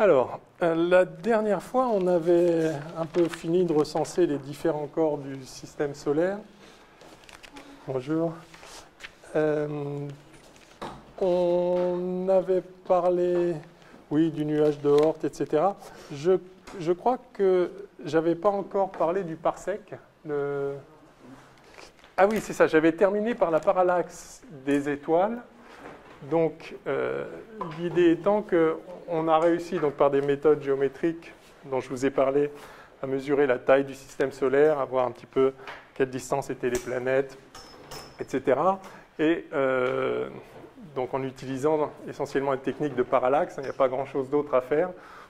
Alors, la dernière fois, on avait un peu fini de recenser les différents corps du système solaire. Bonjour. On avait parlé, oui, du nuage de Oort, etc. Je crois que j'avais pas encore parlé du parsec. Ah oui, c'est ça, j'avais terminé par la parallaxe des étoiles. Donc, l'idée étant qu'on a réussi, donc, par des méthodes géométriques dont je vous ai parlé, à mesurer la taille du système solaire, à voir un petit peu quelle distance étaient les planètes, etc. Et donc, en utilisant essentiellement une technique de parallaxe, il n'y a pas grand-chose d'autre à faire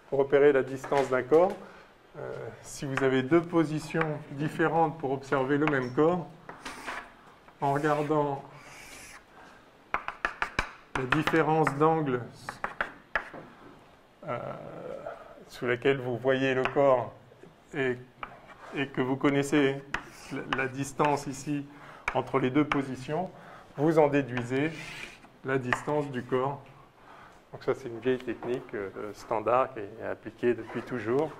pour repérer la distance d'un corps. Si vous avez deux positions différentes pour observer le même corps, en regardant la différence d'angle sous laquelle vous voyez le corps et que vous connaissez la distance ici entre les deux positions, vous en déduisez la distance du corps. Donc ça, c'est une vieille technique standard qui est appliquée depuis toujours,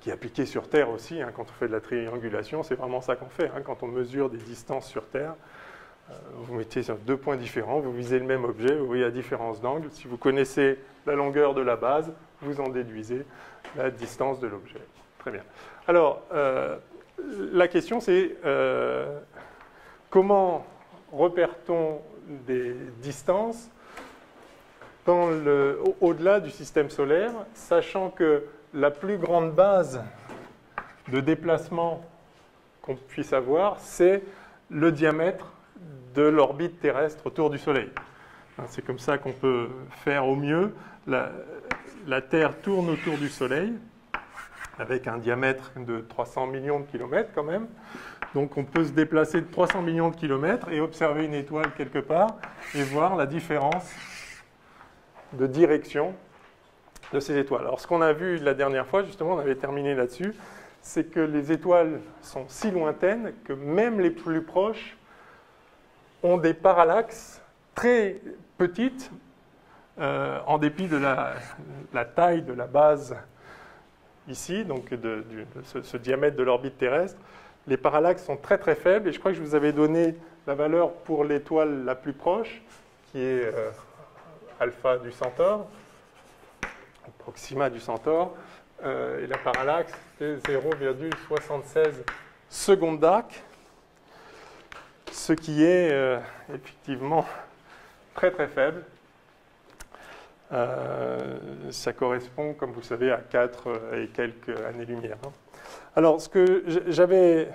qui est appliquée sur Terre aussi. Hein, quand on fait de la triangulation, c'est vraiment ça qu'on fait. Hein, quand on mesure des distances sur Terre, vous mettez sur deux points différents, vous visez le même objet, vous voyez la différence d'angle. Si vous connaissez la longueur de la base, vous en déduisez la distance de l'objet. Très bien. Alors, la question c'est comment repère-t-on des distances au-delà du système solaire, sachant que la plus grande base de déplacement qu'on puisse avoir, c'est le diamètre de l'orbite terrestre autour du Soleil. C'est comme ça qu'on peut faire au mieux. La Terre tourne autour du Soleil avec un diamètre de 300 millions de kilomètres quand même. Donc on peut se déplacer de 300 millions de kilomètres et observer une étoile quelque part et voir la différence de direction de ces étoiles. Alors ce qu'on a vu la dernière fois, justement, on avait terminé là-dessus, c'est que les étoiles sont si lointaines que même les plus proches ont des parallaxes très petites, en dépit de la taille de la base ici, donc de ce diamètre de l'orbite terrestre. Les parallaxes sont très très faibles, et je crois que je vous avais donné la valeur pour l'étoile la plus proche, qui est Alpha du Centaure, Proxima du Centaure, et la parallaxe c'est 0,76 secondes d'arc, ce qui est effectivement très très faible. Ça correspond, comme vous le savez, à 4 et quelques années-lumière. Alors, ce que j'avais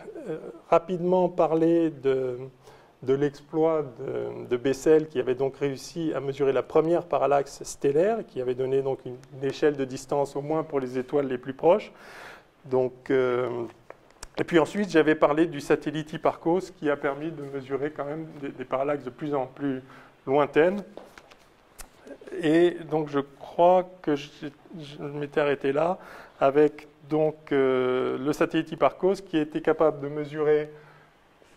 rapidement parlé de l'exploit de Bessel, qui avait donc réussi à mesurer la première parallaxe stellaire, qui avait donné donc une échelle de distance au moins pour les étoiles les plus proches. Donc, et puis ensuite, j'avais parlé du satellite Hipparchos qui a permis de mesurer quand même des parallaxes de plus en plus lointaines. Et donc, je crois que je m'étais arrêté là avec donc, le satellite Hipparchos qui était capable de mesurer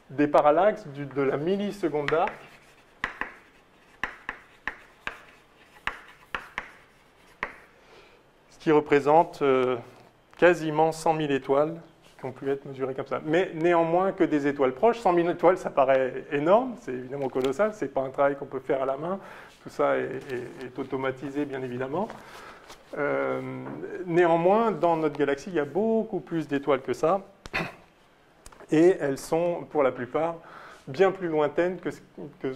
des parallaxes de la milliseconde d'arc. Ce qui représente quasiment 100 000 étoiles. Qui ont pu être mesurés comme ça. Mais néanmoins que des étoiles proches. 100 000 étoiles, ça paraît énorme, c'est évidemment colossal, c'est pas un travail qu'on peut faire à la main, tout ça est automatisé bien évidemment. Néanmoins, dans notre galaxie, il y a beaucoup plus d'étoiles que ça, et elles sont pour la plupart bien plus lointaines que ce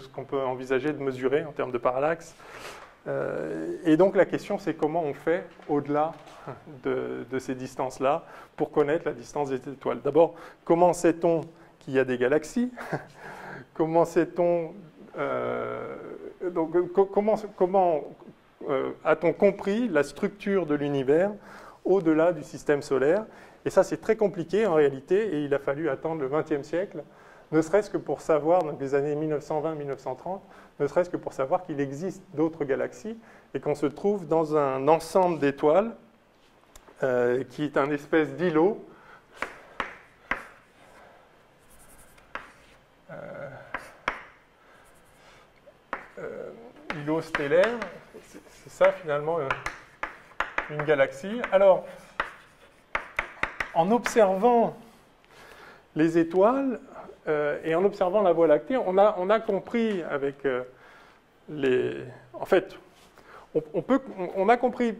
qu'on peut envisager de mesurer en termes de parallaxe. Et donc la question c'est comment on fait au-delà de ces distances-là pour connaître la distance des étoiles. D'abord, comment sait-on qu'il y a des galaxies? Comment sait-on, comment a-t-on compris la structure de l'univers au-delà du système solaire? Et ça c'est très compliqué en réalité, et il a fallu attendre le XXe siècle, ne serait-ce que pour savoir, donc les années 1920-1930, ne serait-ce que pour savoir qu'il existe d'autres galaxies et qu'on se trouve dans un ensemble d'étoiles qui est un espèce d'îlot îlot stellaire. C'est ça finalement une galaxie. Alors, en observant les étoiles et en observant la Voie lactée, on a compris avec En fait, on a compris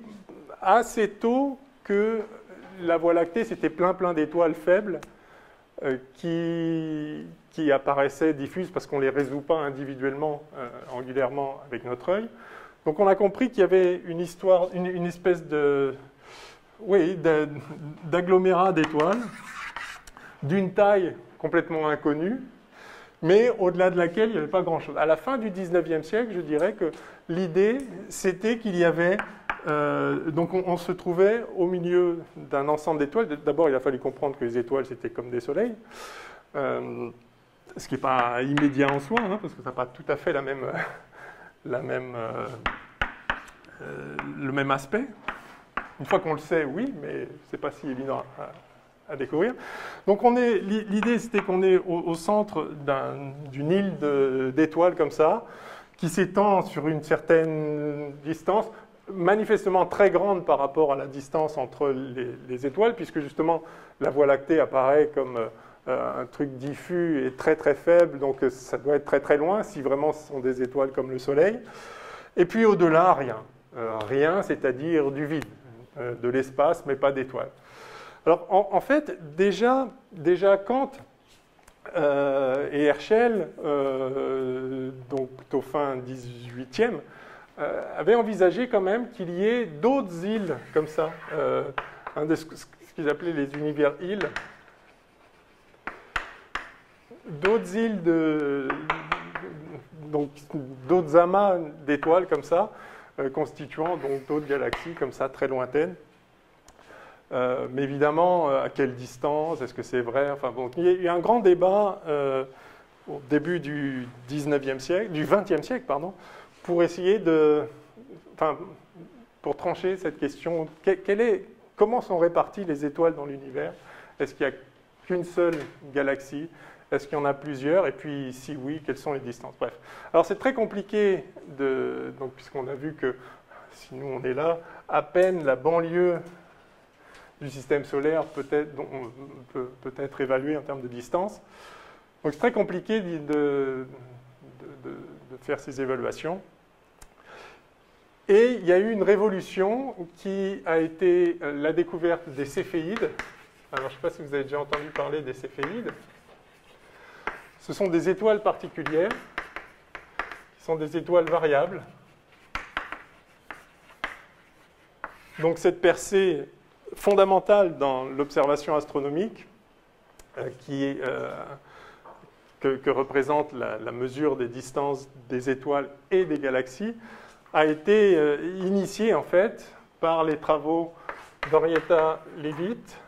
assez tôt que la Voie lactée, c'était plein d'étoiles faibles qui apparaissaient diffuses parce qu'on ne les résout pas individuellement, angulairement, avec notre œil. Donc on a compris qu'il y avait une histoire, une espèce de... Oui, d'agglomérat d'étoiles, d'une taille complètement inconnue, mais au-delà de laquelle il n'y avait pas grand-chose. À la fin du 19e siècle, je dirais que l'idée, c'était qu'il y avait... donc on se trouvait au milieu d'un ensemble d'étoiles. D'abord, il a fallu comprendre que les étoiles, c'était comme des soleils, ce qui n'est pas immédiat en soi, hein, parce que ça n'a pas tout à fait le même aspect. Une fois qu'on le sait, oui, mais ce n'est pas si évident à découvrir. Donc l'idée, c'était qu'on est au centre d'une île d'étoiles comme ça, qui s'étend sur une certaine distance, manifestement très grande par rapport à la distance entre les étoiles, puisque justement la Voie lactée apparaît comme un truc diffus et très très faible, donc ça doit être très très loin, si vraiment ce sont des étoiles comme le Soleil. Et puis au-delà, rien. Rien, c'est-à-dire du vide, de l'espace, mais pas d'étoiles. Alors en fait, déjà Kant et Herschel, donc plutôt fin 18e, avaient envisagé quand même qu'il y ait d'autres îles comme ça, ce qu'ils appelaient les univers-îles, d'autres îles, donc d'autres amas d'étoiles comme ça, constituant donc d'autres galaxies comme ça, très lointaines. Mais évidemment, à quelle distance? Est-ce que c'est vrai? Enfin, bon, il y a eu un grand débat au début du 19e siècle, du 20e siècle, pardon, pour essayer pour trancher cette question. Comment sont réparties les étoiles dans l'univers? Est-ce qu'il n'y a qu'une seule galaxie? Est-ce qu'il y en a plusieurs? Et puis, si oui, quelles sont les distances? Bref. Alors, c'est très compliqué, puisqu'on a vu que, si nous, on est là, à peine la banlieue du système solaire peut être évaluée en termes de distance. Donc, c'est très compliqué de faire ces évaluations. Et il y a eu une révolution qui a été la découverte des céphéides. Alors, je ne sais pas si vous avez déjà entendu parler des céphéides. Ce sont des étoiles particulières, qui sont des étoiles variables. Donc cette percée fondamentale dans l'observation astronomique, que représente la mesure des distances des étoiles et des galaxies, a été initiée en fait par les travaux d'Henrietta Leavitt,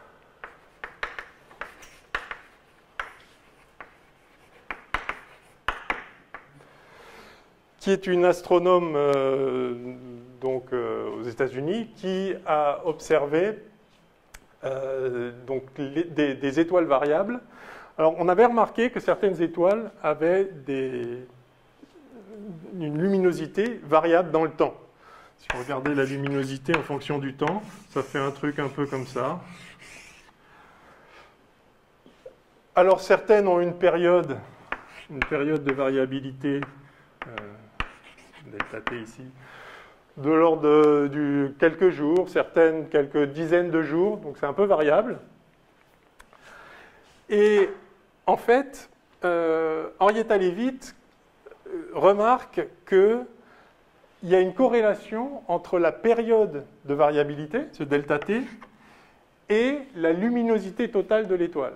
qui est une astronome aux États-Unis, qui a observé des étoiles variables. Alors, on avait remarqué que certaines étoiles avaient une luminosité variable dans le temps. Si vous regardez la luminosité en fonction du temps, ça fait un truc un peu comme ça. Alors, certaines ont une période de variabilité daté ici, de l'ordre de quelques jours, certaines quelques dizaines de jours, donc c'est un peu variable. Et en fait, Henrietta Leavitt remarque qu'il y a une corrélation entre la période de variabilité, ce delta T, et la luminosité totale de l'étoile.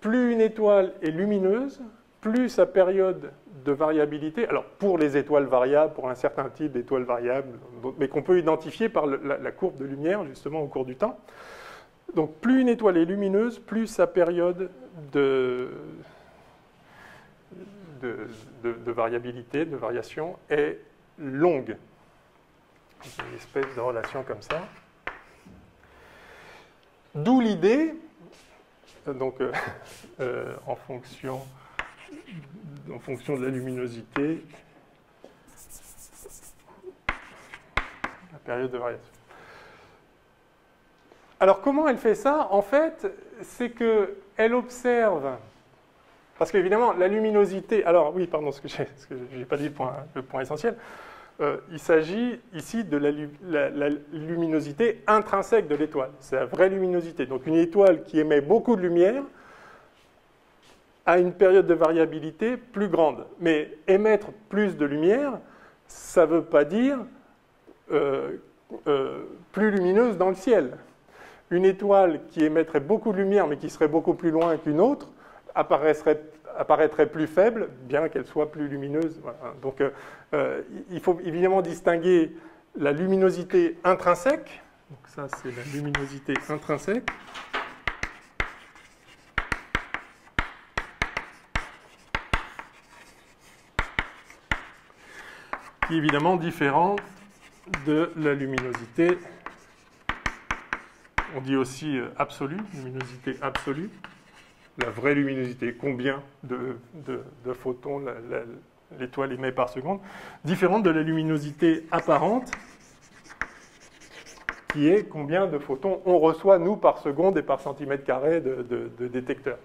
Plus une étoile est lumineuse, plus sa période de variabilité, alors pour les étoiles variables, pour un certain type d'étoiles variables, mais qu'on peut identifier par la courbe de lumière, justement, au cours du temps. Donc, plus une étoile est lumineuse, plus sa période de variabilité, de variation, est longue. Une espèce de relation comme ça. D'où l'idée, donc, en fonction de la luminosité, la période de variation. Alors comment elle fait ça? En fait, c'est qu'elle observe, parce qu'évidemment la luminosité, alors oui, pardon, ce que je n'ai pas dit le point essentiel, il s'agit ici de la luminosité intrinsèque de l'étoile, c'est la vraie luminosité. Donc une étoile qui émet beaucoup de lumière a une période de variabilité plus grande. Mais émettre plus de lumière, ça ne veut pas dire plus lumineuse dans le ciel. Une étoile qui émettrait beaucoup de lumière, mais qui serait beaucoup plus loin qu'une autre, apparaîtrait plus faible, bien qu'elle soit plus lumineuse. Voilà. Donc, il faut évidemment distinguer la luminosité intrinsèque. Donc ça, c'est la luminosité intrinsèque. Qui est évidemment différente de la luminosité. On dit aussi absolue, luminosité absolue. La vraie luminosité, combien de photons l'étoile émet par seconde, différente de la luminosité apparente, qui est combien de photons on reçoit, nous, par seconde et par centimètre carré de détecteur.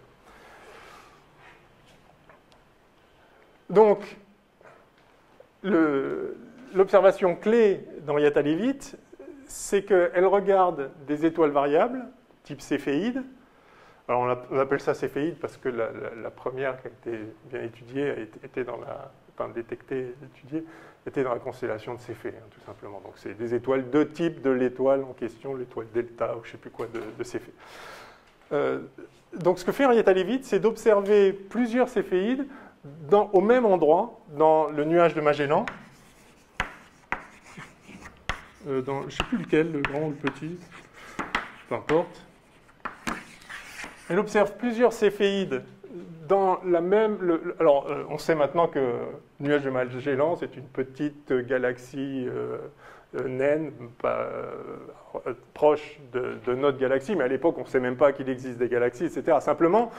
Donc, l'observation clé dans Henrietta Leavitt, c'est qu'elle regarde des étoiles variables, type céphéide. Alors on appelle ça céphéide parce que la première qui a été bien étudiée, était dans la constellation de Céphée, hein, tout simplement. Donc c'est des étoiles de type de l'étoile en question, l'étoile delta ou je ne sais plus quoi de Céphée. Donc ce que fait Henrietta Leavitt, c'est d'observer plusieurs céphéides au même endroit, dans le nuage de Magellan. Je ne sais plus lequel, le grand ou le petit, peu importe. Elle observe plusieurs céphéides dans la même... alors, on sait maintenant que le nuage de Magellan, c'est une petite galaxie naine, proche de notre galaxie, mais à l'époque, on ne sait même pas qu'il existe des galaxies, etc. Simplement,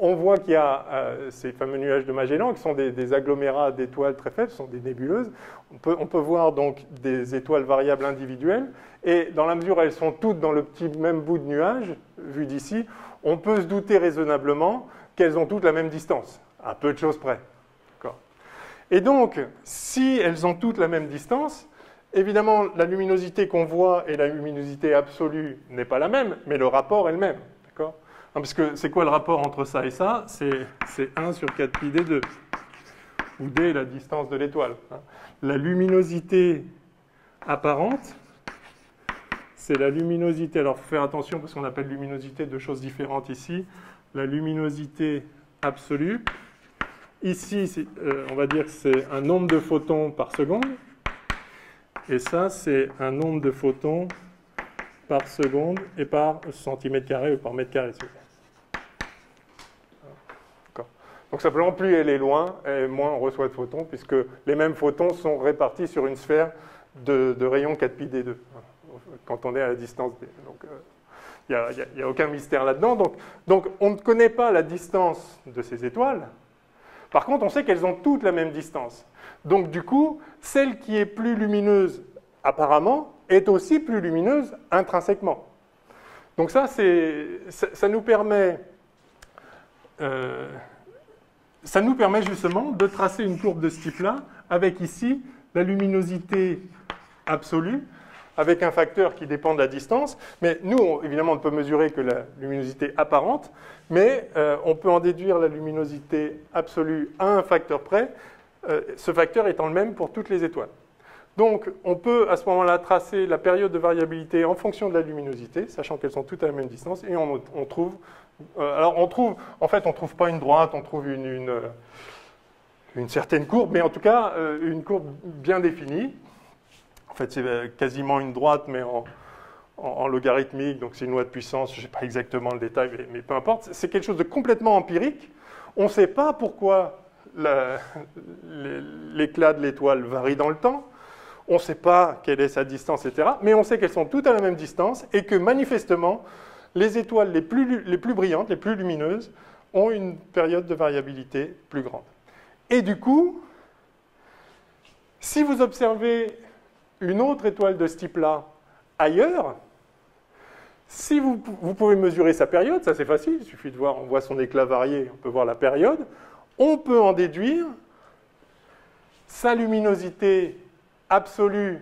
on voit qu'il y a ces fameux nuages de Magellan, qui sont des agglomérats d'étoiles très faibles, sont des nébuleuses. On peut voir donc des étoiles variables individuelles, et dans la mesure où elles sont toutes dans le petit même bout de nuage, vu d'ici, on peut se douter raisonnablement qu'elles ont toutes la même distance, à peu de choses près. Et donc, si elles ont toutes la même distance, évidemment, la luminosité qu'on voit et la luminosité absolue n'est pas la même, mais le rapport est le même. Parce que c'est quoi le rapport entre ça et ça? C'est 1 sur 4 pi d2, où d est la distance de l'étoile. La luminosité apparente, c'est la luminosité, alors il faut faire attention parce qu'on appelle luminosité deux choses différentes ici, la luminosité absolue. Ici, on va dire que c'est un nombre de photons par seconde, et ça, c'est un nombre de photons par seconde et par centimètre carré ou par mètre carré. Donc simplement, plus elle est loin, et moins on reçoit de photons, puisque les mêmes photons sont répartis sur une sphère de rayon 4 pi d2, quand on est à la distance d. Donc il n'y a aucun mystère là-dedans. Donc on ne connaît pas la distance de ces étoiles. Par contre, on sait qu'elles ont toutes la même distance. Donc du coup, celle qui est plus lumineuse apparemment, est aussi plus lumineuse intrinsèquement. Donc ça nous permet justement de tracer une courbe de ce type-là, avec ici la luminosité absolue, avec un facteur qui dépend de la distance. Mais nous, évidemment, on ne peut mesurer que la luminosité apparente, mais on peut en déduire la luminosité absolue à un facteur près, ce facteur étant le même pour toutes les étoiles. Donc, on peut à ce moment-là tracer la période de variabilité en fonction de la luminosité, sachant qu'elles sont toutes à la même distance, et on trouve... alors, on trouve... En fait, on ne trouve pas une droite, on trouve une certaine courbe, mais en tout cas, une courbe bien définie. En fait, c'est quasiment une droite, mais en logarithmique, donc c'est une loi de puissance, je ne sais pas exactement le détail, mais peu importe. C'est quelque chose de complètement empirique. On ne sait pas pourquoi l'éclat de l'étoile varie dans le temps. On ne sait pas quelle est sa distance, etc. Mais on sait qu'elles sont toutes à la même distance et que, manifestement, les étoiles les plus brillantes, les plus lumineuses, ont une période de variabilité plus grande. Et du coup, si vous observez une autre étoile de ce type-là ailleurs, si vous pouvez mesurer sa période, ça c'est facile, il suffit de voir, on voit son éclat varier, on peut voir la période, on peut en déduire sa luminosité absolue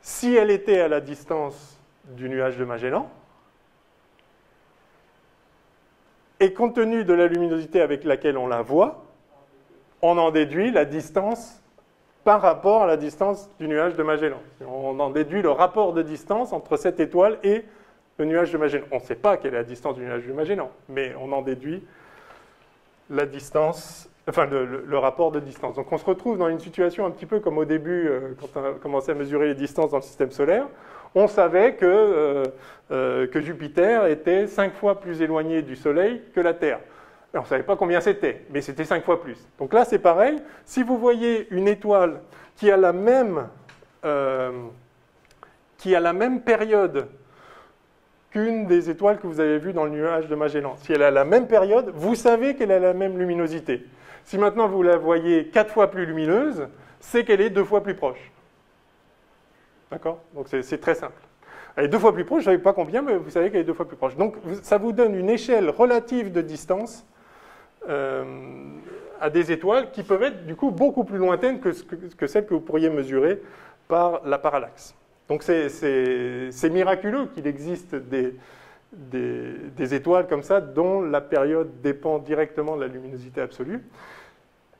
si elle était à la distance du nuage de Magellan. Et compte tenu de la luminosité avec laquelle on la voit, on en déduit la distance par rapport à la distance du nuage de Magellan. On en déduit le rapport de distance entre cette étoile et le nuage de Magellan. On ne sait pas quelle est la distance du nuage de Magellan, mais on en déduit la distance, enfin le rapport de distance. Donc on se retrouve dans une situation un petit peu comme au début, quand on a commencé à mesurer les distances dans le système solaire. On savait que Jupiter était 5 fois plus éloigné du Soleil que la Terre. Alors, on ne savait pas combien c'était, mais c'était 5 fois plus. Donc là, c'est pareil. Si vous voyez une étoile qui a la même période qu'une des étoiles que vous avez vues dans le nuage de Magellan, si elle a la même période, vous savez qu'elle a la même luminosité. Si maintenant vous la voyez 4 fois plus lumineuse, c'est qu'elle est 2 fois plus proche. D'accord? Donc c'est très simple. Elle est 2 fois plus proche, je ne savais pas combien, mais vous savez qu'elle est 2 fois plus proche. Donc ça vous donne une échelle relative de distance à des étoiles qui peuvent être du coup beaucoup plus lointaines que celles que vous pourriez mesurer par la parallaxe. Donc c'est miraculeux qu'il existe des étoiles comme ça dont la période dépend directement de la luminosité absolue.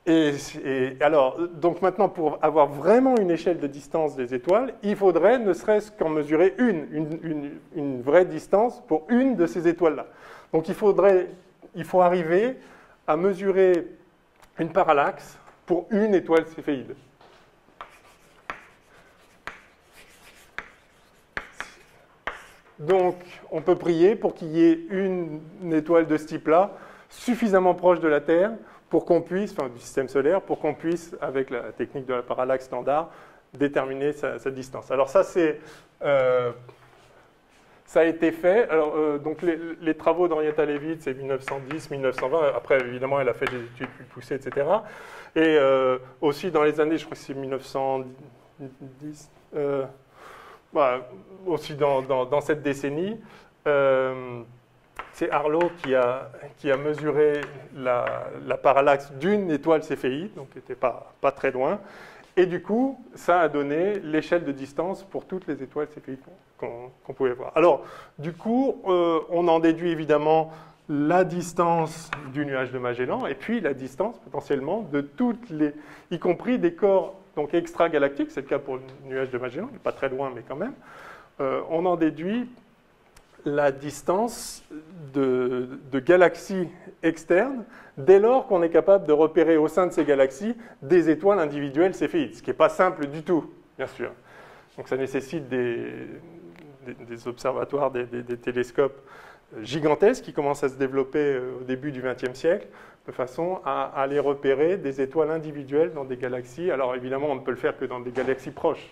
Et alors, donc maintenant, pour avoir vraiment une échelle de distance des étoiles, il faudrait ne serait-ce qu'en mesurer une vraie distance pour une de ces étoiles-là. Donc il faut arriver à mesurer une parallaxe pour une étoile céphéide. Donc on peut prier pour qu'il y ait une étoile de ce type-là suffisamment proche de la Terre pour qu'on puisse, enfin du système solaire, pour qu'on puisse, avec la technique de la parallaxe standard, déterminer sa distance. Alors ça, ça a été fait. Alors, donc les travaux d'Henrietta Leavitt, c'est 1910, 1920. Après, évidemment, elle a fait des études plus poussées, etc. Et aussi dans les années, je crois que c'est 1910, bah, aussi dans cette décennie, c'est Harlow qui a mesuré la parallaxe d'une étoile céphéide, donc qui n'était pas très loin. Et du coup, ça a donné l'échelle de distance pour toutes les étoiles céphéides qu'on pouvait voir. Alors, du coup, on en déduit évidemment la distance du nuage de Magellan et puis la distance potentiellement de toutes les... y compris des corps extragalactiques, c'est le cas pour le nuage de Magellan, il n'est pas très loin, mais quand même. On en déduit la distance de galaxies externes dès lors qu'on est capable de repérer au sein de ces galaxies des étoiles individuelles céphéides, ce qui n'est pas simple du tout, bien sûr. Donc ça nécessite des observatoires, des télescopes gigantesques qui commencent à se développer au début du XXe siècle, de façon à aller repérer des étoiles individuelles dans des galaxies. Alors évidemment, on ne peut le faire que dans des galaxies proches,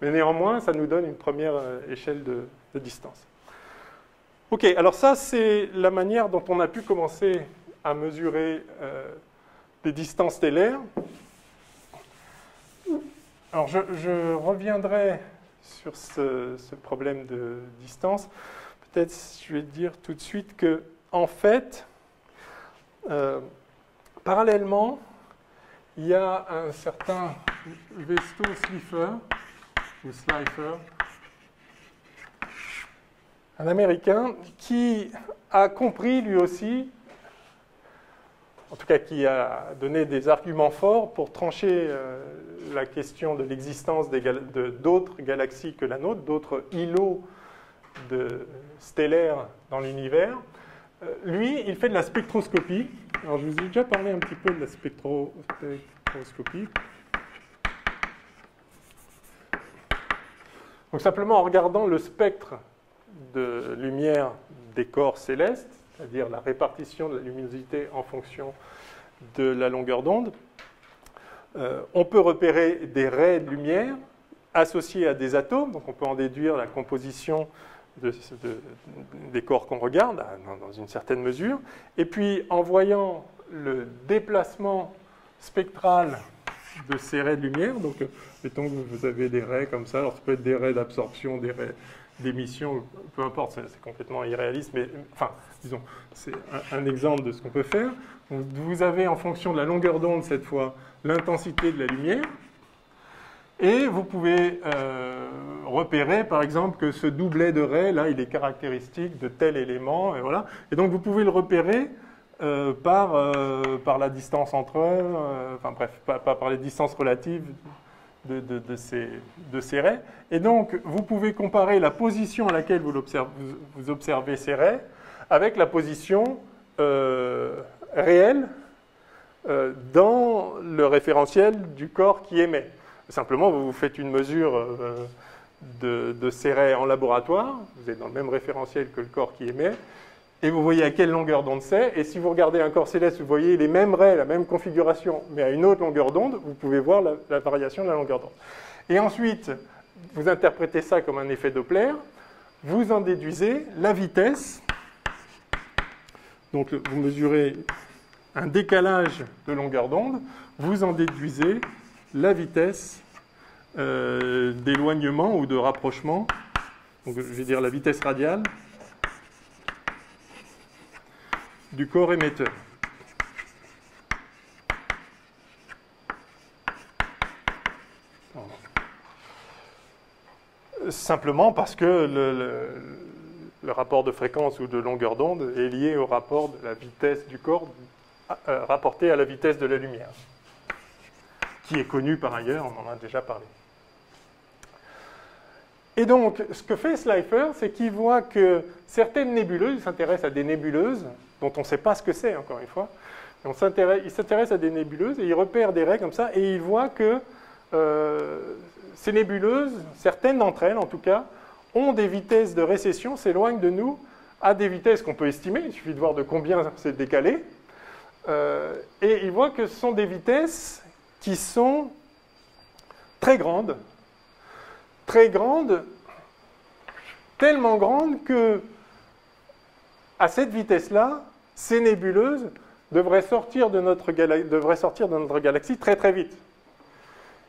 mais néanmoins, ça nous donne une première échelle de distance. Ok, alors ça, c'est la manière dont on a pu commencer à mesurer des distances stellaires. Alors, je reviendrai sur ce problème de distance. Peut-être je vais dire tout de suite que, en fait, parallèlement, il y a un certain Vesto Slipher, ou Slipher, un Américain qui a compris lui aussi, en tout cas qui a donné des arguments forts pour trancher la question de l'existence d'autres galaxies que la nôtre, d'autres îlots stellaires dans l'univers. Lui, il fait de la spectroscopie. Alors je vous ai déjà parlé un petit peu de la spectroscopie. Donc simplement en regardant le spectre de lumière des corps célestes, c'est-à-dire la répartition de la luminosité en fonction de la longueur d'onde, on peut repérer des raies de lumière associées à des atomes, donc on peut en déduire la composition des corps qu'on regarde, dans une certaine mesure, et puis en voyant le déplacement spectral de ces raies de lumière. Donc, mettons que vous avez des raies comme ça. Alors, ça peut être des raies d'absorption, des raies d'émission, peu importe, c'est complètement irréaliste, mais enfin, disons, c'est un exemple de ce qu'on peut faire. Donc, vous avez, en fonction de la longueur d'onde, cette fois, l'intensité de la lumière. Et vous pouvez repérer, par exemple, que ce doublet de raies, là, il est caractéristique de tel élément, et voilà. Et donc, vous pouvez le repérer par la distance entre eux, enfin bref, par les distances relatives de ces raies. Et donc, vous pouvez comparer la position à laquelle vous observez ces raies avec la position réelle dans le référentiel du corps qui émet. Simplement, vous faites une mesure de ces raies en laboratoire, vous êtes dans le même référentiel que le corps qui émet, et vous voyez à quelle longueur d'onde c'est. Et si vous regardez un corps céleste, vous voyez les mêmes raies, la même configuration, mais à une autre longueur d'onde, vous pouvez voir la variation de la longueur d'onde. Et ensuite, vous interprétez ça comme un effet Doppler, vous en déduisez la vitesse. Donc, vous mesurez un décalage de longueur d'onde, vous en déduisez la vitesse d'éloignement ou de rapprochement, donc je vais dire la vitesse radiale du corps émetteur. Simplement parce que le rapport de fréquence ou de longueur d'onde est lié au rapport de la vitesse du corps rapporté à la vitesse de la lumière, qui est connu par ailleurs, on en a déjà parlé. Et donc, ce que fait Slipher, c'est qu'il voit que certaines nébuleuses, il s'intéresse à des nébuleuses, dont on ne sait pas ce que c'est, encore une fois, il s'intéresse à des nébuleuses, et il repère des raies comme ça, et il voit que ces nébuleuses, certaines d'entre elles en tout cas, ont des vitesses de récession, s'éloignent de nous à des vitesses qu'on peut estimer, il suffit de voir de combien c'est décalé, et il voit que ce sont des vitesses qui sont très grandes, tellement grandes que, à cette vitesse-là, ces nébuleuses devraient sortir de notre galaxie très très vite.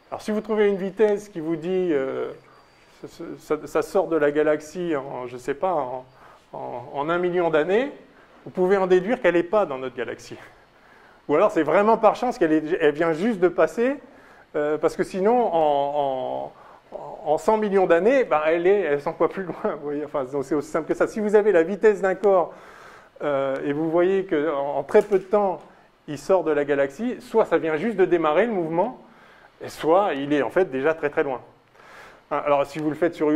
Alors si vous trouvez une vitesse qui vous dit ça sort de la galaxie en, je sais pas, en 1 million d'années, vous pouvez en déduire qu'elle n'est pas dans notre galaxie. Ou alors c'est vraiment par chance qu'elle vient juste de passer, parce que sinon, en 100 millions d'années, ben elle s'envoie plus loin. Vous voyez, enfin, c'est aussi simple que ça. Si vous avez la vitesse d'un corps et vous voyez qu'en très peu de temps, il sort de la galaxie, soit ça vient juste de démarrer le mouvement, et soit il est en fait déjà très très loin. Alors si vous le faites sur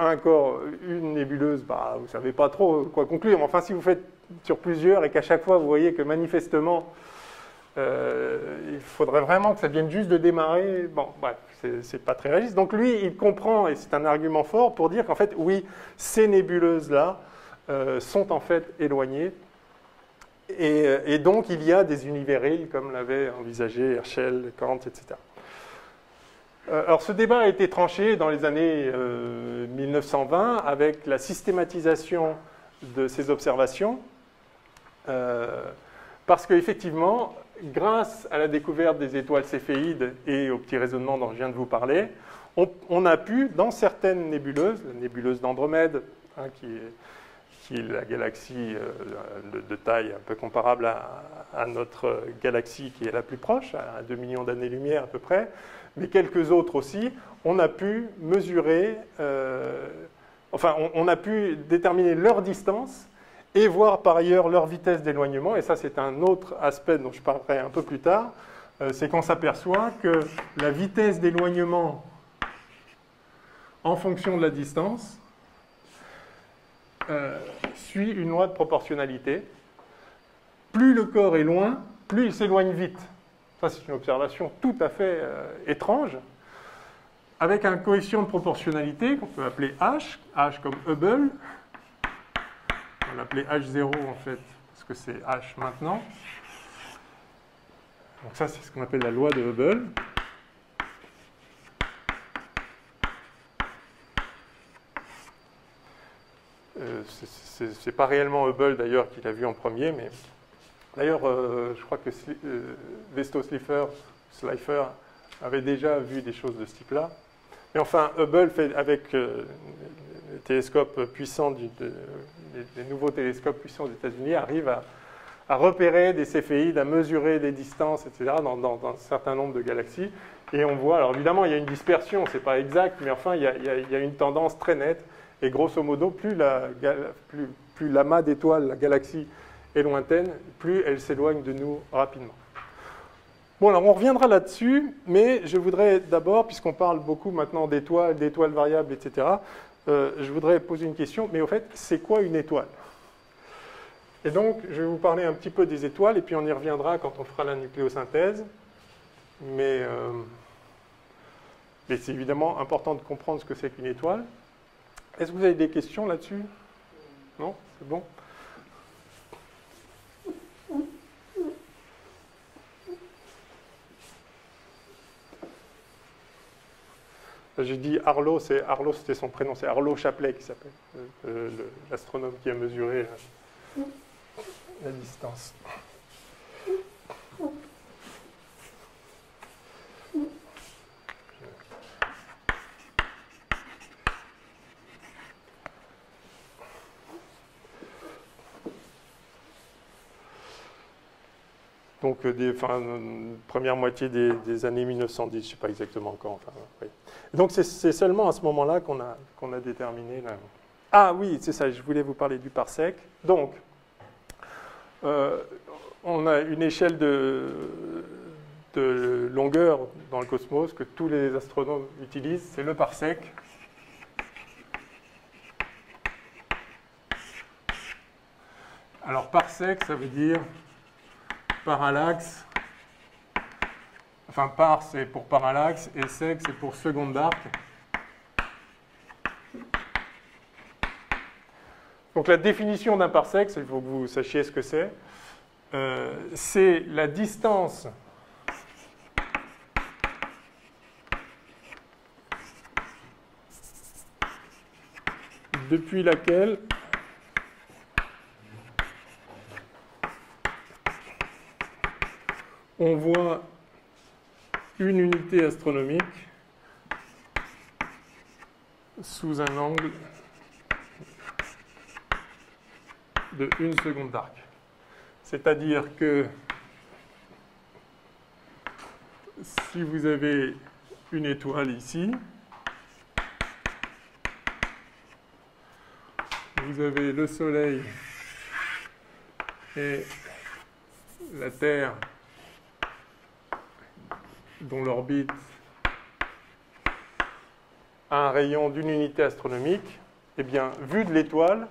un corps, une nébuleuse, bah, vous ne savez pas trop quoi conclure. Enfin, si vous faites sur plusieurs et qu'à chaque fois, vous voyez que manifestement, il faudrait vraiment que ça vienne juste de démarrer. Bon, bref, c'est pas très réaliste. Donc lui, il comprend, et c'est un argument fort, pour dire qu'en fait, oui, ces nébuleuses-là sont en fait éloignées. Et donc, il y a des univérils, comme l'avait envisagé Herschel, Kant, etc. Alors, ce débat a été tranché dans les années 1920 avec la systématisation de ces observations. Parce qu'effectivement, grâce à la découverte des étoiles céphéides et au petit raisonnement dont je viens de vous parler, on a pu, dans certaines nébuleuses, la nébuleuse d'Andromède, hein, qui est la galaxie de taille un peu comparable à notre galaxie qui est la plus proche, à 2 millions d'années-lumière à peu près, mais quelques autres aussi, on a pu mesurer, on a pu déterminer leur distance et voir par ailleurs leur vitesse d'éloignement. Et ça, c'est un autre aspect dont je parlerai un peu plus tard. C'est qu'on s'aperçoit que la vitesse d'éloignement en fonction de la distance suit une loi de proportionnalité. Plus le corps est loin, plus il s'éloigne vite. Ça, c'est une observation tout à fait étrange, avec un coefficient de proportionnalité qu'on peut appeler H comme Hubble. On l'appelait H0 en fait, parce que c'est H maintenant. Donc ça, c'est ce qu'on appelle la loi de Hubble. C'est pas réellement Hubble d'ailleurs qu'il a vu en premier, mais d'ailleurs je crois que Vesto Slipher avait déjà vu des choses de ce type-là. Mais enfin, Hubble, fait, avec les télescopes puissants, les nouveaux télescopes puissants aux États-Unis, arrive à repérer des céphéides, à mesurer des distances, etc., dans un certain nombre de galaxies. Et on voit, alors évidemment, il y a une dispersion, ce n'est pas exact, mais enfin, il y a une tendance très nette. Et grosso modo, plus l'amas d'étoiles, la galaxie est lointaine, plus elle s'éloigne de nous rapidement. Bon, alors on reviendra là-dessus, mais je voudrais d'abord, puisqu'on parle beaucoup maintenant d'étoiles, d'étoiles variables, etc., je voudrais poser une question, mais au fait, c'est quoi une étoile? Et donc, je vais vous parler un petit peu des étoiles, et puis on y reviendra quand on fera la nucléosynthèse. Mais c'est évidemment important de comprendre ce que c'est qu'une étoile. Est-ce que vous avez des questions là-dessus? Non? C'est bon? J'ai dit Harlow, c'était son prénom, c'est Harlow Shapley qui s'appelle, l'astronome qui a mesuré la distance. Donc, première moitié des années 1910, je ne sais pas exactement quand. Enfin, oui. Donc, c'est seulement à ce moment-là qu'on a déterminé. Là. Ah oui, c'est ça, je voulais vous parler du parsec. Donc, on a une échelle de longueur dans le cosmos que tous les astronomes utilisent, c'est le parsec. Alors, parsec, ça veut dire... Parallaxe, enfin par c'est pour parallaxe et sec c'est pour seconde d'arc. Donc la définition d'un parsec, il faut que vous sachiez ce que c'est la distance depuis laquelle on voit une unité astronomique sous un angle de 1 seconde d'arc. C'est-à-dire que si vous avez une étoile ici, vous avez le Soleil et la Terre dont l'orbite a un rayon d'une unité astronomique, eh bien, vu de l'étoile,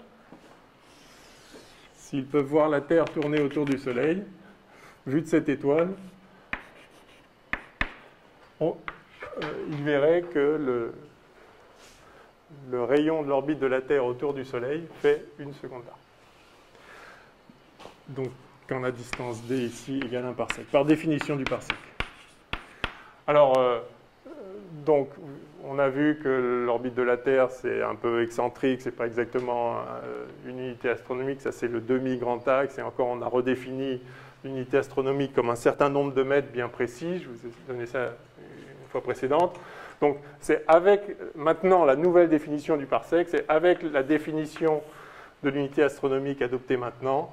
s'ils peuvent voir la Terre tourner autour du Soleil, vu de cette étoile, ils verraient que le rayon de l'orbite de la Terre autour du Soleil fait 1 seconde d'arc. Donc, quand la distance d ici égale 1 parsec, par définition du parsec. Alors, donc, on a vu que l'orbite de la Terre, c'est un peu excentrique, c'est pas exactement une unité astronomique, ça c'est le demi-grand axe, et encore on a redéfini l'unité astronomique comme un certain nombre de mètres bien précis, je vous ai donné ça une fois précédente. Donc, c'est avec, maintenant, la nouvelle définition du parsec, c'est avec la définition de l'unité astronomique adoptée maintenant,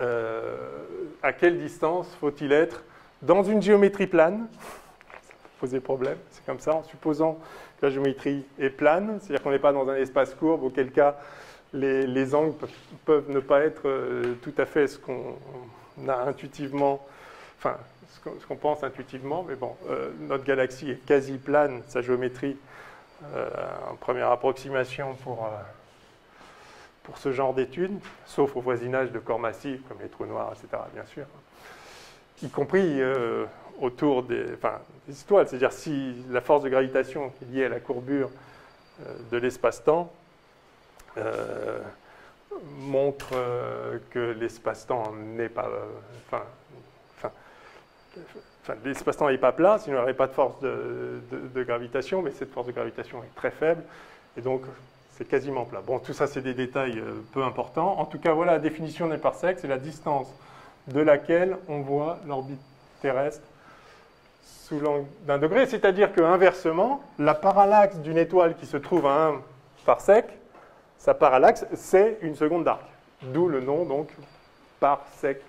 à quelle distance faut-il être dans une géométrie plane, ça peut poser problème, c'est comme ça, en supposant que la géométrie est plane, c'est-à-dire qu'on n'est pas dans un espace courbe, auquel cas les angles peuvent ne pas être tout à fait ce qu'on a intuitivement, enfin, ce qu'on pense intuitivement, mais bon, notre galaxie est quasi plane, sa géométrie en première approximation pour ce genre d'études, sauf au voisinage de corps massifs, comme les trous noirs, etc., bien sûr. Y compris autour des étoiles. C'est-à-dire si la force de gravitation qui est liée à la courbure de l'espace-temps montre que l'espace-temps n'est pas... l'espace-temps n'est pas plat, sinon il n'y aurait pas de force de gravitation, mais cette force de gravitation est très faible, et donc c'est quasiment plat. Bon, tout ça, c'est des détails peu importants. En tout cas, voilà la définition des parsecs, c'est la distance de laquelle on voit l'orbite terrestre sous l'angle d'un degré, c'est-à-dire que inversement, la parallaxe d'une étoile qui se trouve à 1 parsec, sa parallaxe, c'est une seconde d'arc. D'où le nom, donc, parsec,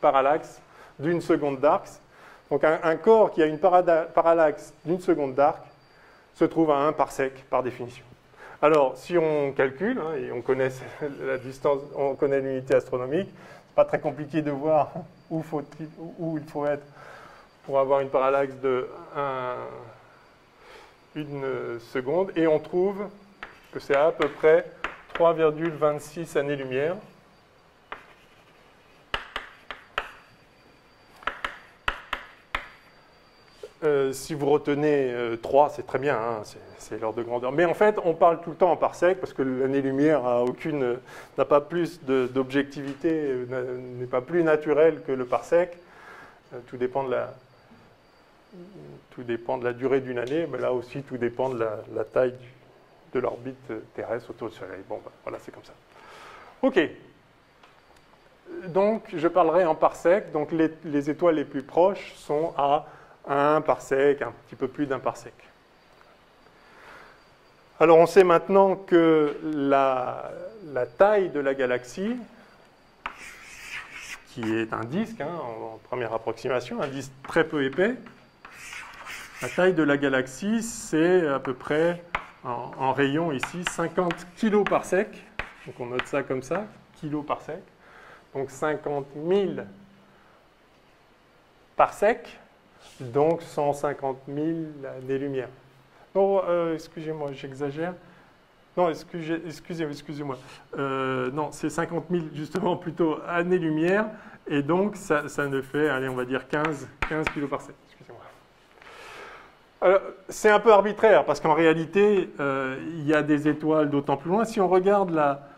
parallaxe d'une seconde d'arc. Donc un corps qui a une parallaxe d'une seconde d'arc se trouve à 1 parsec par définition. Alors, si on calcule, hein, et on connaît la distance, on connaît l'unité astronomique, c'est pas très compliqué de voir où il faut être pour avoir une parallaxe de 1 seconde, et on trouve que c'est à peu près 3,26 années-lumière. Si vous retenez 3, c'est très bien, hein, c'est l'ordre de grandeur. Mais en fait, on parle tout le temps en parsec, parce que l'année-lumière n'a pas plus d'objectivité, n'est pas plus naturelle que le parsec. Tout dépend de la durée d'une année, mais là aussi, tout dépend de la taille de l'orbite terrestre autour du Soleil. Bon, ben, voilà, c'est comme ça. OK. Donc, je parlerai en parsec. Donc, les étoiles les plus proches sont à 1 parsec, un petit peu plus d'un parsec. Alors on sait maintenant que la taille de la galaxie, qui est un disque, hein, en première approximation, un disque très peu épais, la taille de la galaxie, c'est à peu près, en rayon ici, 50 kg par sec. Donc on note ça comme ça, kg par sec. Donc 50 000 par sec. Donc 150 000 années-lumière. Non, excusez-moi, j'exagère. Non, excusez-moi. Non, c'est 50 000 justement plutôt années-lumière. Et donc ça ne fait, allez, on va dire 15 kg par sec. Excusez-moi. C'est un peu arbitraire parce qu'en réalité, il y a des étoiles d'autant plus loin. Si on regarde la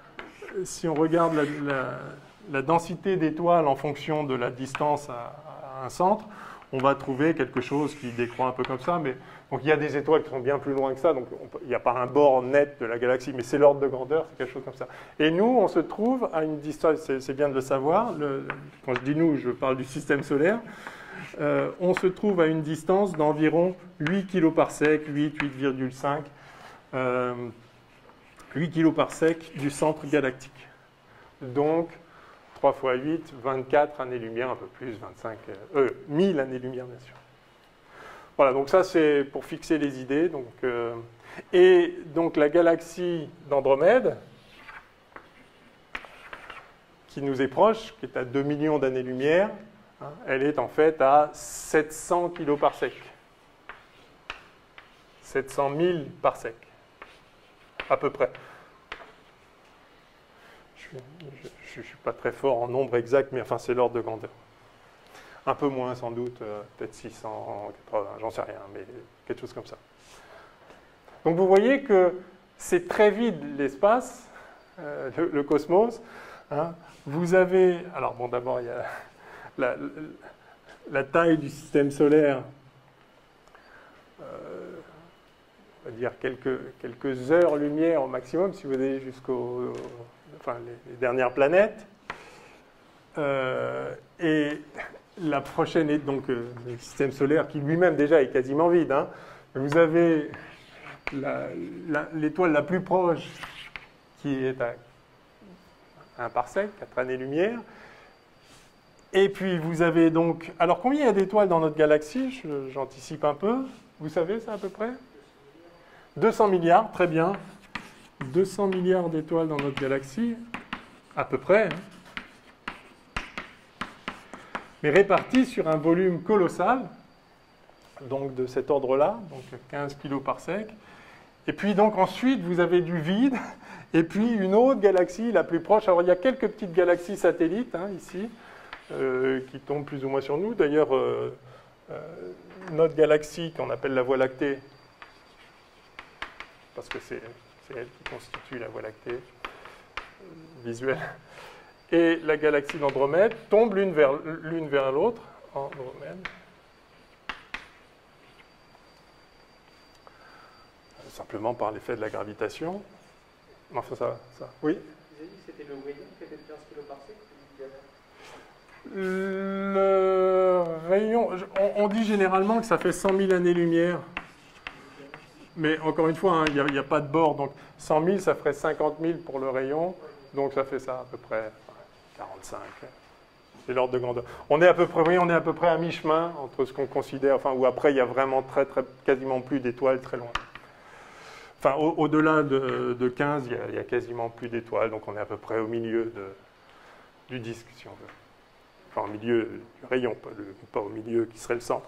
densité d'étoiles en fonction de la distance à un centre, on va trouver quelque chose qui décroît un peu comme ça. Mais, donc il y a des étoiles qui sont bien plus loin que ça, donc il n'y a pas un bord net de la galaxie, mais c'est l'ordre de grandeur, c'est quelque chose comme ça. Et nous, on se trouve à une distance, c'est bien de le savoir, quand je dis nous, je parle du système solaire, on se trouve à une distance d'environ 8 kg par sec, 8,5, 8 kg par sec du centre galactique. Donc, 3 fois 8, 24 années-lumière, un peu plus, 1000 années-lumière, bien sûr. Voilà, donc ça, c'est pour fixer les idées. Donc, et donc, la galaxie d'Andromède, qui nous est proche, qui est à 2 millions d'années-lumière, hein, elle est en fait à 700 kg par sec. 700 000 par sec, à peu près. Je ne suis pas très fort en nombre exact, mais enfin, c'est l'ordre de grandeur. Un peu moins, sans doute, peut-être 680, j'en sais rien, mais quelque chose comme ça. Donc, vous voyez que c'est très vide, l'espace, le cosmos. Hein. Vous avez... Alors, bon, d'abord, il y a la taille du système solaire, on va dire quelques heures-lumière au maximum, si vous allez jusqu'au... Enfin, les dernières planètes. Et la prochaine est donc le système solaire qui lui-même déjà est quasiment vide. Hein. Vous avez l'étoile la plus proche qui est à 1 parsec, 4 années-lumière. Et puis vous avez donc... Alors combien il y a d'étoiles dans notre galaxie? J'anticipe un peu. Vous savez ça à peu près? 200 milliards, très bien. 200 milliards d'étoiles dans notre galaxie, à peu près, hein, mais réparties sur un volume colossal, donc de cet ordre-là, donc 15 kg par sec. Et puis donc ensuite, vous avez du vide, et puis une autre galaxie, la plus proche. Alors il y a quelques petites galaxies satellites, hein, ici, qui tombent plus ou moins sur nous. D'ailleurs, notre galaxie, qu'on appelle la Voie lactée, parce que c'est... elle qui constitue la Voie lactée visuelle, et la galaxie d'Andromède tombent l'une vers l'autre. Andromède. Simplement par l'effet de la gravitation. Enfin, ça va. Oui. Vous avez dit que c'était le rayon qui était de 15 kg par sec. Le rayon, on dit généralement que ça fait 100 000 années-lumière. Mais encore une fois, il n'y a pas de bord. Donc 100 000, ça ferait 50 000 pour le rayon. Donc ça fait ça à peu près 45. C'est l'ordre de grandeur. On est à peu près, oui, on est à peu près à mi-chemin entre ce qu'on considère, enfin, où après il y a vraiment quasiment plus d'étoiles très loin. Enfin, au-delà de 15, il y a quasiment plus d'étoiles. Donc on est à peu près au milieu du disque, si on veut. Enfin, au milieu du rayon, pas au milieu qui serait le centre.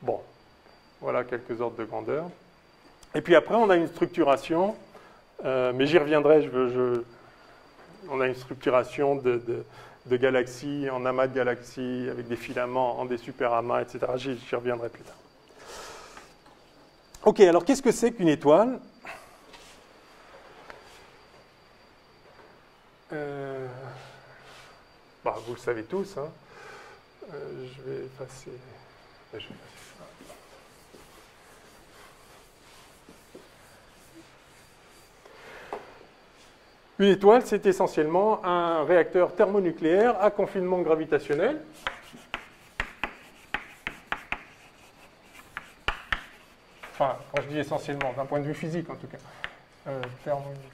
Bon, voilà quelques ordres de grandeur. Et puis après, on a une structuration, mais j'y reviendrai. On a une structuration de galaxies, en amas de galaxies, avec des filaments, en des superamas, etc. J'y reviendrai plus tard. OK, alors qu'est-ce que c'est qu'une étoile? Vous le savez tous, hein. Je vais effacer. Une étoile, c'est essentiellement un réacteur thermonucléaire à confinement gravitationnel. Enfin, quand je dis essentiellement, d'un point de vue physique en tout cas. Thermonucléaire.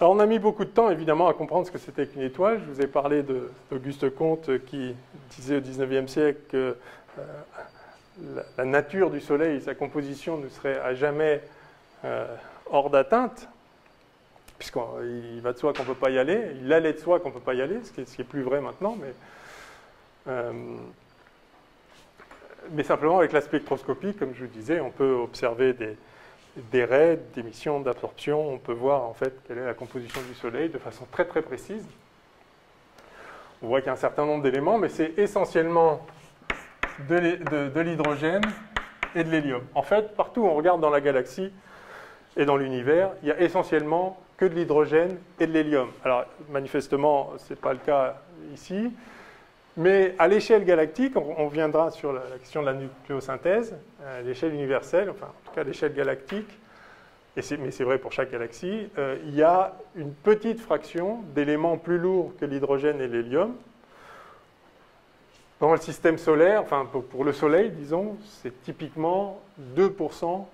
Alors on a mis beaucoup de temps, évidemment, à comprendre ce que c'était qu'une étoile. Je vous ai parlé d'Auguste Comte qui disait au 19e siècle que la nature du Soleil et sa composition ne serait à jamais hors d'atteinte, puisqu'il va de soi qu'on ne peut pas y aller. Il allait de soi qu'on ne peut pas y aller, ce qui est plus vrai maintenant, mais simplement avec la spectroscopie, comme je vous disais, on peut observer des raies, des missions d'absorption, on peut voir en fait quelle est la composition du Soleil de façon très très précise. On voit qu'il y a un certain nombre d'éléments, mais c'est essentiellement de l'hydrogène et de l'hélium. En fait, partout où on regarde dans la galaxie et dans l'univers, il y a essentiellement que de l'hydrogène et de l'hélium. Alors manifestement, ce n'est pas le cas ici, mais à l'échelle galactique, on reviendra sur la question de la nucléosynthèse, à l'échelle universelle, enfin en tout cas à l'échelle galactique, mais c'est vrai pour chaque galaxie, il y a une petite fraction d'éléments plus lourds que l'hydrogène et l'hélium. Dans le système solaire, enfin pour le Soleil, disons, c'est typiquement 2%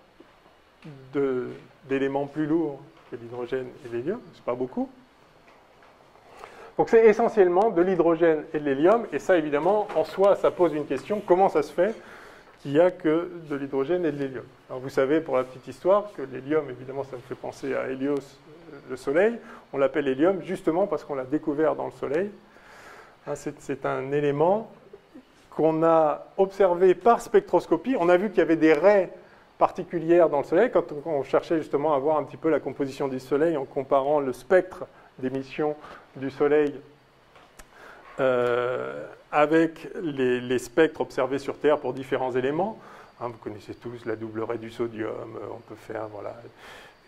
d'éléments plus lourds que l'hydrogène et l'hélium, c'est pas beaucoup. Donc c'est essentiellement de l'hydrogène et de l'hélium, et ça évidemment, en soi, ça pose une question, comment ça se fait qu'il n'y a que de l'hydrogène et de l'hélium? Alors vous savez, pour la petite histoire, que l'hélium, évidemment, ça me fait penser à Hélios, le Soleil. On l'appelle hélium justement parce qu'on l'a découvert dans le Soleil. C'est un élément qu'on a observé par spectroscopie. On a vu qu'il y avait des raies particulières dans le Soleil. Quand on cherchait justement à voir un petit peu la composition du Soleil en comparant le spectre d'émission du Soleil avec les spectres observés sur Terre pour différents éléments. Vous connaissez tous la double raie du sodium, on peut faire voilà,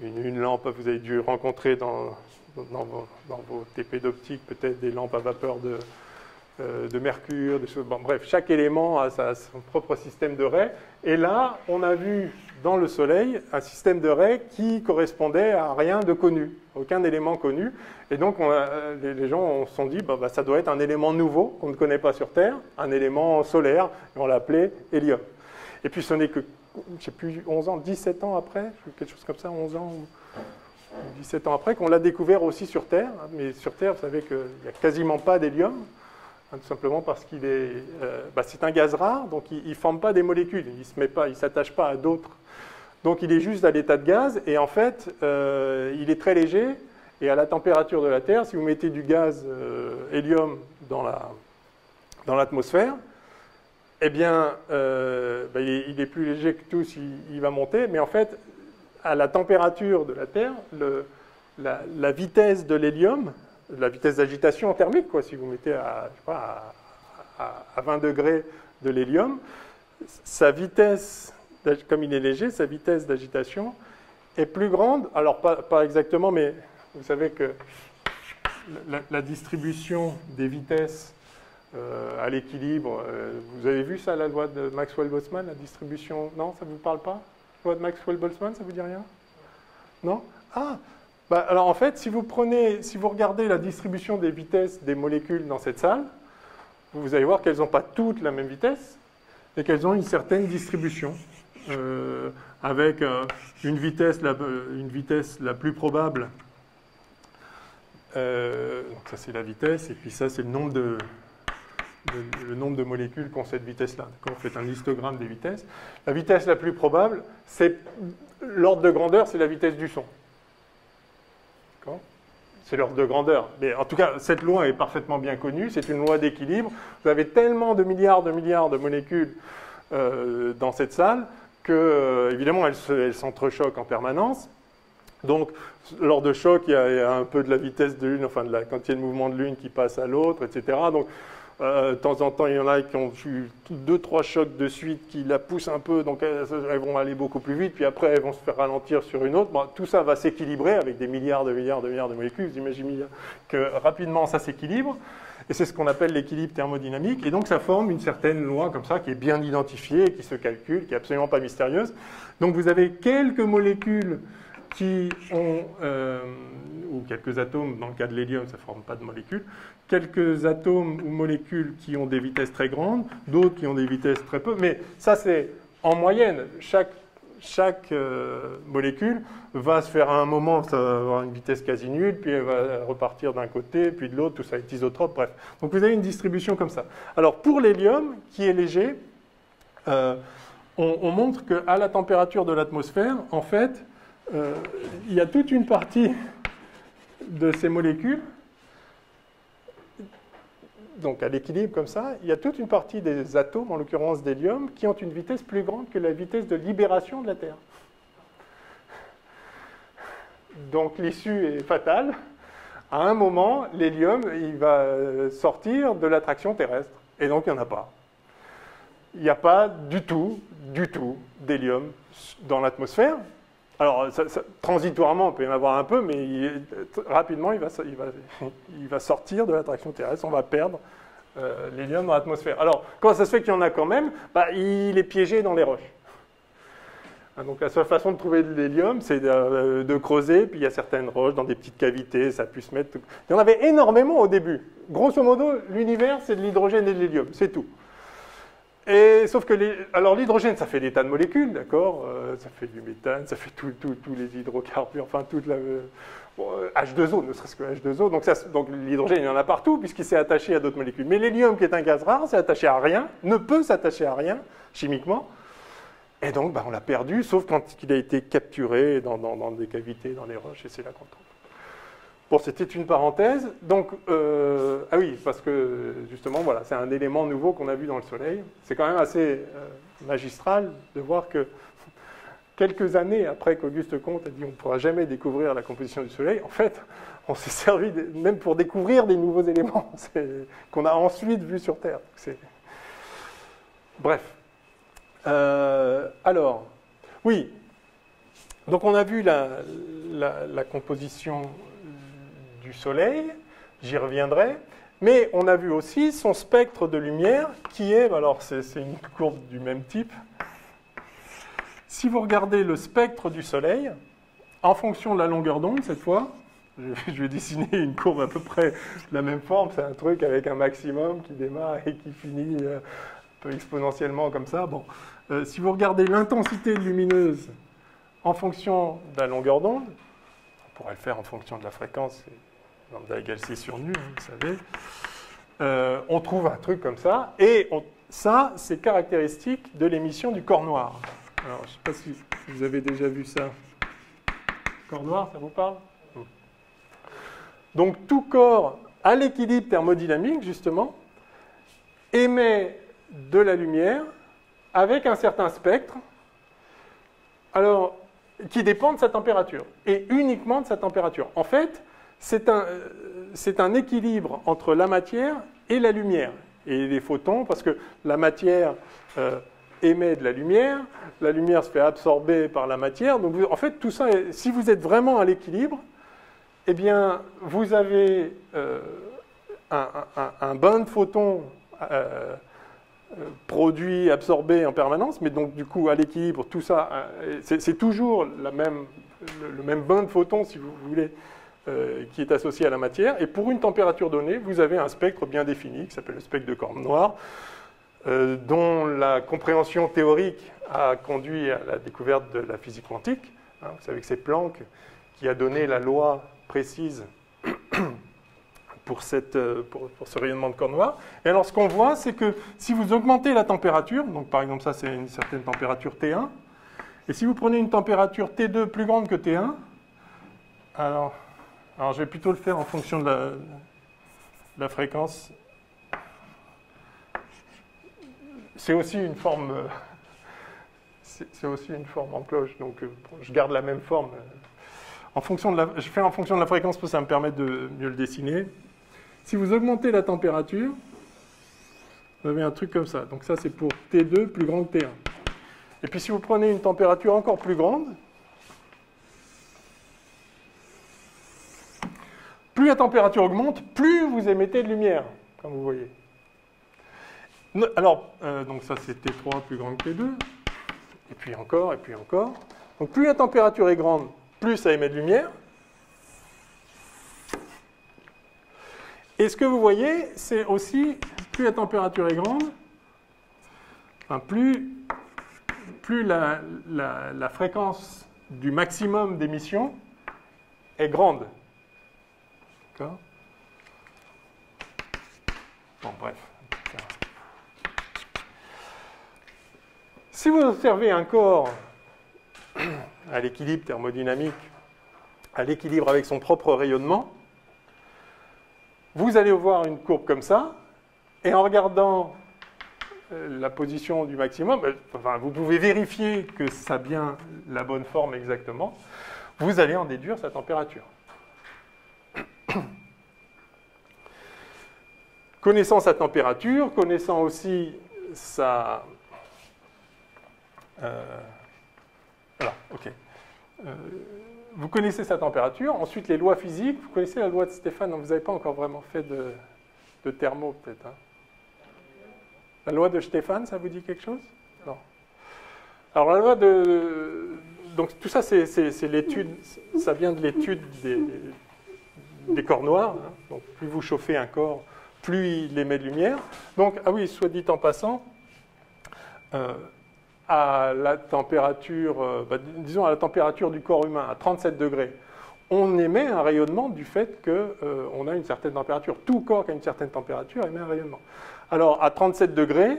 une lampe, vous avez dû rencontrer dans vos TP d'optique peut-être des lampes à vapeur de mercure, des choses, bon, bref, chaque élément a son propre système de raies. Et là, on a vu dans le Soleil un système de raies qui correspondait à rien de connu, aucun élément connu. Et donc, les gens se sont dit, ça doit être un élément nouveau qu'on ne connaît pas sur Terre, un élément solaire, et on l'a appelé hélium. Et puis, ce n'est que, je ne sais plus, 11 ans, 17 ans après, quelque chose comme ça, 11 ans ou 17 ans après, qu'on l'a découvert aussi sur Terre. Mais sur Terre, vous savez qu'il n'y a quasiment pas d'hélium. Tout simplement parce qu'il est, c'est un gaz rare, donc il ne forme pas des molécules, il ne s'attache pas à d'autres. Donc il est juste à l'état de gaz, et en fait, il est très léger, et à la température de la Terre, si vous mettez du gaz hélium dans l'atmosphère, eh bien, il est plus léger que tout, il va monter, mais en fait, à la température de la Terre, la vitesse de l'hélium, la vitesse d'agitation thermique, quoi, si vous mettez à 20 degrés de l'hélium, sa vitesse, comme il est léger, sa vitesse d'agitation est plus grande. Alors, pas exactement, mais vous savez que la distribution des vitesses à l'équilibre. Vous avez vu ça, la loi de Maxwell-Boltzmann, la distribution? Non, ça ne vous parle pas? La loi de Maxwell-Boltzmann, ça ne vous dit rien? Non? Ah bah, alors en fait, si vous regardez la distribution des vitesses des molécules dans cette salle, vous allez voir qu'elles n'ont pas toutes la même vitesse et qu'elles ont une certaine distribution. Avec une vitesse la plus probable. Donc ça, c'est la vitesse. Et puis ça, c'est le nombre de molécules qui ont cette vitesse-là. Vous faites un histogramme des vitesses. La vitesse la plus probable, c'est l'ordre de grandeur, c'est la vitesse du son. C'est l'ordre de grandeur. Mais en tout cas, cette loi est parfaitement bien connue. C'est une loi d'équilibre. Vous avez tellement de milliards de molécules dans cette salle que, évidemment, elles s'entrechoquent en permanence. Donc, lors de choc, il y a un peu de la vitesse de l'une, enfin, quand il y a le mouvement de l'une qui passe à l'autre, etc. Donc, de temps en temps, il y en a qui ont eu 2-3 chocs de suite qui la poussent un peu, donc elles vont aller beaucoup plus vite, puis après, elles vont se faire ralentir sur une autre. Bon, tout ça va s'équilibrer avec des milliards de molécules. Vous imaginez que rapidement, ça s'équilibre. Et c'est ce qu'on appelle l'équilibre thermodynamique. Et donc, ça forme une certaine loi comme ça, qui est bien identifiée, qui se calcule, qui n'est absolument pas mystérieuse. Donc, vous avez quelques molécules qui ont, ou quelques atomes, dans le cas de l'hélium, ça ne forme pas de molécules, quelques atomes ou molécules qui ont des vitesses très grandes, d'autres qui ont des vitesses très peu. Mais ça, c'est en moyenne. Chaque molécule va se faire à un moment, ça va avoir une vitesse quasi nulle, puis elle va repartir d'un côté, puis de l'autre, tout ça est isotrope, bref. Donc vous avez une distribution comme ça. Alors pour l'hélium, qui est léger, on montre qu'à la température de l'atmosphère, en fait, il y a toute une partie de ces molécules, donc à l'équilibre comme ça, il y a toute une partie des atomes, en l'occurrence d'hélium, qui ont une vitesse plus grande que la vitesse de libération de la Terre. Donc l'issue est fatale. À un moment, l'hélium, il va sortir de l'attraction terrestre. Et donc il n'y en a pas. Il n'y a pas du tout d'hélium dans l'atmosphère. Alors, transitoirement, on peut y en avoir un peu, mais rapidement, il va sortir de l'attraction terrestre. On va perdre l'hélium dans l'atmosphère. Alors, quand ça se fait qu'il y en a quand même, bah, il est piégé dans les roches. Donc, la seule façon de trouver de l'hélium, c'est de creuser. Puis, il y a certaines roches dans des petites cavités. Ça a pu se mettre... Il y en avait énormément au début. Grosso modo, l'univers, c'est de l'hydrogène et de l'hélium. C'est tout. Et, sauf que l'hydrogène, ça fait des tas de molécules, d'accord, ça fait du méthane, ça fait tous les hydrocarbures, enfin toute la... Bon, H2O, ne serait-ce que H2O. Donc l'hydrogène, il y en a partout puisqu'il s'est attaché à d'autres molécules. Mais l'hélium, qui est un gaz rare, s'est attaché à rien, ne peut s'attacher à rien chimiquement. Et donc, bah, on l'a perdu, sauf quand il a été capturé dans des cavités, dans les roches, et c'est là qu'on tombe. Bon, c'était une parenthèse. Donc, ah oui, parce que justement, voilà, c'est un élément nouveau qu'on a vu dans le Soleil. C'est quand même assez magistral de voir que quelques années après qu'Auguste Comte a dit on ne pourra jamais découvrir la composition du Soleil, en fait, on s'est servi même pour découvrir des nouveaux éléments qu'on a ensuite vus sur Terre. Bref. Alors, oui. Donc, on a vu la composition du Soleil, j'y reviendrai, mais on a vu aussi son spectre de lumière qui est, alors c'est une courbe du même type, si vous regardez le spectre du Soleil, en fonction de la longueur d'onde cette fois, je vais dessiner une courbe à peu près de la même forme, c'est un truc avec un maximum qui démarre et qui finit un peu exponentiellement comme ça, bon, si vous regardez l'intensité lumineuse en fonction de la longueur d'onde, on pourrait le faire en fonction de la fréquence, lambda égale C sur nu, vous savez, on trouve un truc comme ça, et ça, c'est caractéristique de l'émission du corps noir. Alors, je ne sais pas si vous avez déjà vu ça. Corps noir, ça vous parle? Donc, tout corps à l'équilibre thermodynamique, justement, émet de la lumière avec un certain spectre, alors, qui dépend de sa température, et uniquement de sa température. En fait, c'est un équilibre entre la matière et la lumière, et les photons, parce que la matière émet de la lumière se fait absorber par la matière. Donc, en fait, tout ça, si vous êtes vraiment à l'équilibre, eh bien, vous avez un bain de photons produit, absorbé en permanence, mais donc du coup à l'équilibre, tout ça, c'est toujours la même, le même bain de photons, si vous voulez, qui est associé à la matière. Et pour une température donnée, vous avez un spectre bien défini, qui s'appelle le spectre de Korn noir, dont la compréhension théorique a conduit à la découverte de la physique quantique. Hein, vous savez que c'est Planck qui a donné la loi précise pour ce rayonnement de corps noir. Et alors, ce qu'on voit, c'est que si vous augmentez la température, donc par exemple, ça, c'est une certaine température T1, et si vous prenez une température T2 plus grande que T1, alors je vais plutôt le faire en fonction de la fréquence. C'est aussi une forme... C'est aussi une forme en cloche, donc bon, je garde la même forme. En fonction de la, je fais en fonction de la fréquence, parce que ça me permet de mieux le dessiner. Si vous augmentez la température, vous avez un truc comme ça. Donc ça, c'est pour T2 plus grand que T1. Et puis si vous prenez une température encore plus grande, plus la température augmente, plus vous émettez de lumière, comme vous voyez. Alors, donc ça, c'est T3 plus grand que T2. Et puis encore, et puis encore. Donc plus la température est grande, plus ça émet de lumière. Et ce que vous voyez, c'est aussi, plus la température est grande, enfin plus la fréquence du maximum d'émission est grande. D'accord ? Bon, bref. Si vous observez un corps à l'équilibre thermodynamique, à l'équilibre avec son propre rayonnement, vous allez voir une courbe comme ça, et en regardant la position du maximum, enfin, vous pouvez vérifier que ça a bien la bonne forme exactement, vous allez en déduire sa température. Connaissant sa température, connaissant aussi sa... voilà, ok. Vous connaissez sa température, ensuite les lois physiques, vous connaissez la loi de Stéphane, vous n'avez pas encore vraiment fait de thermo peut-être. Hein. La loi de Stéphane, ça vous dit quelque chose? Non. Alors la loi de... Donc tout ça, c'est l'étude, ça vient de l'étude des corps noirs. Hein. Donc plus vous chauffez un corps, plus il émet de lumière. Donc, ah oui, soit dit en passant... à la température, disons à la température du corps humain, à 37 degrés, on émet un rayonnement du fait qu'on a une certaine température. Tout corps qui a une certaine température émet un rayonnement. Alors, à 37 degrés,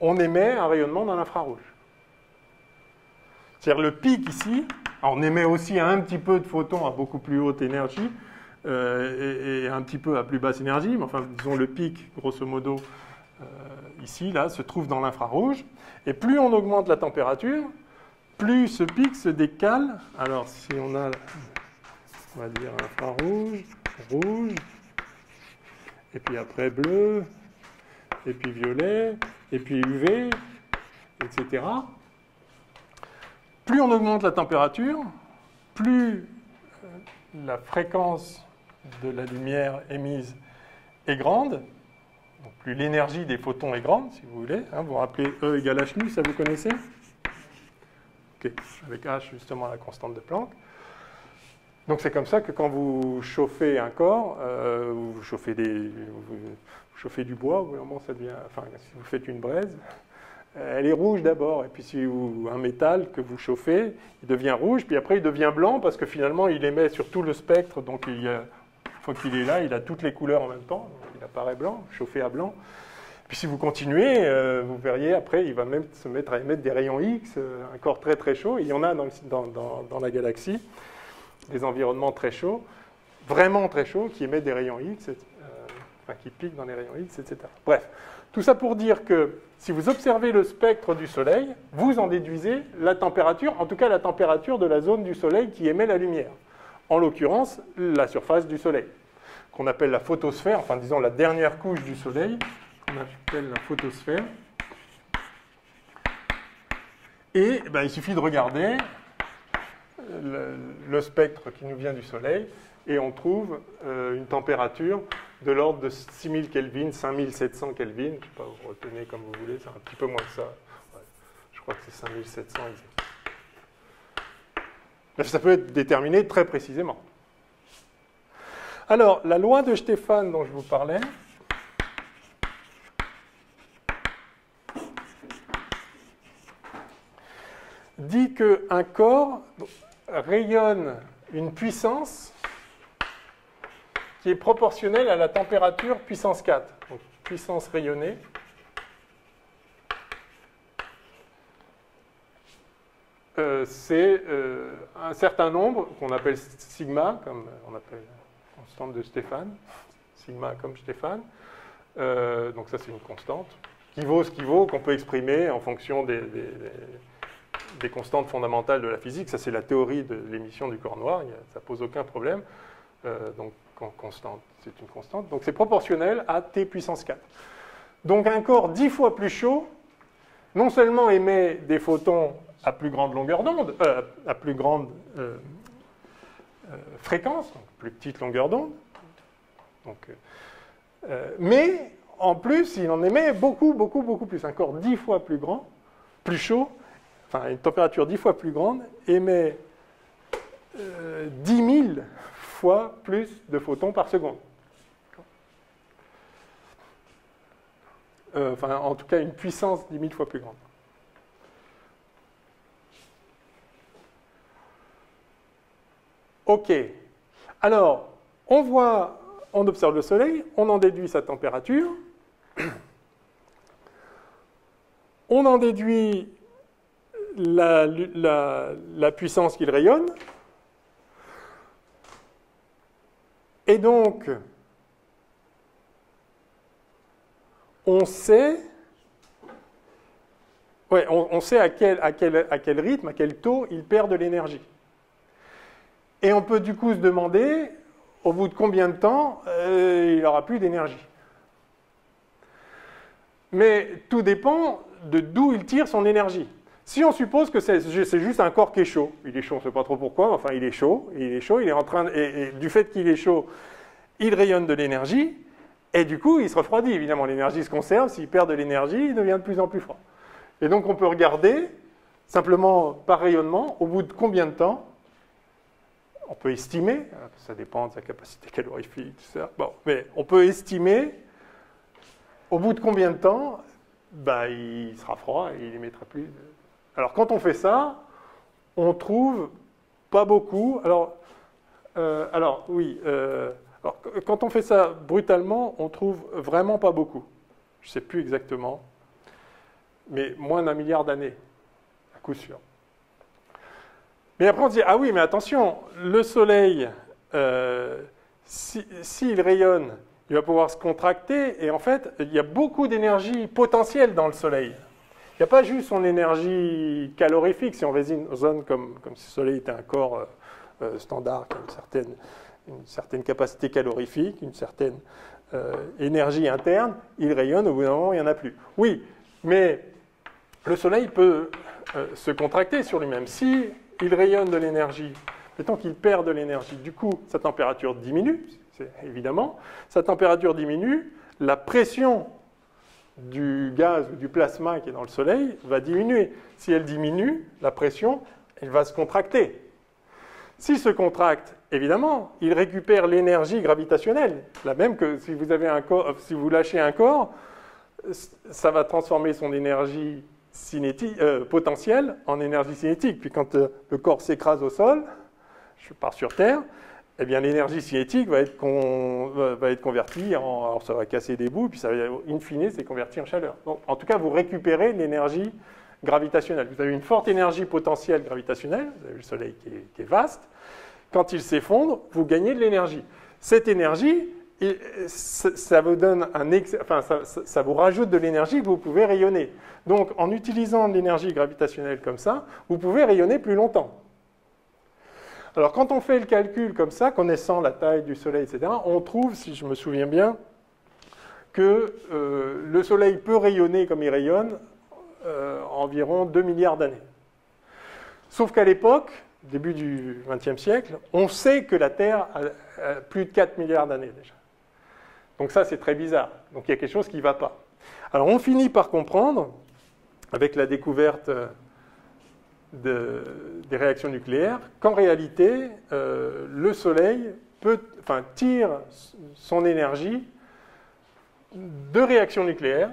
on émet un rayonnement dans l'infrarouge. C'est-à-dire le pic ici, on émet aussi un petit peu de photons à beaucoup plus haute énergie et un petit peu à plus basse énergie, mais enfin, disons le pic, grosso modo, ici, là, se trouve dans l'infrarouge. Et plus on augmente la température, plus ce pic se décale. Alors, si on a, on va dire, infrarouge, rouge, et puis après bleu, et puis violet, et puis UV, etc. Plus on augmente la température, plus la fréquence de la lumière émise est grande. Donc, plus l'énergie des photons est grande, si vous voulez. Hein, vous vous rappelez E égale H nu, ça vous connaissez? Ok, avec H, justement, la constante de Planck. Donc, c'est comme ça que quand vous chauffez un corps, vous chauffez du bois, vraiment, ça devient, enfin, si vous faites une braise, elle est rouge d'abord. Et puis, si vous, un métal que vous chauffez, il devient rouge, puis après, il devient blanc, parce que finalement, il émet sur tout le spectre. Donc, une fois qu'il est là, il a toutes les couleurs en même temps. Il apparaît blanc, chauffé à blanc. Puis si vous continuez, vous verriez après, il va même se mettre à émettre des rayons X, un corps très très chaud. Il y en a dans la galaxie, des environnements très chauds, vraiment très chauds, qui émettent des rayons X, enfin qui piquent dans les rayons X, etc. Bref, tout ça pour dire que si vous observez le spectre du Soleil, vous en déduisez la température, en tout cas la température de la zone du Soleil qui émet la lumière. En l'occurrence, la surface du Soleil, qu'on appelle la photosphère, enfin disons la dernière couche du Soleil, qu'on appelle la photosphère. Et ben, il suffit de regarder le spectre qui nous vient du Soleil et on trouve une température de l'ordre de 6000 Kelvin, 5700 Kelvin. Je ne sais pas, vous retenez comme vous voulez, c'est un petit peu moins que ça. Ouais, je crois que c'est 5700 exact. Ça peut être déterminé très précisément. Alors, la loi de Stéphane dont je vous parlais, dit qu'un corps rayonne une puissance qui est proportionnelle à la température puissance 4. Donc, puissance rayonnée. C'est un certain nombre qu'on appelle sigma, comme on appelle constante de Stéphane, sigma comme Stéphane. Donc ça, c'est une constante qui vaut ce qui vaut, qu'on peut exprimer en fonction des constantes fondamentales de la physique. Ça, c'est la théorie de l'émission du corps noir, ça ne pose aucun problème. Donc, constante, c'est une constante. Donc, c'est proportionnel à T puissance 4. Donc, un corps 10 fois plus chaud, non seulement émet des photons à plus grande longueur d'onde, à plus grande fréquence, donc plus petite longueur d'onde, mais en plus, il en émet beaucoup plus. Un corps 10 fois plus grand, plus chaud, enfin, une température 10 fois plus grande émet 10 000 fois plus de photons par seconde. Enfin, en tout cas, une puissance 10 000 fois plus grande. OK. Alors, on voit, on observe le Soleil, on en déduit sa température, on en déduit la puissance qu'il rayonne. Et donc, on sait, on sait à quel rythme, à quel taux il perd de l'énergie. Et on peut du coup se demander, au bout de combien de temps il n'aura plus d'énergie. Mais tout dépend de d'où il tire son énergie. Si on suppose que c'est juste un corps qui est chaud, il est chaud, on ne sait pas trop pourquoi, mais enfin il est chaud, il est en train de, et du fait qu'il est chaud, il rayonne de l'énergie, et du coup il se refroidit, évidemment l'énergie se conserve, s'il perd de l'énergie, il devient de plus en plus froid. Et donc on peut regarder, simplement par rayonnement, au bout de combien de temps, on peut estimer, ça dépend de sa capacité calorifique, tout ça, bon, mais on peut estimer au bout de combien de temps, bah, il sera froid et il émettra plus. Alors, quand on fait ça, on trouve pas beaucoup. Alors, quand on fait ça brutalement, on trouve vraiment pas beaucoup. Je ne sais plus exactement, mais moins d'1 milliard d'années, à coup sûr. Mais après, on se dit, ah oui, mais attention, le Soleil, s'il rayonne, il va pouvoir se contracter. Et en fait, il y a beaucoup d'énergie potentielle dans le Soleil. Il n'y a pas juste son énergie calorifique, si on raisonne comme si le Soleil était un corps standard, qui a une certaine capacité calorifique, une certaine énergie interne, il rayonne, au bout d'un moment, il n'y en a plus. Oui, mais le Soleil peut se contracter sur lui-même. Si il rayonne de l'énergie, mettons qu'il perd de l'énergie, du coup, sa température diminue, évidemment, sa température diminue, la pression du gaz ou du plasma qui est dans le Soleil va diminuer. Si elle diminue, la pression, elle va se contracter. S'il se contracte, évidemment, il récupère l'énergie gravitationnelle. La même que si vous avez un corps, si vous lâchez un corps, ça va transformer son énergie potentielle en énergie cinétique. Puis quand le corps s'écrase au sol, je pars sur Terre, eh bien, l'énergie cinétique va être convertie en... Alors, ça va casser des bouts, puis ça va, in fine, c'est converti en chaleur. Donc, en tout cas, vous récupérez l'énergie gravitationnelle. Vous avez une forte énergie potentielle gravitationnelle, vous avez le Soleil qui est vaste. Quand il s'effondre, vous gagnez de l'énergie. Cette énergie, ça vous donne ça vous rajoute de l'énergie que vous pouvez rayonner. Donc, en utilisant de l'énergie gravitationnelle comme ça, vous pouvez rayonner plus longtemps. Alors, quand on fait le calcul comme ça, connaissant la taille du Soleil, etc., on trouve, si je me souviens bien, que le Soleil peut rayonner comme il rayonne environ 2 milliards d'années. Sauf qu'à l'époque, début du XXe siècle, on sait que la Terre a plus de 4 milliards d'années déjà. Donc ça, c'est très bizarre. Donc il y a quelque chose qui ne va pas. Alors on finit par comprendre, avec la découverte des réactions nucléaires, qu'en réalité, le Soleil tire son énergie de réactions nucléaires.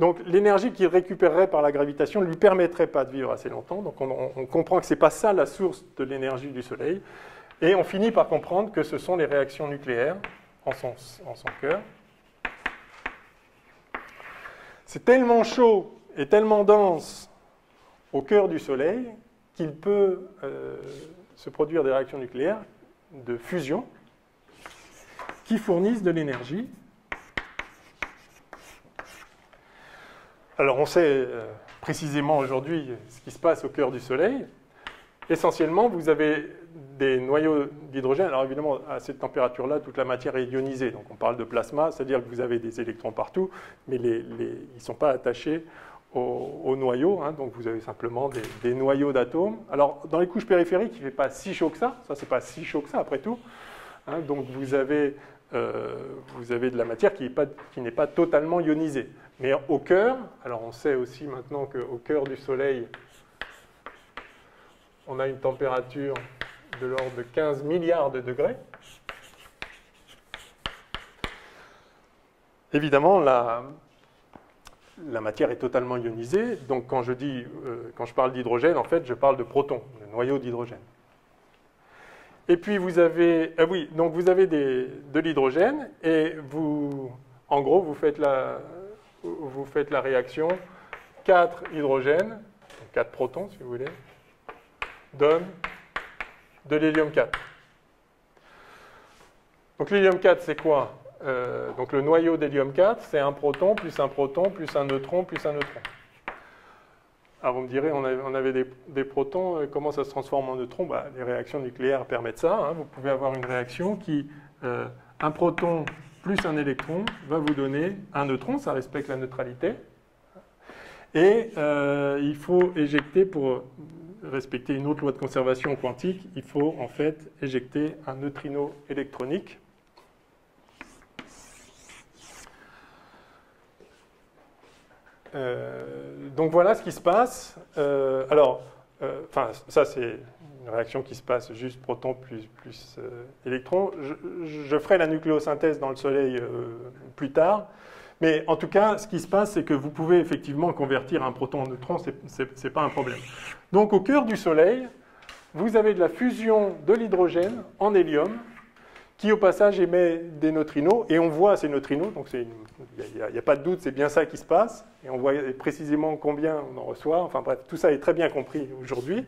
Donc l'énergie qu'il récupérerait par la gravitation ne lui permettrait pas de vivre assez longtemps. Donc on comprend que ce n'est pas ça la source de l'énergie du Soleil. Et on finit par comprendre que ce sont les réactions nucléaires en son cœur. C'est tellement chaud et tellement dense au cœur du Soleil qu'il peut se produire des réactions nucléaires de fusion qui fournissent de l'énergie. Alors on sait précisément aujourd'hui ce qui se passe au cœur du Soleil. Essentiellement, vous avez des noyaux d'hydrogène. Alors évidemment, à cette température-là, toute la matière est ionisée. Donc on parle de plasma, c'est-à-dire que vous avez des électrons partout, mais ils ne sont pas attachés aux noyaux. Hein. Donc vous avez simplement des noyaux d'atomes. Alors dans les couches périphériques, il ne fait pas si chaud que ça. Ça, c'est pas si chaud que ça, après tout. Hein. Donc vous avez de la matière qui n'est pas totalement ionisée. Mais au cœur, alors on sait aussi maintenant qu'au cœur du Soleil, on a une température de l'ordre de 15 milliards de degrés. Évidemment, la matière est totalement ionisée. Donc quand je parle d'hydrogène, en fait, je parle de protons, de noyaux d'hydrogène. Et puis vous avez, vous avez de l'hydrogène et en gros, vous faites la réaction 4 hydrogènes, 4 protons si vous voulez, donne de l'hélium-4. Donc l'hélium-4, c'est quoi? Donc le noyau d'hélium-4, c'est un proton, plus un proton, plus un neutron, plus un neutron. Alors vous me direz, on avait des protons, comment ça se transforme en neutrons? Les réactions nucléaires permettent ça. Hein. Vous pouvez avoir une réaction qui, un proton plus un électron, va vous donner un neutron, ça respecte la neutralité. Et il faut éjecter pour respecter une autre loi de conservation quantique, il faut en fait éjecter un neutrino électronique. Donc voilà ce qui se passe. Ça c'est une réaction qui se passe juste proton plus électron. Je ferai la nucléosynthèse dans le Soleil plus tard. Mais en tout cas, ce qui se passe, c'est que vous pouvez effectivement convertir un proton en neutron, ce n'est pas un problème. Donc au cœur du Soleil, vous avez de la fusion de l'hydrogène en hélium, qui au passage émet des neutrinos, et on voit ces neutrinos, donc il n'y a pas de doute, c'est bien ça qui se passe, et on voit précisément combien on en reçoit, enfin bref, tout ça est très bien compris aujourd'hui.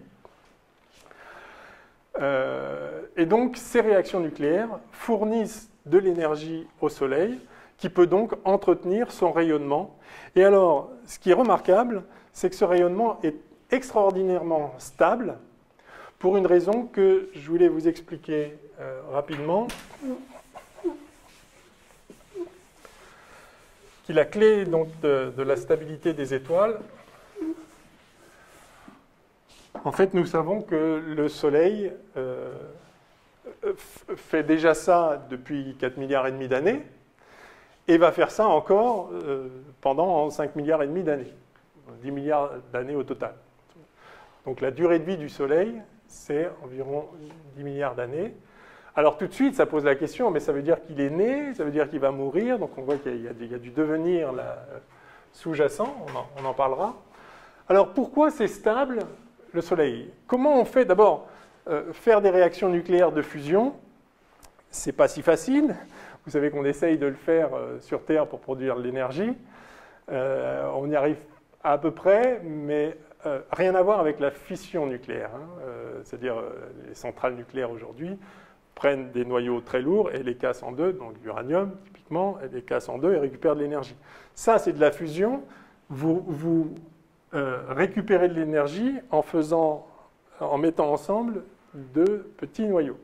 Et donc ces réactions nucléaires fournissent de l'énergie au Soleil, qui peut donc entretenir son rayonnement. Et alors, ce qui est remarquable, c'est que ce rayonnement est extraordinairement stable pour une raison que je voulais vous expliquer rapidement, qui est la clé donc, de la stabilité des étoiles. En fait, nous savons que le Soleil fait déjà ça depuis 4 milliards et demi d'années, et va faire ça encore pendant 5 milliards et demi d'années, 10 milliards d'années au total. Donc la durée de vie du Soleil, c'est environ 10 milliards d'années. Alors tout de suite, ça pose la question, mais ça veut dire qu'il est né, ça veut dire qu'il va mourir, donc on voit qu'il y a du devenir sous-jacent, on en parlera. Alors pourquoi c'est stable, le Soleil? Comment on fait? D'abord, faire des réactions nucléaires de fusion, c'est pas si facile. Vous savez qu'on essaye de le faire sur Terre pour produire de l'énergie. On y arrive à peu près, mais rien à voir avec la fission nucléaire. Hein. C'est-à-dire les centrales nucléaires aujourd'hui prennent des noyaux très lourds et les cassent en deux, donc l'uranium typiquement, et les cassent en deux et récupèrent de l'énergie. Ça, c'est de la fusion. Vous récupérez de l'énergie en mettant ensemble deux petits noyaux.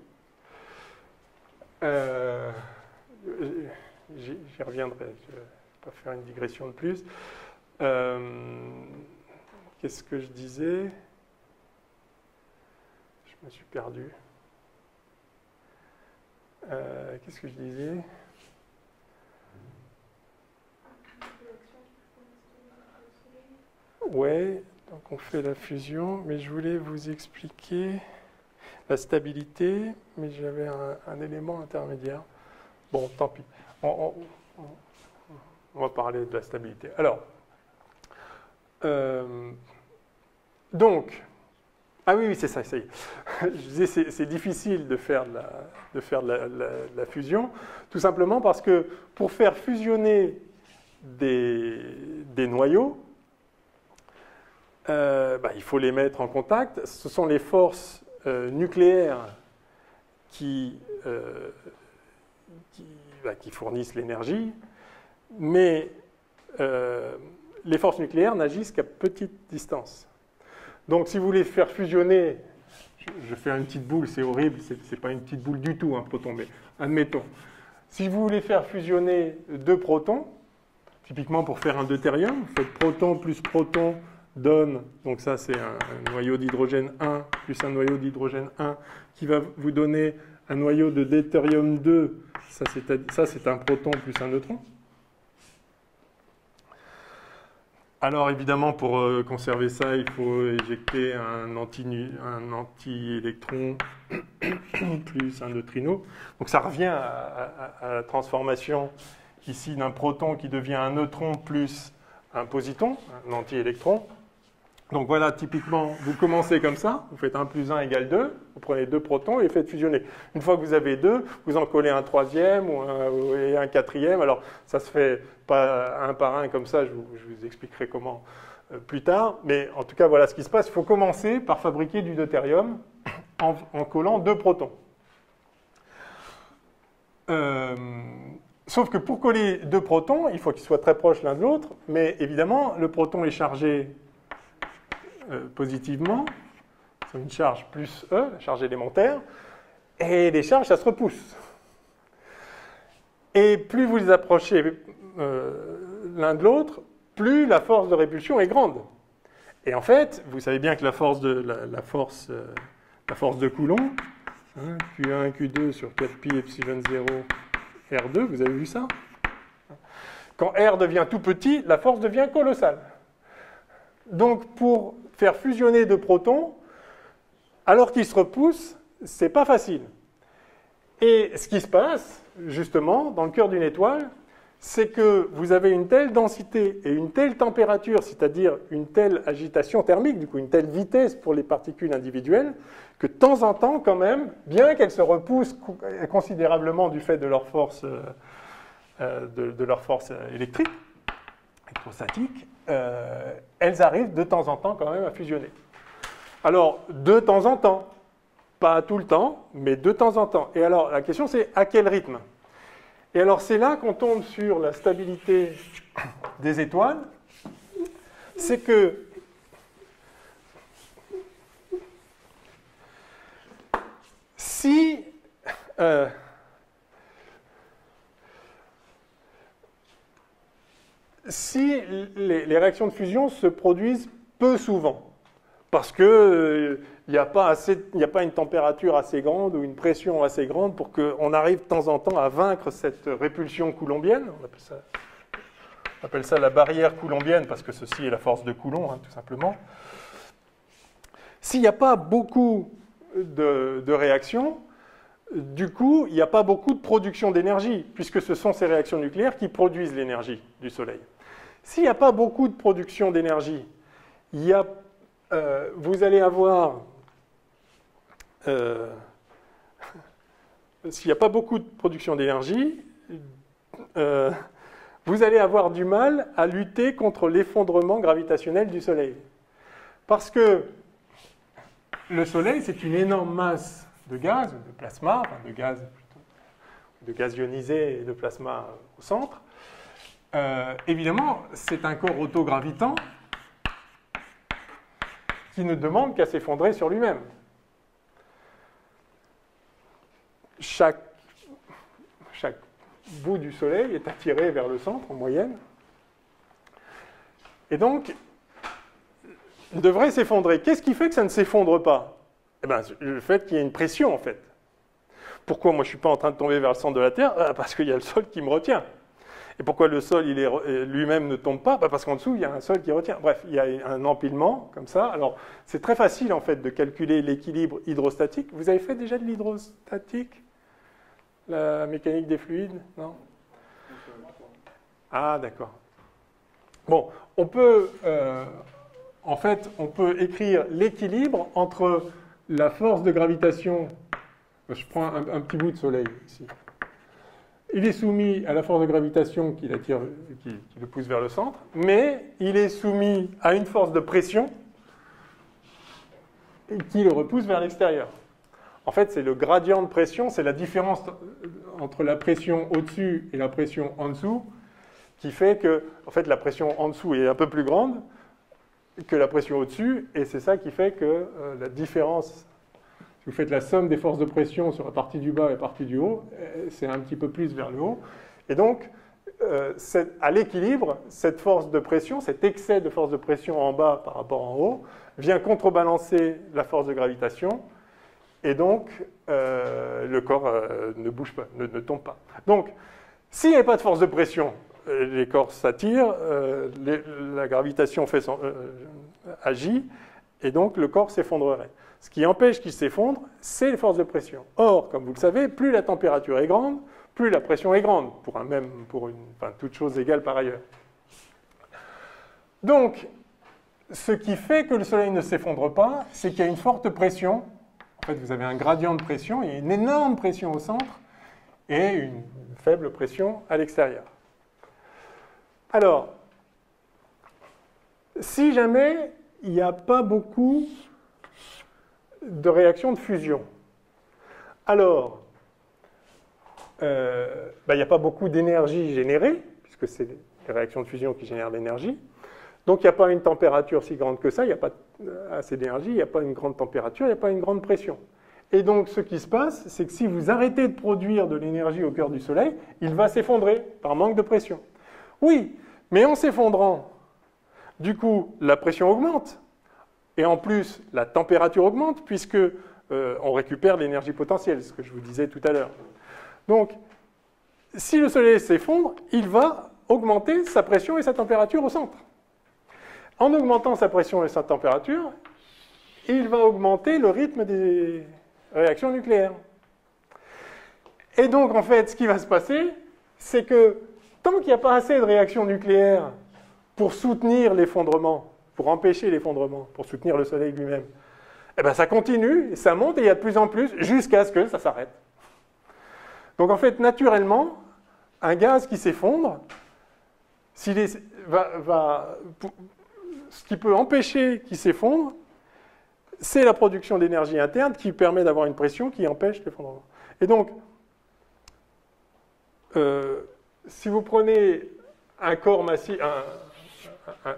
J'y reviendrai, je ne vais pas faire une digression de plus. Qu'est-ce que je disais? Je me suis perdu. Qu'est-ce que je disais? Ouais, donc on fait la fusion, mais je voulais vous expliquer la stabilité, mais j'avais un élément intermédiaire. Bon, tant pis. On va parler de la stabilité. Alors, donc, ah oui, c'est ça, ça y est. Je disais, c'est difficile de faire de la fusion, tout simplement parce que pour faire fusionner des noyaux, il faut les mettre en contact. Ce sont les forces nucléaires qui fournissent l'énergie, mais les forces nucléaires n'agissent qu'à petite distance. Donc, si vous voulez faire fusionner, je fais une petite boule, c'est horrible, c'est pas une petite boule du tout, un proton, mais admettons. Si vous voulez faire fusionner deux protons, typiquement pour faire un deutérium, vous faites proton plus proton donne, donc ça c'est un noyau d'hydrogène 1 plus un noyau d'hydrogène 1 qui va vous donner un noyau de deutérium 2, ça c'est un proton plus un neutron. Alors évidemment, pour conserver ça, il faut éjecter un anti-électron plus un neutrino. Donc ça revient à la transformation ici d'un proton qui devient un neutron plus un positon, un anti-électron. Donc voilà, typiquement, vous commencez comme ça, vous faites 1 plus 1 égale 2, vous prenez deux protons et les faites fusionner. Une fois que vous avez deux, vous en collez un troisième et un quatrième. Alors, ça se fait pas un par un comme ça, je vous expliquerai comment plus tard. Mais en tout cas, voilà ce qui se passe. Il faut commencer par fabriquer du deutérium en collant deux protons. Sauf que pour coller deux protons, il faut qu'ils soient très proches l'un de l'autre. Mais évidemment, le proton est chargé positivement, c'est une charge plus E, la charge élémentaire, et les charges, ça se repousse. Et plus vous les approchez l'un de l'autre, plus la force de répulsion est grande. Et en fait, vous savez bien que la force de Coulomb, hein, Q1, Q2 sur 4pi epsilon 0, R2, vous avez vu ça? Quand R devient tout petit, la force devient colossale. Donc, pour faire fusionner deux protons, alors qu'ils se repoussent, c'est pas facile. Et ce qui se passe, justement, dans le cœur d'une étoile, c'est que vous avez une telle densité et une telle température, c'est-à-dire une telle agitation thermique, du coup une telle vitesse pour les particules individuelles, que de temps en temps, quand même, bien qu'elles se repoussent considérablement du fait de leur force électrique, électrostatique, elles arrivent de temps en temps quand même à fusionner. Alors, de temps en temps, pas tout le temps, mais de temps en temps. Et alors, la question c'est à quel rythme? Et alors, c'est là qu'on tombe sur la stabilité des étoiles. C'est que si les réactions de fusion se produisent peu souvent, parce qu'il n'y a pas une température assez grande ou une pression assez grande pour qu'on arrive de temps en temps à vaincre cette répulsion coulombienne. On appelle ça la barrière coulombienne, parce que ceci est la force de Coulomb, hein, tout simplement. S'il n'y a pas beaucoup de réactions, du coup, il n'y a pas beaucoup de production d'énergie, puisque ce sont ces réactions nucléaires qui produisent l'énergie du Soleil. S'il n'y a pas beaucoup de production d'énergie, vous allez avoir... S'il n'y a pas beaucoup de production d'énergie, vous allez avoir du mal à lutter contre l'effondrement gravitationnel du Soleil. Parce que le Soleil, c'est une énorme masse de gaz, de plasma, enfin de gaz plutôt, de gaz ionisé et de plasma au centre. Évidemment, c'est un corps autogravitant qui ne demande qu'à s'effondrer sur lui-même. Chaque bout du Soleil est attiré vers le centre en moyenne. Et donc, il devrait s'effondrer. Qu'est-ce qui fait que ça ne s'effondre pas ? Eh bien, le fait qu'il y ait une pression, en fait. Pourquoi moi je ne suis pas en train de tomber vers le centre de la Terre? Parce qu'il y a le sol qui me retient. Et pourquoi le sol lui-même ne tombe pas? Parce qu'en dessous, il y a un sol qui retient. Bref, il y a un empilement comme ça. Alors, c'est très facile, en fait, de calculer l'équilibre hydrostatique. Vous avez fait déjà de l'hydrostatique? La mécanique des fluides? Non? Ah, d'accord. Bon, on peut, en fait, on peut écrire l'équilibre entre la force de gravitation. Je prends un petit bout de soleil ici. Il est soumis à la force de gravitation qui l'attire, qui le pousse vers le centre, mais il est soumis à une force de pression qui le repousse vers l'extérieur. En fait, c'est le gradient de pression, c'est la différence entre la pression au-dessus et la pression en dessous qui fait que, en fait, la pression en dessous est un peu plus grande que la pression au-dessus, et c'est ça qui fait que la différence... Si vous faites la somme des forces de pression sur la partie du bas et la partie du haut, c'est un petit peu plus vers le haut. Et donc, à l'équilibre, cette force de pression, cet excès de force de pression en bas par rapport en haut, vient contrebalancer la force de gravitation. Et donc, le corps ne bouge pas, ne tombe pas. Donc, s'il n'y a pas de force de pression, les corps s'attirent, la gravitation fait son, agit, et donc le corps s'effondrerait. Ce qui empêche qu'il s'effondre, c'est les forces de pression. Or, comme vous le savez, plus la température est grande, plus la pression est grande, enfin, toute chose égale par ailleurs. Donc, ce qui fait que le Soleil ne s'effondre pas, c'est qu'il y a une forte pression. En fait, vous avez un gradient de pression, il y a une énorme pression au centre et une faible pression à l'extérieur. Alors, si jamais il n'y a pas beaucoup de réaction de fusion. Alors, il n'y a pas beaucoup d'énergie générée, puisque c'est les réactions de fusion qui génèrent l'énergie. Donc, il n'y a pas une température si grande que ça, il n'y a pas assez d'énergie, il n'y a pas une grande température, il n'y a pas une grande pression. Et donc, ce qui se passe, c'est que si vous arrêtez de produire de l'énergie au cœur du Soleil, il va s'effondrer par manque de pression. Oui, mais en s'effondrant, du coup, la pression augmente. Et en plus, la température augmente puisque on récupère l'énergie potentielle, ce que je vous disais tout à l'heure. Donc, si le Soleil s'effondre, il va augmenter sa pression et sa température au centre. En augmentant sa pression et sa température, il va augmenter le rythme des réactions nucléaires. Et donc, en fait, ce qui va se passer, c'est que tant qu'il n'y a pas assez de réactions nucléaires pour soutenir l'effondrement, pour empêcher l'effondrement, pour soutenir le Soleil lui-même, eh bien, ça continue, ça monte, et il y a de plus en plus, jusqu'à ce que ça s'arrête. Donc, en fait, naturellement, un gaz qui s'effondre, ce qui peut empêcher qu'il s'effondre, c'est la production d'énergie interne qui permet d'avoir une pression qui empêche l'effondrement. Et donc, si vous prenez un corps massif,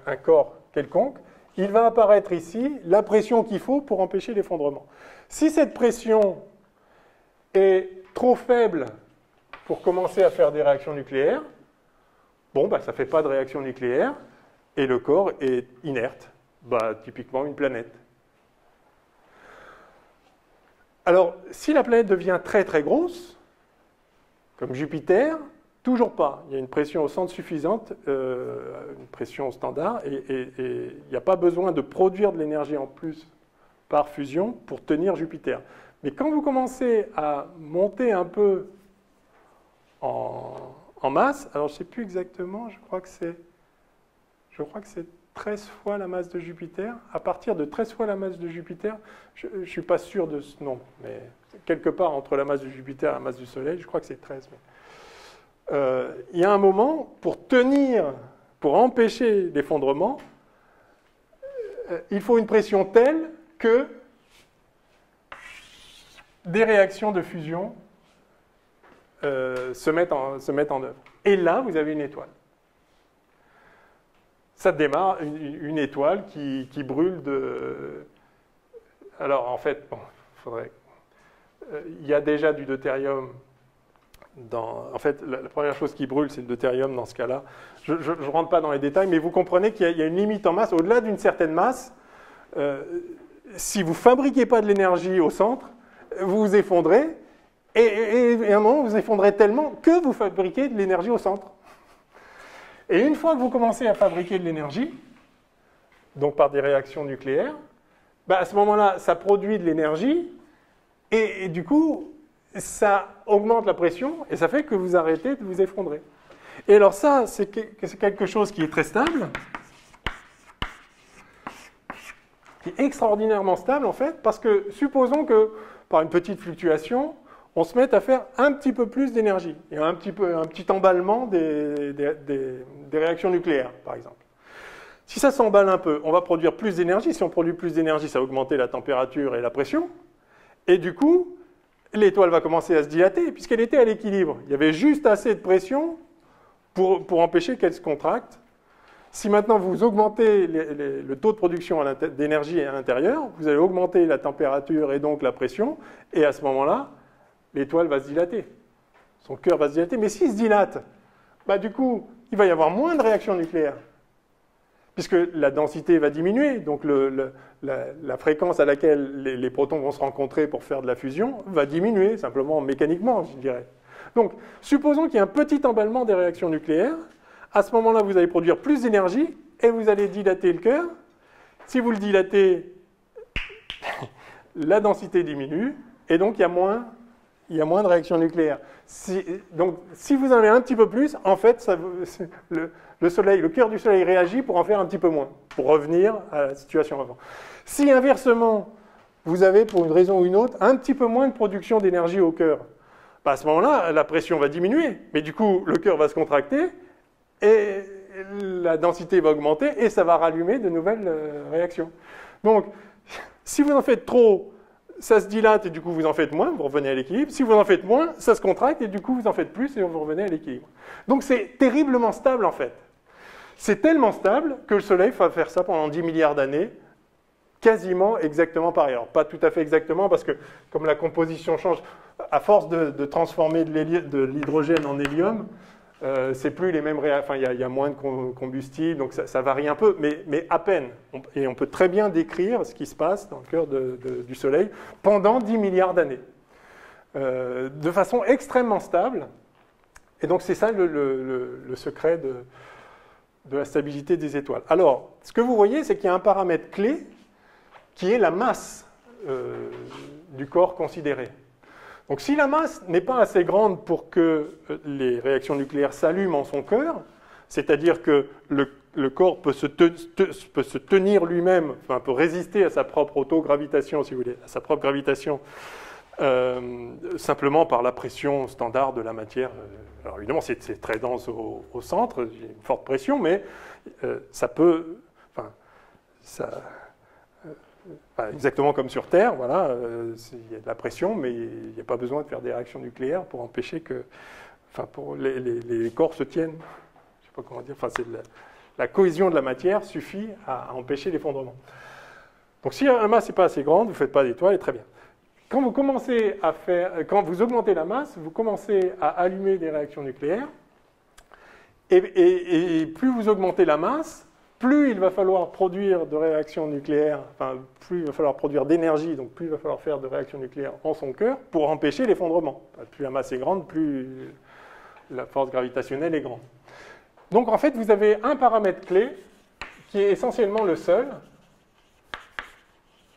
un corps quelconque, il va apparaître ici la pression qu'il faut pour empêcher l'effondrement. Si cette pression est trop faible pour commencer à faire des réactions nucléaires, bon, ça ne fait pas de réaction nucléaire et le corps est inerte, typiquement une planète. Alors, si la planète devient très très grosse, comme Jupiter, toujours pas. Il y a une pression au centre suffisante, une pression standard, et il n'y a pas besoin de produire de l'énergie en plus par fusion pour tenir Jupiter. Mais quand vous commencez à monter un peu en masse, alors je ne sais plus exactement, je crois que c'est 13 fois la masse de Jupiter. À partir de 13 fois la masse de Jupiter, je ne suis pas sûr de ce nom, mais quelque part entre la masse de Jupiter et la masse du Soleil, je crois que c'est 13. Mais... il y a un moment, pour empêcher l'effondrement, il faut une pression telle que des réactions de fusion se mettent en œuvre. Et là, vous avez une étoile. Ça démarre, une étoile qui brûle de... Alors, en fait, il y a déjà du deutérium. En fait, la première chose qui brûle, c'est le deutérium dans ce cas-là. Je ne rentre pas dans les détails, mais vous comprenez qu'il y a une limite en masse. Au-delà d'une certaine masse, si vous ne fabriquez pas de l'énergie au centre, vous vous effondrez, et à un moment, vous vous effondrez tellement que vous fabriquez de l'énergie au centre. Et une fois que vous commencez à fabriquer de l'énergie, donc par des réactions nucléaires, bah à ce moment-là, ça produit de l'énergie, et du coup, ça augmente la pression, et ça fait que vous arrêtez de vous effondrer. Et alors ça, c'est quelque chose qui est très stable, qui est extraordinairement stable en fait, parce que supposons que, par une petite fluctuation, on se mette à faire un petit peu plus d'énergie, et un petit emballement des réactions nucléaires, par exemple. Si ça s'emballe un peu, on va produire plus d'énergie. Si on produit plus d'énergie, ça va augmenter la température et la pression, et du coup, l'étoile va commencer à se dilater, puisqu'elle était à l'équilibre. Il y avait juste assez de pression pour empêcher qu'elle se contracte. Si maintenant vous augmentez le taux de production d'énergie à l'intérieur, vous allez augmenter la température et donc la pression, et à ce moment-là, l'étoile va se dilater. Son cœur va se dilater, mais s'il se dilate, bah du coup, il va y avoir moins de réactions nucléaires, puisque la densité va diminuer, donc la fréquence à laquelle les protons vont se rencontrer pour faire de la fusion va diminuer, simplement mécaniquement, je dirais. Donc, supposons qu'il y a un petit emballement des réactions nucléaires. À ce moment-là, vous allez produire plus d'énergie et vous allez dilater le cœur. Si vous le dilatez, la densité diminue et donc il y a moins de réactions nucléaires. Donc, si vous en avez un petit peu plus, en fait, le cœur du Soleil réagit pour en faire un petit peu moins, pour revenir à la situation avant. Si inversement, vous avez, pour une raison ou une autre, un petit peu moins de production d'énergie au cœur, bah à ce moment-là, la pression va diminuer, mais du coup, le cœur va se contracter et la densité va augmenter et ça va rallumer de nouvelles réactions. Donc, si vous en faites trop, ça se dilate et du coup, vous en faites moins, vous revenez à l'équilibre. Si vous en faites moins, ça se contracte et du coup, vous en faites plus et vous revenez à l'équilibre. Donc, c'est terriblement stable en fait. C'est tellement stable que le Soleil va faire ça pendant 10 milliards d'années, quasiment exactement pareil. Alors, pas tout à fait exactement parce que comme la composition change, à force de transformer de l'hydrogène en hélium, c'est plus les mêmes réactions, enfin, il y a moins de combustible, donc ça varie un peu, mais à peine. Et on peut très bien décrire ce qui se passe dans le cœur du Soleil pendant 10 milliards d'années, de façon extrêmement stable. Et donc c'est ça le secret de la stabilité des étoiles. Alors, ce que vous voyez, c'est qu'il y a un paramètre clé qui est la masse du corps considéré. Donc si la masse n'est pas assez grande pour que les réactions nucléaires s'allument en son cœur, c'est-à-dire que le corps peut se tenir lui-même, enfin, peut résister à sa propre autogravitation, si vous voulez, à sa propre gravitation, simplement par la pression standard de la matière. Alors évidemment, c'est très dense au centre, il y a une forte pression, mais ça peut... Enfin, ça... Exactement comme sur Terre, voilà, il y a de la pression, mais il n'y a pas besoin de faire des réactions nucléaires pour empêcher que, enfin, pour les corps se tiennent. Je sais pas comment dire. Enfin, c'est la cohésion de la matière suffit à empêcher l'effondrement. Donc, si la masse n'est pas assez grande, vous ne faites pas d'étoiles, et très bien. Quand vous commencez à faire, quand vous augmentez la masse, vous commencez à allumer des réactions nucléaires, et plus vous augmentez la masse, plus il va falloir produire de réactions nucléaires, enfin, plus il va falloir produire d'énergie, donc plus il va falloir faire de réactions nucléaires en son cœur pour empêcher l'effondrement. Plus la masse est grande, plus la force gravitationnelle est grande. Donc en fait, vous avez un paramètre clé qui est essentiellement le seul.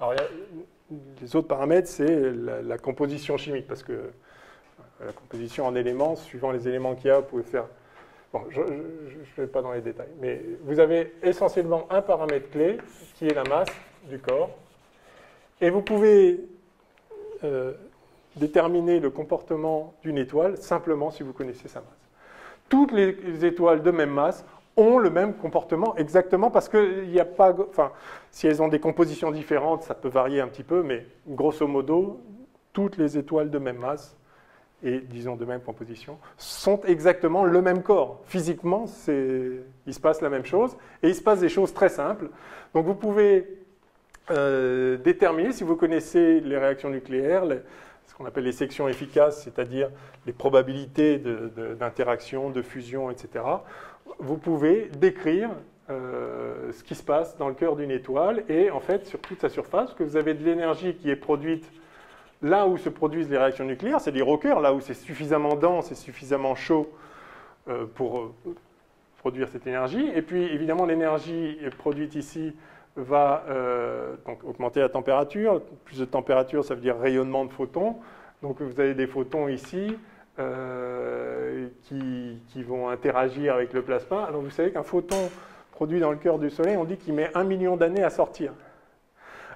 Alors, les autres paramètres, c'est la composition chimique, parce que la composition en éléments, suivant les éléments qu'il y a, vous pouvez faire... Bon, je ne vais pas dans les détails, mais vous avez essentiellement un paramètre clé qui est la masse du corps. Et vous pouvez déterminer le comportement d'une étoile simplement si vous connaissez sa masse. Toutes les étoiles de même masse ont le même comportement exactement parce que il n'y a pas, enfin, si elles ont des compositions différentes, ça peut varier un petit peu, mais grosso modo, toutes les étoiles de même masse et, disons, de même composition, sont exactement le même corps. Physiquement, il se passe la même chose, et il se passe des choses très simples. Donc vous pouvez déterminer, si vous connaissez les réactions nucléaires, ce qu'on appelle les sections efficaces, c'est-à-dire les probabilités d'interaction, de fusion, etc., vous pouvez décrire ce qui se passe dans le cœur d'une étoile et en fait sur toute sa surface, que vous avez de l'énergie qui est produite là où se produisent les réactions nucléaires, c'est-à-dire au cœur, là où c'est suffisamment dense et suffisamment chaud pour produire cette énergie. Et puis évidemment l'énergie produite ici va donc augmenter la température. Plus de température, ça veut dire rayonnement de photons. Donc vous avez des photons ici qui vont interagir avec le plasma. Alors vous savez qu'un photon produit dans le cœur du Soleil, on dit qu'il met 1 million d'années à sortir.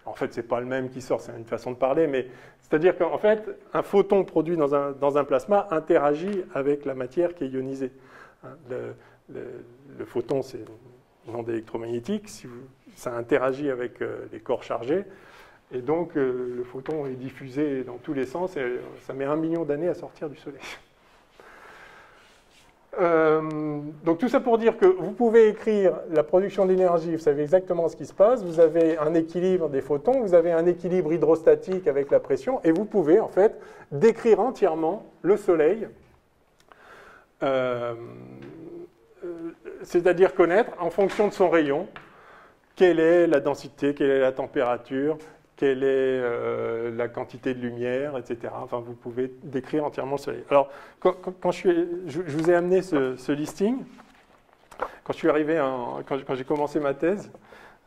En fait, c'est pas le même qui sort, c'est une façon de parler, mais c'est-à-dire qu'en fait, un photon produit dans un plasma interagit avec la matière qui est ionisée. Le photon, c'est une onde électromagnétique, ça interagit avec les corps chargés, et donc le photon est diffusé dans tous les sens, et ça met 1 million d'années à sortir du Soleil. Donc tout ça pour dire que vous pouvez écrire la production d'énergie, vous savez exactement ce qui se passe, vous avez un équilibre des photons, vous avez un équilibre hydrostatique avec la pression, et vous pouvez en fait décrire entièrement le Soleil, c'est-à-dire connaître en fonction de son rayon, quelle est la densité, quelle est la température, quelle est la quantité de lumière, etc. Enfin, vous pouvez décrire entièrement le Soleil. Alors, quand je vous ai amené ce listing, quand je suis arrivé, quand j'ai commencé ma thèse,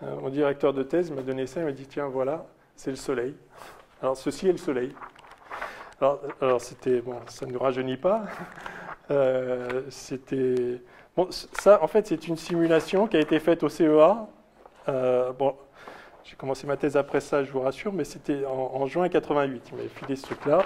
mon directeur de thèse m'a donné ça, il m'a dit, tiens, voilà, c'est le Soleil. Alors, ceci est le Soleil. Alors c'était, bon, ça ne nous rajeunit pas. C'était, bon, ça, en fait, c'est une simulation qui a été faite au CEA. Bon, j'ai commencé ma thèse après ça, je vous rassure, mais c'était en juin 88. Il m'avait filé ce truc-là.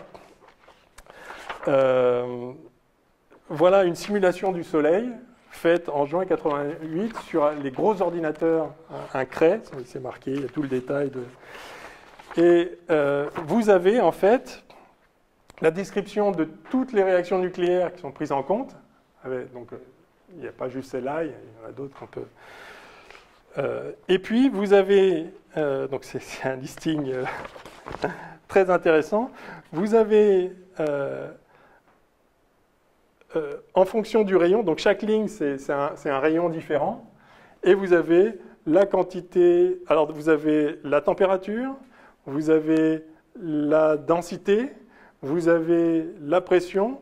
Voilà une simulation du Soleil faite en juin 88 sur les gros ordinateurs, un Cray, c'est marqué, il y a tout le détail. Et vous avez en fait la description de toutes les réactions nucléaires qui sont prises en compte. Donc, il n'y a pas juste celle-là, il y en a d'autres qu'on peut... et puis, vous avez, donc c'est un listing très intéressant, vous avez, en fonction du rayon, donc chaque ligne, c'est un rayon différent, et vous avez la quantité, alors vous avez la température, vous avez la densité, vous avez la pression,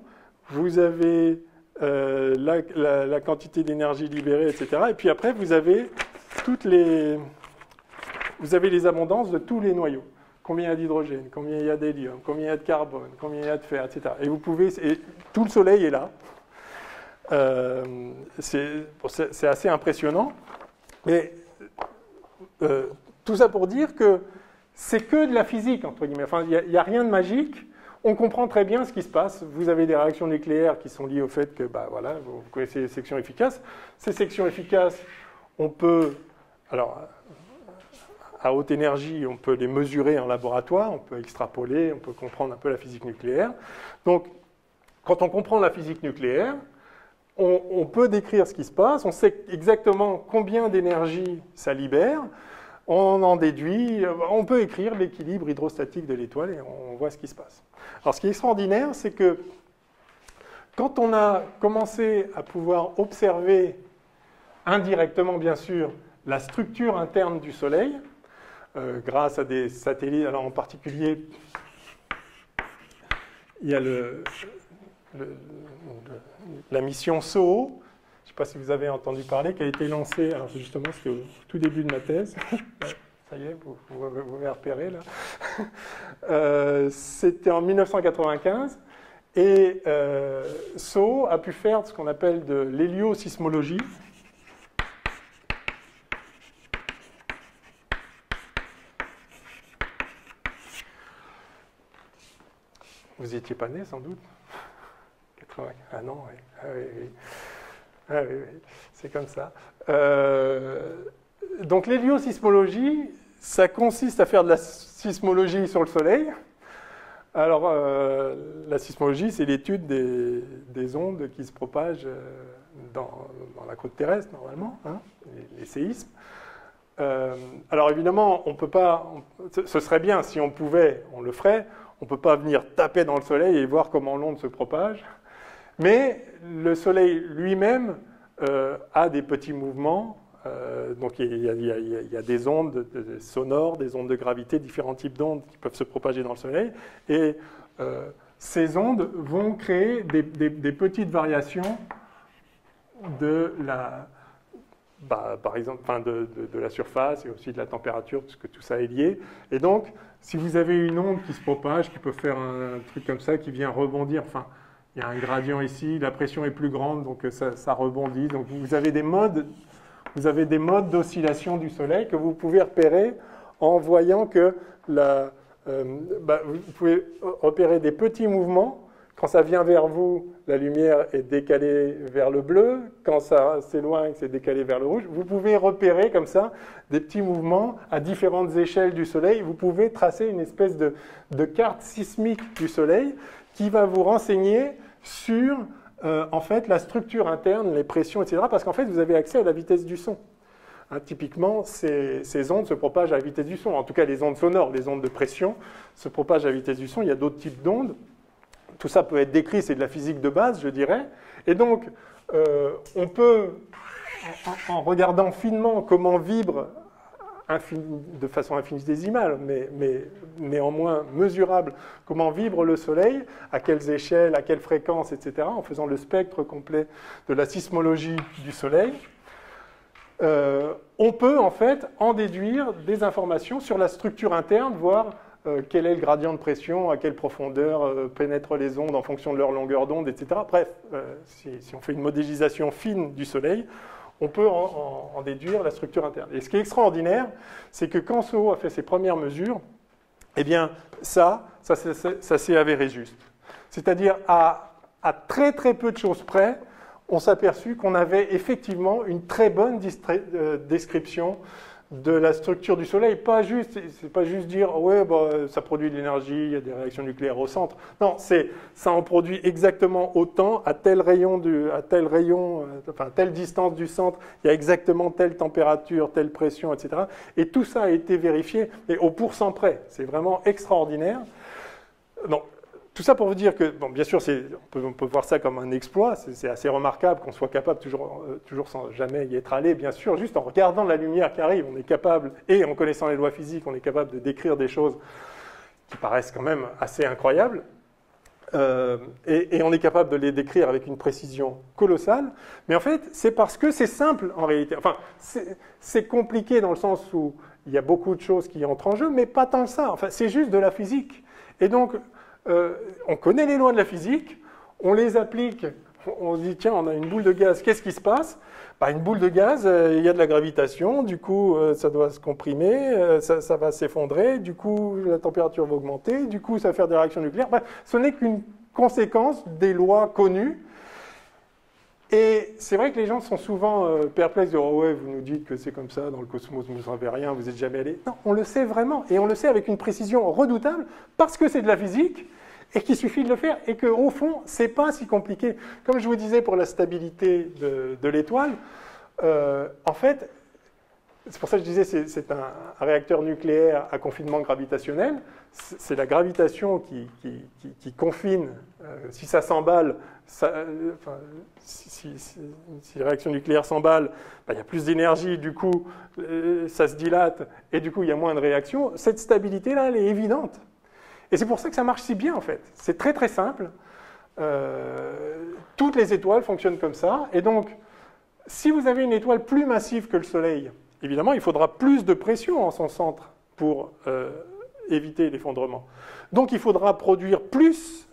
vous avez la quantité d'énergie libérée, etc. Et puis après, vous avez... Vous avez les abondances de tous les noyaux. Combien il y a d'hydrogène, combien il y a d'hélium, combien il y a de carbone, combien il y a de fer, etc. Et vous pouvez... Et tout le Soleil est là. C'est assez impressionnant. Mais tout ça pour dire que c'est que de la physique, entre guillemets. Enfin, il n'y a rien de magique. On comprend très bien ce qui se passe. Vous avez des réactions nucléaires qui sont liées au fait que, bah, voilà, vous connaissez les sections efficaces. Ces sections efficaces, on peut... Alors, à haute énergie, on peut les mesurer en laboratoire, on peut extrapoler, on peut comprendre un peu la physique nucléaire. Donc, quand on comprend la physique nucléaire, on peut décrire ce qui se passe, on sait exactement combien d'énergie ça libère, on en déduit, on peut écrire l'équilibre hydrostatique de l'étoile et on voit ce qui se passe. Alors, ce qui est extraordinaire, c'est que quand on a commencé à pouvoir observer indirectement, bien sûr, la structure interne du Soleil, grâce à des satellites. Alors en particulier, il y a la mission SOHO, je ne sais pas si vous avez entendu parler, qui a été lancée, alors justement, c'était au tout début de ma thèse. Ça y est, vous m'avez repéré, là. C'était en 1995, et SOHO a pu faire ce qu'on appelle de l'héliosismologie. Vous n'étiez pas né, sans doute. 80. Ah non, oui. Ah oui, oui. Ah oui, oui. C'est comme ça. Donc l'héliosismologie, ça consiste à faire de la sismologie sur le Soleil. Alors la sismologie, c'est l'étude des ondes qui se propagent dans la croûte terrestre, normalement, hein, les séismes. Alors évidemment, on peut pas. Ce serait bien, si on pouvait, on le ferait. On ne peut pas venir taper dans le Soleil et voir comment l'onde se propage. Mais le Soleil lui-même a des petits mouvements Donc il y a des ondes sonores, des ondes de gravité, différents types d'ondes qui peuvent se propager dans le Soleil. Et ces ondes vont créer des petites variations de la, par exemple, de la surface et aussi de la température, puisque tout ça est lié. Et donc, si vous avez une onde qui se propage, qui peut faire un truc comme ça, qui vient rebondir, enfin, il y a un gradient ici, la pression est plus grande, donc ça rebondit. Donc vous avez des modes, d'oscillation du Soleil que vous pouvez repérer en voyant que la, vous pouvez repérer des petits mouvements. Quand ça vient vers vous, la lumière est décalée vers le bleu. Quand ça s'éloigne, c'est décalé vers le rouge. Vous pouvez repérer comme ça des petits mouvements à différentes échelles du Soleil. Vous pouvez tracer une espèce de carte sismique du Soleil qui va vous renseigner sur en fait, la structure interne, les pressions, etc. Parce qu'en fait, vous avez accès à la vitesse du son. Hein, typiquement, ces ondes se propagent à la vitesse du son. En tout cas, les ondes sonores, les ondes de pression se propagent à la vitesse du son. Il y a d'autres types d'ondes. Tout ça peut être décrit, c'est de la physique de base, je dirais. Et donc, on peut, en regardant finement comment vibrent de façon infinitésimale, mais néanmoins mesurable, comment vibre le Soleil, à quelles échelles, à quelles fréquences, etc., en faisant le spectre complet de la sismologie du Soleil, on peut en fait en déduire des informations sur la structure interne, voire quel est le gradient de pression, à quelle profondeur pénètrent les ondes en fonction de leur longueur d'onde, etc. Bref, si on fait une modélisation fine du Soleil, on peut en déduire la structure interne. Et ce qui est extraordinaire, c'est que quand SOHO a fait ses premières mesures, eh bien, ça s'est avéré juste. C'est-à-dire, à très très peu de choses près, on s'est aperçu qu'on avait effectivement une très bonne description de la structure du Soleil. C'est pas juste dire, ouais, bah, ça produit de l'énergie, il y a des réactions nucléaires au centre. Non, ça en produit exactement autant, à tel rayon, à telle distance du centre, il y a exactement telle température, telle pression, etc. Et tout ça a été vérifié, mais au pourcent près. C'est vraiment extraordinaire. Donc, tout ça pour vous dire que, bon, bien sûr, on peut voir ça comme un exploit, c'est assez remarquable qu'on soit capable, toujours sans jamais y être allé, bien sûr, juste en regardant la lumière qui arrive, on est capable, et en connaissant les lois physiques, on est capable de décrire des choses qui paraissent quand même assez incroyables, et on est capable de les décrire avec une précision colossale, mais en fait, c'est parce que c'est simple en réalité. Enfin, c'est compliqué dans le sens où il y a beaucoup de choses qui entrent en jeu, mais pas tant que ça, enfin, c'est juste de la physique. Et donc, on connaît les lois de la physique, on les applique, on se dit, tiens, on a une boule de gaz, qu'est-ce qui se passe? Une boule de gaz, il y a de la gravitation, du coup, ça doit se comprimer, ça va s'effondrer, du coup, la température va augmenter, du coup, ça va faire des réactions nucléaires. Bref, ce n'est qu'une conséquence des lois connues. Et c'est vrai que les gens sont souvent perplexes, de dire, oh ouais, vous nous dites que c'est comme ça, dans le cosmos, vous ne savez rien, vous n'êtes jamais allé. Non, on le sait vraiment, et on le sait avec une précision redoutable, parce que c'est de la physique, et qu'il suffit de le faire, et qu'au fond, ce n'est pas si compliqué. Comme je vous disais pour la stabilité de l'étoile, en fait, c'est pour ça que je disais c'est un réacteur nucléaire à confinement gravitationnel, c'est la gravitation qui confine, si ça s'emballe, enfin, si la réaction nucléaire s'emballe, il y a plus d'énergie, du coup ça se dilate et du coup il y a moins de réactions. Cette stabilité-là, elle est évidente. Et c'est pour ça que ça marche si bien en fait, c'est très très simple, toutes les étoiles fonctionnent comme ça, et donc si vous avez une étoile plus massive que le Soleil, évidemment, il faudra plus de pression en son centre pour éviter l'effondrement. Donc, il faudra produire plus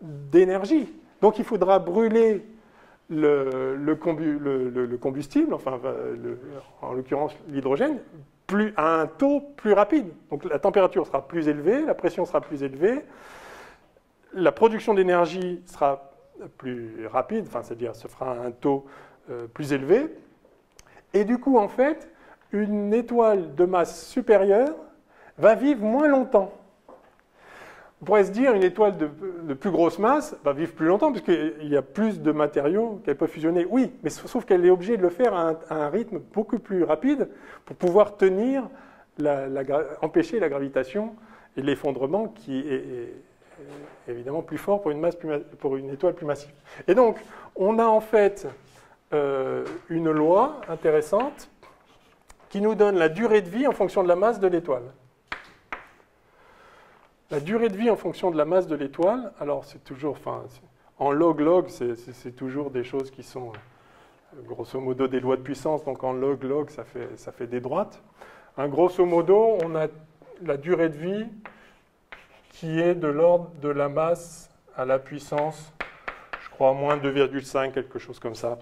d'énergie. Donc, il faudra brûler le combustible, enfin, en l'occurrence l'hydrogène, à un taux plus rapide. Donc, la température sera plus élevée, la pression sera plus élevée, la production d'énergie sera plus rapide, enfin, c'est-à-dire se fera à un taux plus élevé. Et du coup, en fait, une étoile de masse supérieure va vivre moins longtemps. On pourrait se dire une étoile de plus grosse masse va vivre plus longtemps puisqu'il y a plus de matériaux qu'elle peut fusionner. Oui, mais sauf qu'elle est obligée de le faire à un rythme beaucoup plus rapide pour pouvoir tenir, empêcher la gravitation et l'effondrement qui est évidemment plus fort pour une étoile plus massive. Et donc, on a en fait une loi intéressante qui nous donne la durée de vie en fonction de la masse de l'étoile. La durée de vie en fonction de la masse de l'étoile, alors c'est toujours, enfin, en log-log, c'est toujours des choses qui sont grosso modo des lois de puissance, donc en log-log, ça fait des droites. Hein, grosso modo, on a la durée de vie qui est de l'ordre de la masse à la puissance, je crois, moins 2,5, quelque chose comme ça,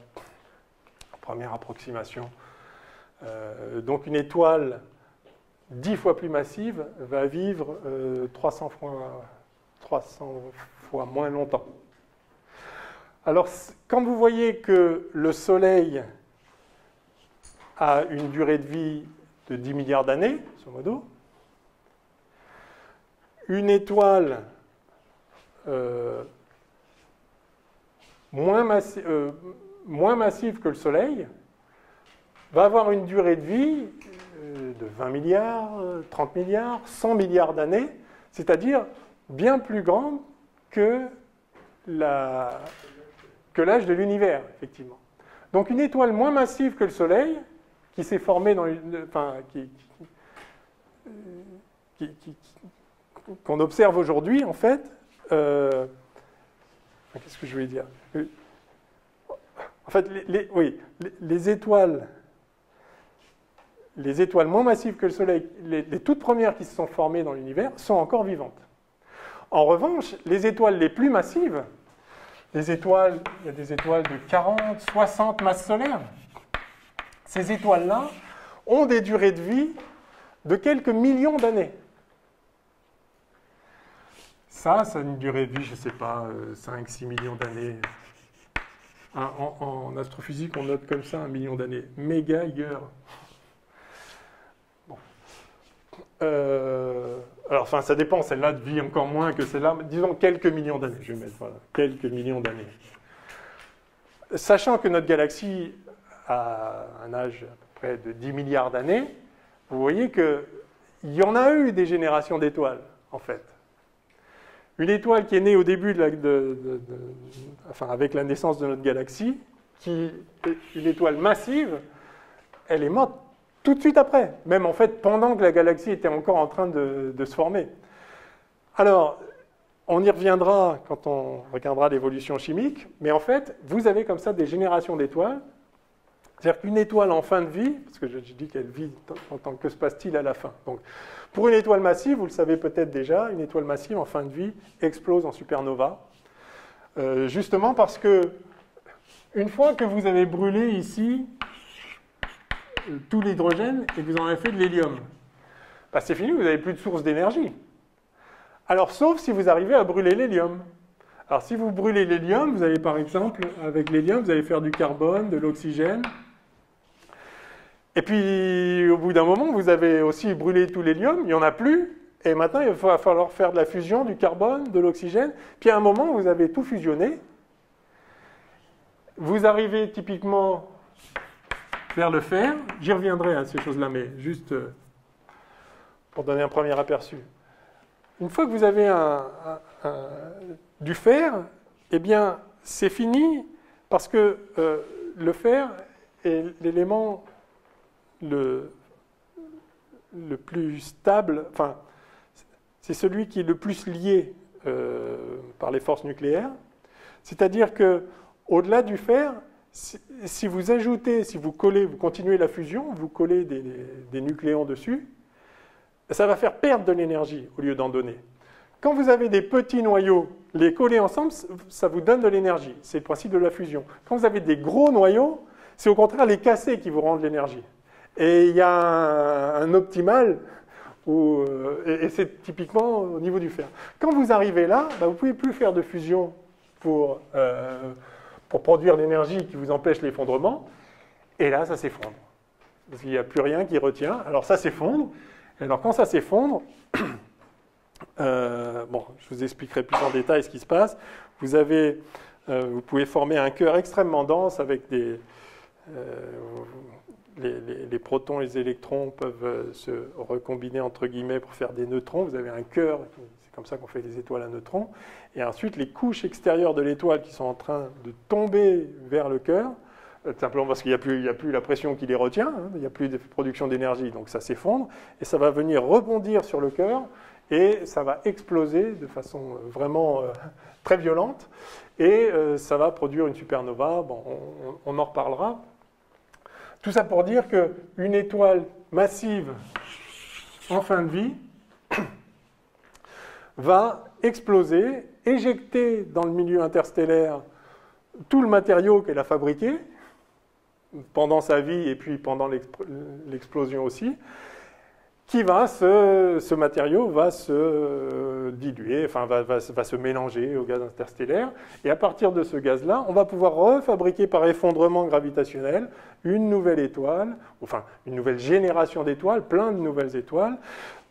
première approximation. Donc une étoile 10 fois plus massive va vivre 300 fois moins longtemps. Alors, quand vous voyez que le Soleil a une durée de vie de 10 milliards d'années, grosso modo, une étoile moins massive que le Soleil va avoir une durée de vie de 20 milliards, 30 milliards, 100 milliards d'années, c'est-à-dire bien plus grande que l'âge de l'univers, effectivement. Donc une étoile moins massive que le Soleil, qui s'est formée dans une, enfin, qu'on observe aujourd'hui, en fait, qu'est-ce que je voulais dire? En fait, les étoiles moins massives que le Soleil, les toutes premières qui se sont formées dans l'univers, sont encore vivantes. En revanche, les étoiles les plus massives, il y a des étoiles de 40, 60 masses solaires, ces étoiles-là ont des durées de vie de quelques millions d'années. Ça a une durée de vie, je ne sais pas, 5-6 millions d'années. Hein, en astrophysique, on note comme ça 1 million d'années. Méga-year. Bon. Alors, enfin, ça dépend. Celle-là vit encore moins que celle-là. Disons quelques millions d'années. Je vais mettre, voilà, quelques millions d'années. Sachant que notre galaxie a un âge à peu près de 10 milliards d'années, vous voyez qu'il y en a eu des générations d'étoiles, en fait. Une étoile qui est née au début, avec la naissance de notre galaxie, qui est une étoile massive, elle est morte tout de suite après, même en fait pendant que la galaxie était encore en train de se former. Alors, on y reviendra quand on regardera l'évolution chimique, mais en fait, vous avez comme ça des générations d'étoiles, c'est-à-dire qu'une étoile en fin de vie, parce que je dis qu'elle vit en tant que se passe-t-il à la fin. Donc, pour une étoile massive, vous le savez peut-être déjà, une étoile massive en fin de vie explose en supernova, justement parce que une fois que vous avez brûlé ici tout l'hydrogène et que vous en avez fait de l'hélium, ben c'est fini, vous n'avez plus de source d'énergie. Alors, sauf si vous arrivez à brûler l'hélium. Alors, si vous brûlez l'hélium, vous allez par exemple, avec l'hélium, vous allez faire du carbone, de l'oxygène. Et puis, au bout d'un moment, vous avez aussi brûlé tout l'hélium, il n'y en a plus. Et maintenant, il va falloir faire de la fusion, du carbone, de l'oxygène. Puis à un moment, vous avez tout fusionné. Vous arrivez typiquement vers le fer. J'y reviendrai à ces choses-là, mais juste pour donner un premier aperçu. Une fois que vous avez du fer, eh bien, c'est fini parce que le fer est l'élément le plus stable, enfin, c'est celui qui est le plus lié par les forces nucléaires. C'est-à-dire que, au-delà du fer, si vous ajoutez, si vous collez, vous continuez la fusion, vous collez des nucléons dessus, ça va faire perdre de l'énergie au lieu d'en donner. Quand vous avez des petits noyaux, les coller ensemble, ça vous donne de l'énergie. C'est le principe de la fusion. Quand vous avez des gros noyaux, c'est au contraire les casser qui vous rendent l'énergie. Et il y a un optimal, et c'est typiquement au niveau du fer. Quand vous arrivez là, ben vous ne pouvez plus faire de fusion pour produire l'énergie qui vous empêche l'effondrement. Et là, ça s'effondre. Parce qu'il n'y a plus rien qui retient. Alors ça s'effondre. Alors quand ça s'effondre, bon, je vous expliquerai plus en détail ce qui se passe. Vous pouvez former un cœur extrêmement dense avec les protons et les électrons peuvent se recombiner entre guillemets pour faire des neutrons. Vous avez un cœur, c'est comme ça qu'on fait les étoiles à neutrons. Et ensuite, les couches extérieures de l'étoile qui sont en train de tomber vers le cœur simplement parce qu'il n'y a plus la pression qui les retient, hein, il n'y a plus de production d'énergie, donc ça s'effondre, et ça va venir rebondir sur le cœur, et ça va exploser de façon vraiment très violente, et ça va produire une supernova, bon, on en reparlera. Tout ça pour dire qu'une étoile massive en fin de vie va exploser, éjecter dans le milieu interstellaire tout le matériau qu'elle a fabriqué pendant sa vie et puis pendant l'explosion aussi, qui va ce matériau va se diluer, enfin va se mélanger au gaz interstellaire. Et à partir de ce gaz-là, on va pouvoir refabriquer par effondrement gravitationnel une nouvelle étoile, enfin une nouvelle génération d'étoiles, plein de nouvelles étoiles,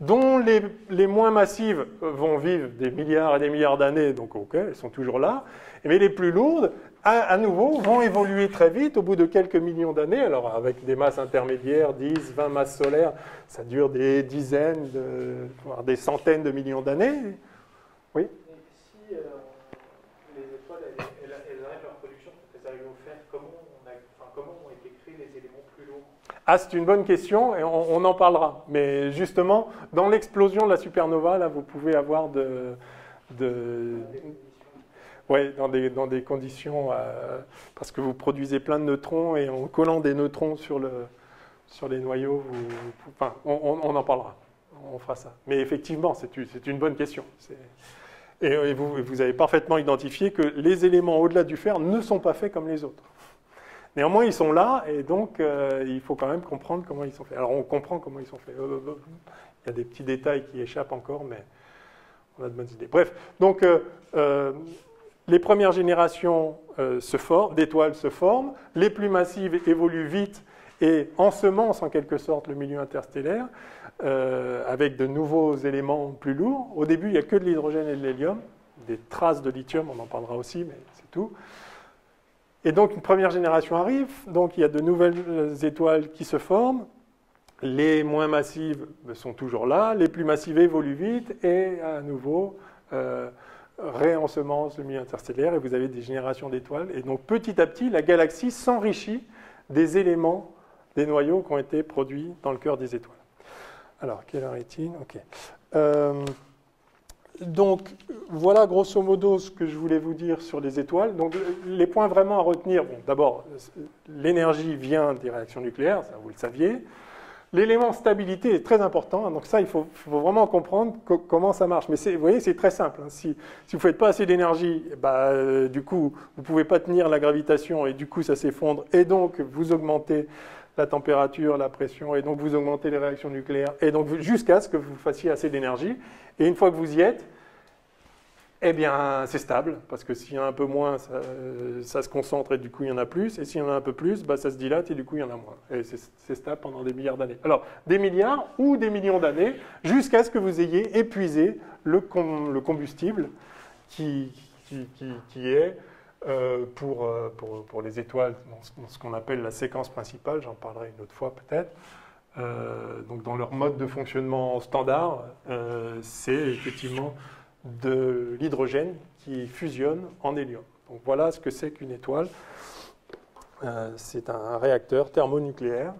dont les moins massives vont vivre des milliards et des milliards d'années, donc ok, elles sont toujours là, mais les plus lourdes, à nouveau, vont évoluer très vite au bout de quelques millions d'années, alors avec des masses intermédiaires, 10, 20 masses solaires, ça dure des dizaines, voire des centaines de millions d'années. Oui. Et si les étoiles, elles arrêtent leur production, elles arrivent au fer, comment ont été créés les éléments plus lourds? Ah, c'est une bonne question, et on en parlera. Mais justement, dans l'explosion de la supernova, là, vous pouvez avoir Oui, dans des conditions, parce que vous produisez plein de neutrons et en collant des neutrons sur les noyaux, enfin, on en parlera, on fera ça. Mais effectivement, c'est une bonne question. Et vous avez parfaitement identifié que les éléments au-delà du fer ne sont pas faits comme les autres. Néanmoins, ils sont là et donc il faut quand même comprendre comment ils sont faits. Alors on comprend comment ils sont faits. Il y a des petits détails qui échappent encore, mais on a de bonnes idées. Bref, donc... les premières générations d'étoiles se forment, les plus massives évoluent vite et ensemencent en quelque sorte le milieu interstellaire avec de nouveaux éléments plus lourds. Au début, il n'y a que de l'hydrogène et de l'hélium, des traces de lithium, on en parlera aussi, mais c'est tout. Et donc une première génération arrive, donc il y a de nouvelles étoiles qui se forment, les moins massives sont toujours là, les plus massives évoluent vite et à nouveau... réensemence le milieu interstellaire et vous avez des générations d'étoiles. Et donc petit à petit, la galaxie s'enrichit des éléments, des noyaux qui ont été produits dans le cœur des étoiles. Alors, quelle heure est-il ? Ok. Donc voilà grosso modo ce que je voulais vous dire sur les étoiles. Donc les points vraiment à retenir, bon, d'abord, l'énergie vient des réactions nucléaires, ça vous le saviez. L'élément stabilité est très important, donc ça, il faut vraiment comprendre comment ça marche. Mais vous voyez, c'est très simple. Si vous ne faites pas assez d'énergie, du coup, vous ne pouvez pas tenir la gravitation et du coup, ça s'effondre. Et donc, vous augmentez la température, la pression, et donc vous augmentez les réactions nucléaires, et donc jusqu'à ce que vous fassiez assez d'énergie. Et une fois que vous y êtes, eh bien, c'est stable, parce que s'il y en a un peu moins, ça se concentre et du coup, il y en a plus. Et s'il y en a un peu plus, ça se dilate et du coup, il y en a moins. Et c'est stable pendant des milliards d'années. Alors, des milliards ou des millions d'années, jusqu'à ce que vous ayez épuisé le combustible qui est pour les étoiles, dans ce qu'on appelle la séquence principale. J'en parlerai une autre fois peut-être. Donc, dans leur mode de fonctionnement standard, c'est effectivement... de l'hydrogène qui fusionne en hélium. Donc voilà ce que c'est qu'une étoile. C'est un réacteur thermonucléaire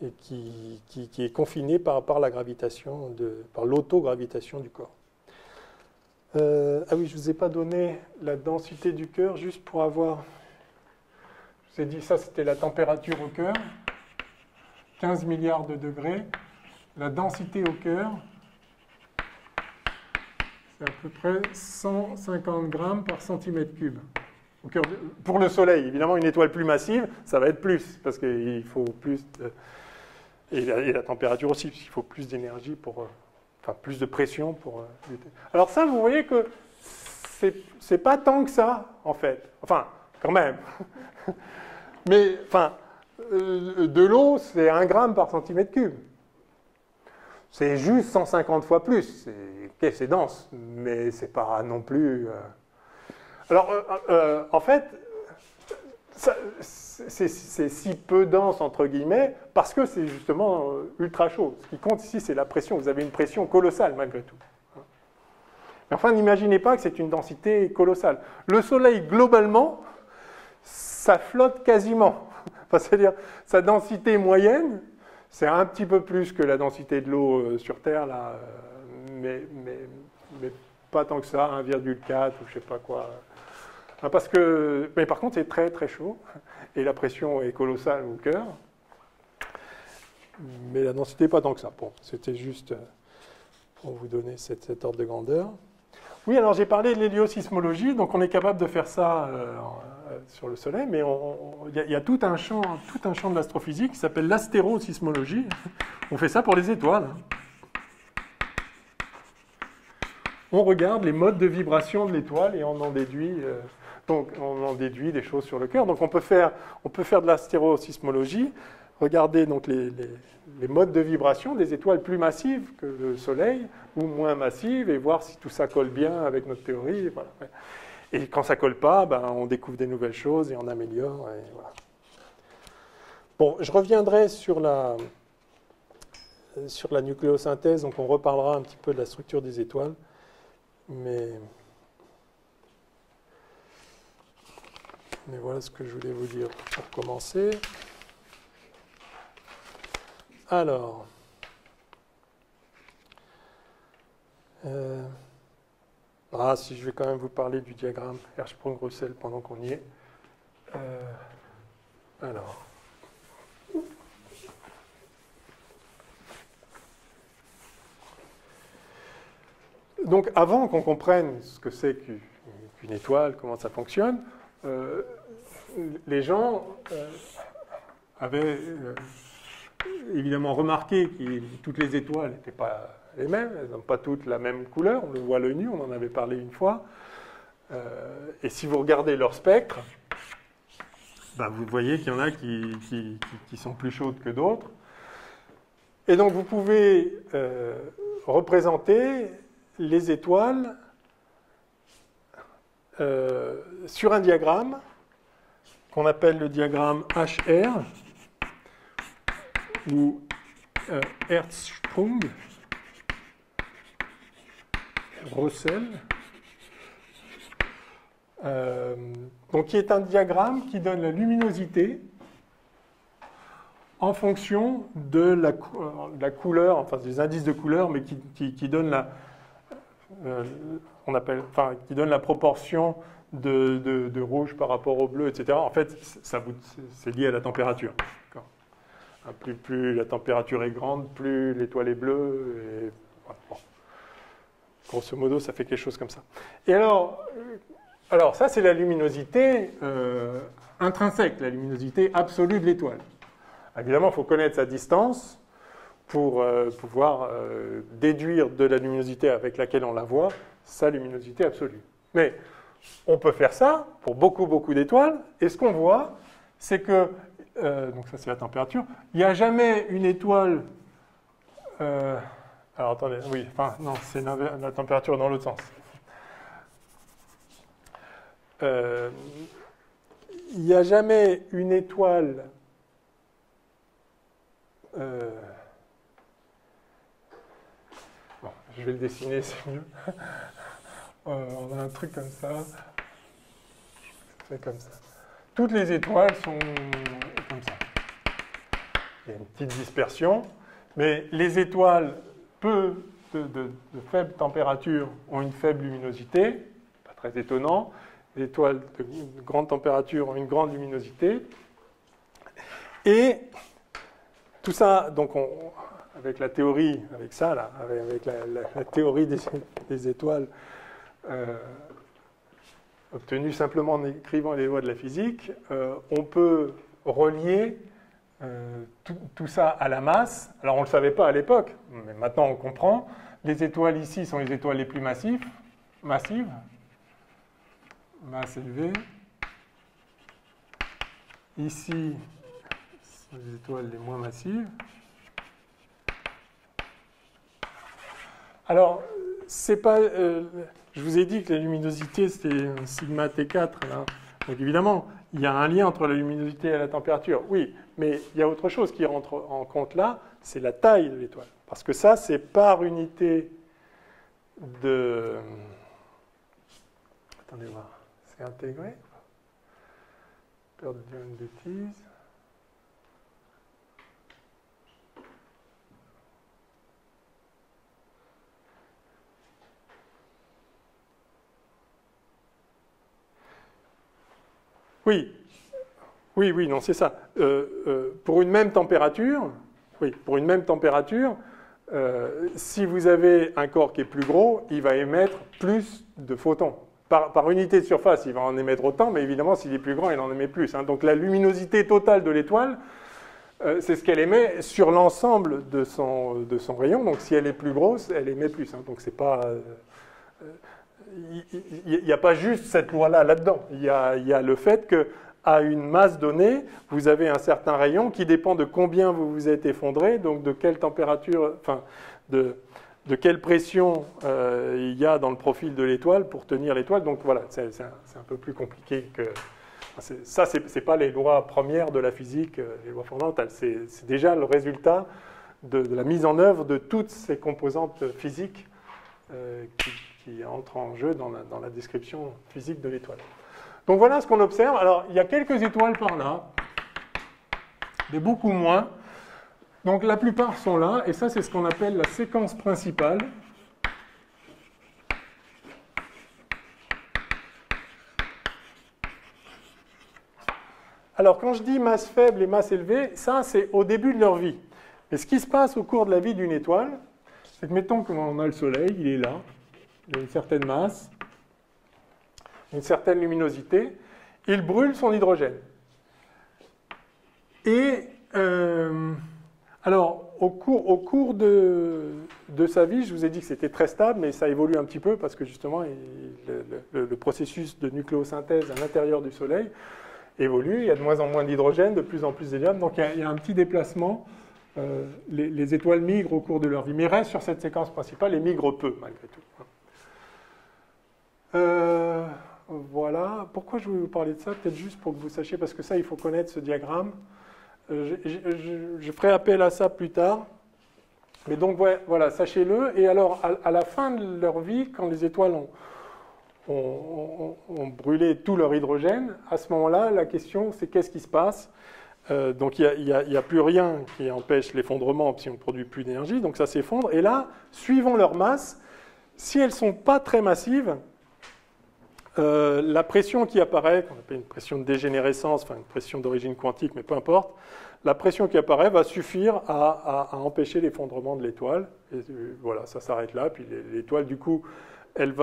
et qui est confiné par la gravitation, par l'autogravitation du corps. Ah oui, je ne vous ai pas donné la densité du cœur, juste pour avoir... Je vous ai dit ça, c'était la température au cœur, 15 milliards de degrés. La densité au cœur... c'est à peu près 150 grammes par centimètre cube. Pour le Soleil, évidemment, une étoile plus massive, ça va être plus, parce qu'il faut plus... Et la température aussi, parce qu'il faut plus d'énergie pour... Enfin, plus de pression pour... Alors ça, vous voyez que c'est pas tant que ça, en fait. Enfin, quand même. Mais, enfin, de l'eau, c'est 1 gramme par centimètre cube. C'est juste 150 fois plus. C'est dense, mais c'est pas non plus... Alors, en fait, c'est si peu dense, entre guillemets, parce que c'est justement ultra chaud. Ce qui compte ici, c'est la pression. Vous avez une pression colossale, malgré tout. Mais enfin, n'imaginez pas que c'est une densité colossale. Le Soleil, globalement, ça flotte quasiment. Enfin, c'est-à-dire, sa densité moyenne, c'est un petit peu plus que la densité de l'eau sur Terre, là, mais pas tant que ça, 1,4 ou je sais pas quoi. Parce que, mais par contre, c'est très très chaud, et la pression est colossale au cœur. Mais la densité, pas tant que ça. Bon, c'était juste pour vous donner cet ordre de grandeur. Oui, alors j'ai parlé de l'héliosismologie, donc on est capable de faire ça sur le Soleil, mais il y a tout un champ de l'astrophysique qui s'appelle l'astérosismologie. On fait ça pour les étoiles. On regarde les modes de vibration de l'étoile et on en déduit, des choses sur le cœur. Donc on peut faire de l'astérosismologie, regarder donc les modes de vibration des étoiles plus massives que le Soleil ou moins massives et voir si tout ça colle bien avec notre théorie. Et, voilà. Et quand ça ne colle pas, ben, on découvre des nouvelles choses et on améliore. Et voilà. Bon, je reviendrai sur la nucléosynthèse, donc on reparlera un petit peu de la structure des étoiles. Mais voilà ce que je voulais vous dire pour commencer. Alors, si je vais quand même vous parler du diagramme Hertzsprung-Russell pendant qu'on y est. Alors. Donc, avant qu'on comprenne ce que c'est qu'une étoile, comment ça fonctionne, les gens avaient évidemment remarqué que toutes les étoiles n'étaient pas les mêmes, elles n'ont pas toutes la même couleur, on le voit à l'œil nu, on en avait parlé une fois. Et si vous regardez leur spectre, ben vous voyez qu'il y en a qui sont plus chaudes que d'autres. Et donc, vous pouvez représenter les étoiles sur un diagramme qu'on appelle le diagramme HR ou Hertzsprung-Russell, donc qui est un diagramme qui donne la luminosité en fonction de la couleur, enfin des indices de couleur, mais qui donne la qui donne la proportion de rouge par rapport au bleu, etc. En fait, c'est lié à la température. Plus la température est grande, plus l'étoile est bleue. Et, bon. Grosso modo, ça fait quelque chose comme ça. Et alors ça, c'est la luminosité intrinsèque, la luminosité absolue de l'étoile. Évidemment, il faut connaître sa distance pour pouvoir déduire de la luminosité avec laquelle on la voit, sa luminosité absolue. Mais on peut faire ça pour beaucoup, beaucoup d'étoiles, et ce qu'on voit, c'est que, donc ça c'est la température, il n'y a jamais une étoile, alors attendez, oui, enfin non, c'est la température dans l'autre sens. Il n'y a jamais une étoile je vais le dessiner, c'est mieux. On a un truc comme ça. C'est comme ça. Toutes les étoiles sont comme ça. Il y a une petite dispersion. Mais les étoiles de faible température ont une faible luminosité. Pas très étonnant. Les étoiles de grande température ont une grande luminosité. Et tout ça, donc avec la théorie, avec ça, là, avec la théorie des étoiles obtenue simplement en écrivant les lois de la physique, on peut relier tout ça à la masse. Alors, on ne le savait pas à l'époque, mais maintenant on comprend. Les étoiles ici sont les étoiles les plus massives, masse élevée. Ici, ce sont les étoiles les moins massives. Alors, c'est pas. Je vous ai dit que la luminosité, c'était sigma T4. Là. Donc, évidemment, il y a un lien entre la luminosité et la température. Oui, mais il y a autre chose qui rentre en compte là, c'est la taille de l'étoile. Parce que ça, c'est par unité de. Attendez voir, c'est intégré. peur de dire une bêtise. Oui, oui, oui, non, c'est ça. Pour une même température, oui, pour une même température, si vous avez un corps qui est plus gros, il va émettre plus de photons. Par unité de surface, il va en émettre autant, mais évidemment, s'il est plus grand, il en émet plus. Hein. Donc la luminosité totale de l'étoile, c'est ce qu'elle émet sur l'ensemble de son rayon. Donc si elle est plus grosse, elle émet plus. Hein. Donc c'est pas... Il n'y a pas juste cette loi-là là-dedans. Il y a le fait qu'à une masse donnée, vous avez un certain rayon qui dépend de combien vous vous êtes effondré, donc de quelle température, enfin, de quelle pression il y a dans le profil de l'étoile pour tenir l'étoile. Donc voilà, c'est un peu plus compliqué que... Ça, ce n'est pas les lois premières de la physique, les lois fondamentales. C'est déjà le résultat de la mise en œuvre de toutes ces composantes physiques qui entre en jeu dans la description physique de l'étoile. Donc voilà ce qu'on observe. Alors, il y a quelques étoiles par là, mais beaucoup moins. Donc la plupart sont là, et ça c'est ce qu'on appelle la séquence principale. Alors quand je dis masse faible et masse élevée, ça c'est au début de leur vie. Mais ce qui se passe au cours de la vie d'une étoile, c'est que mettons qu'on a le Soleil, il est là, il a une certaine masse, une certaine luminosité, il brûle son hydrogène. Et alors, au cours de sa vie, je vous ai dit que c'était très stable, mais ça évolue un petit peu parce que justement, le processus de nucléosynthèse à l'intérieur du Soleil évolue, il y a de moins en moins d'hydrogène, de plus en plus d'hélium, donc il y a un petit déplacement. Les étoiles migrent au cours de leur vie, mais restent sur cette séquence principale et migrent peu, malgré tout. Voilà. Pourquoi je voulais vous parler de ça? Peut-être juste pour que vous sachiez, parce que ça, il faut connaître ce diagramme. Je ferai appel à ça plus tard. Mais donc, ouais, voilà, sachez-le. Et alors, à la fin de leur vie, quand les étoiles ont brûlé tout leur hydrogène, à ce moment-là, la question, c'est qu'est-ce qui se passe? Donc, il n'y a plus rien qui empêche l'effondrement si on ne produit plus d'énergie. Donc, ça s'effondre. Et là, suivant leur masse, si elles ne sont pas très massives, la pression qui apparaît, qu'on appelle une pression de dégénérescence, enfin une pression d'origine quantique, mais peu importe, la pression qui apparaît va suffire à empêcher l'effondrement de l'étoile. Voilà, ça s'arrête là. Puis l'étoile, du coup, elle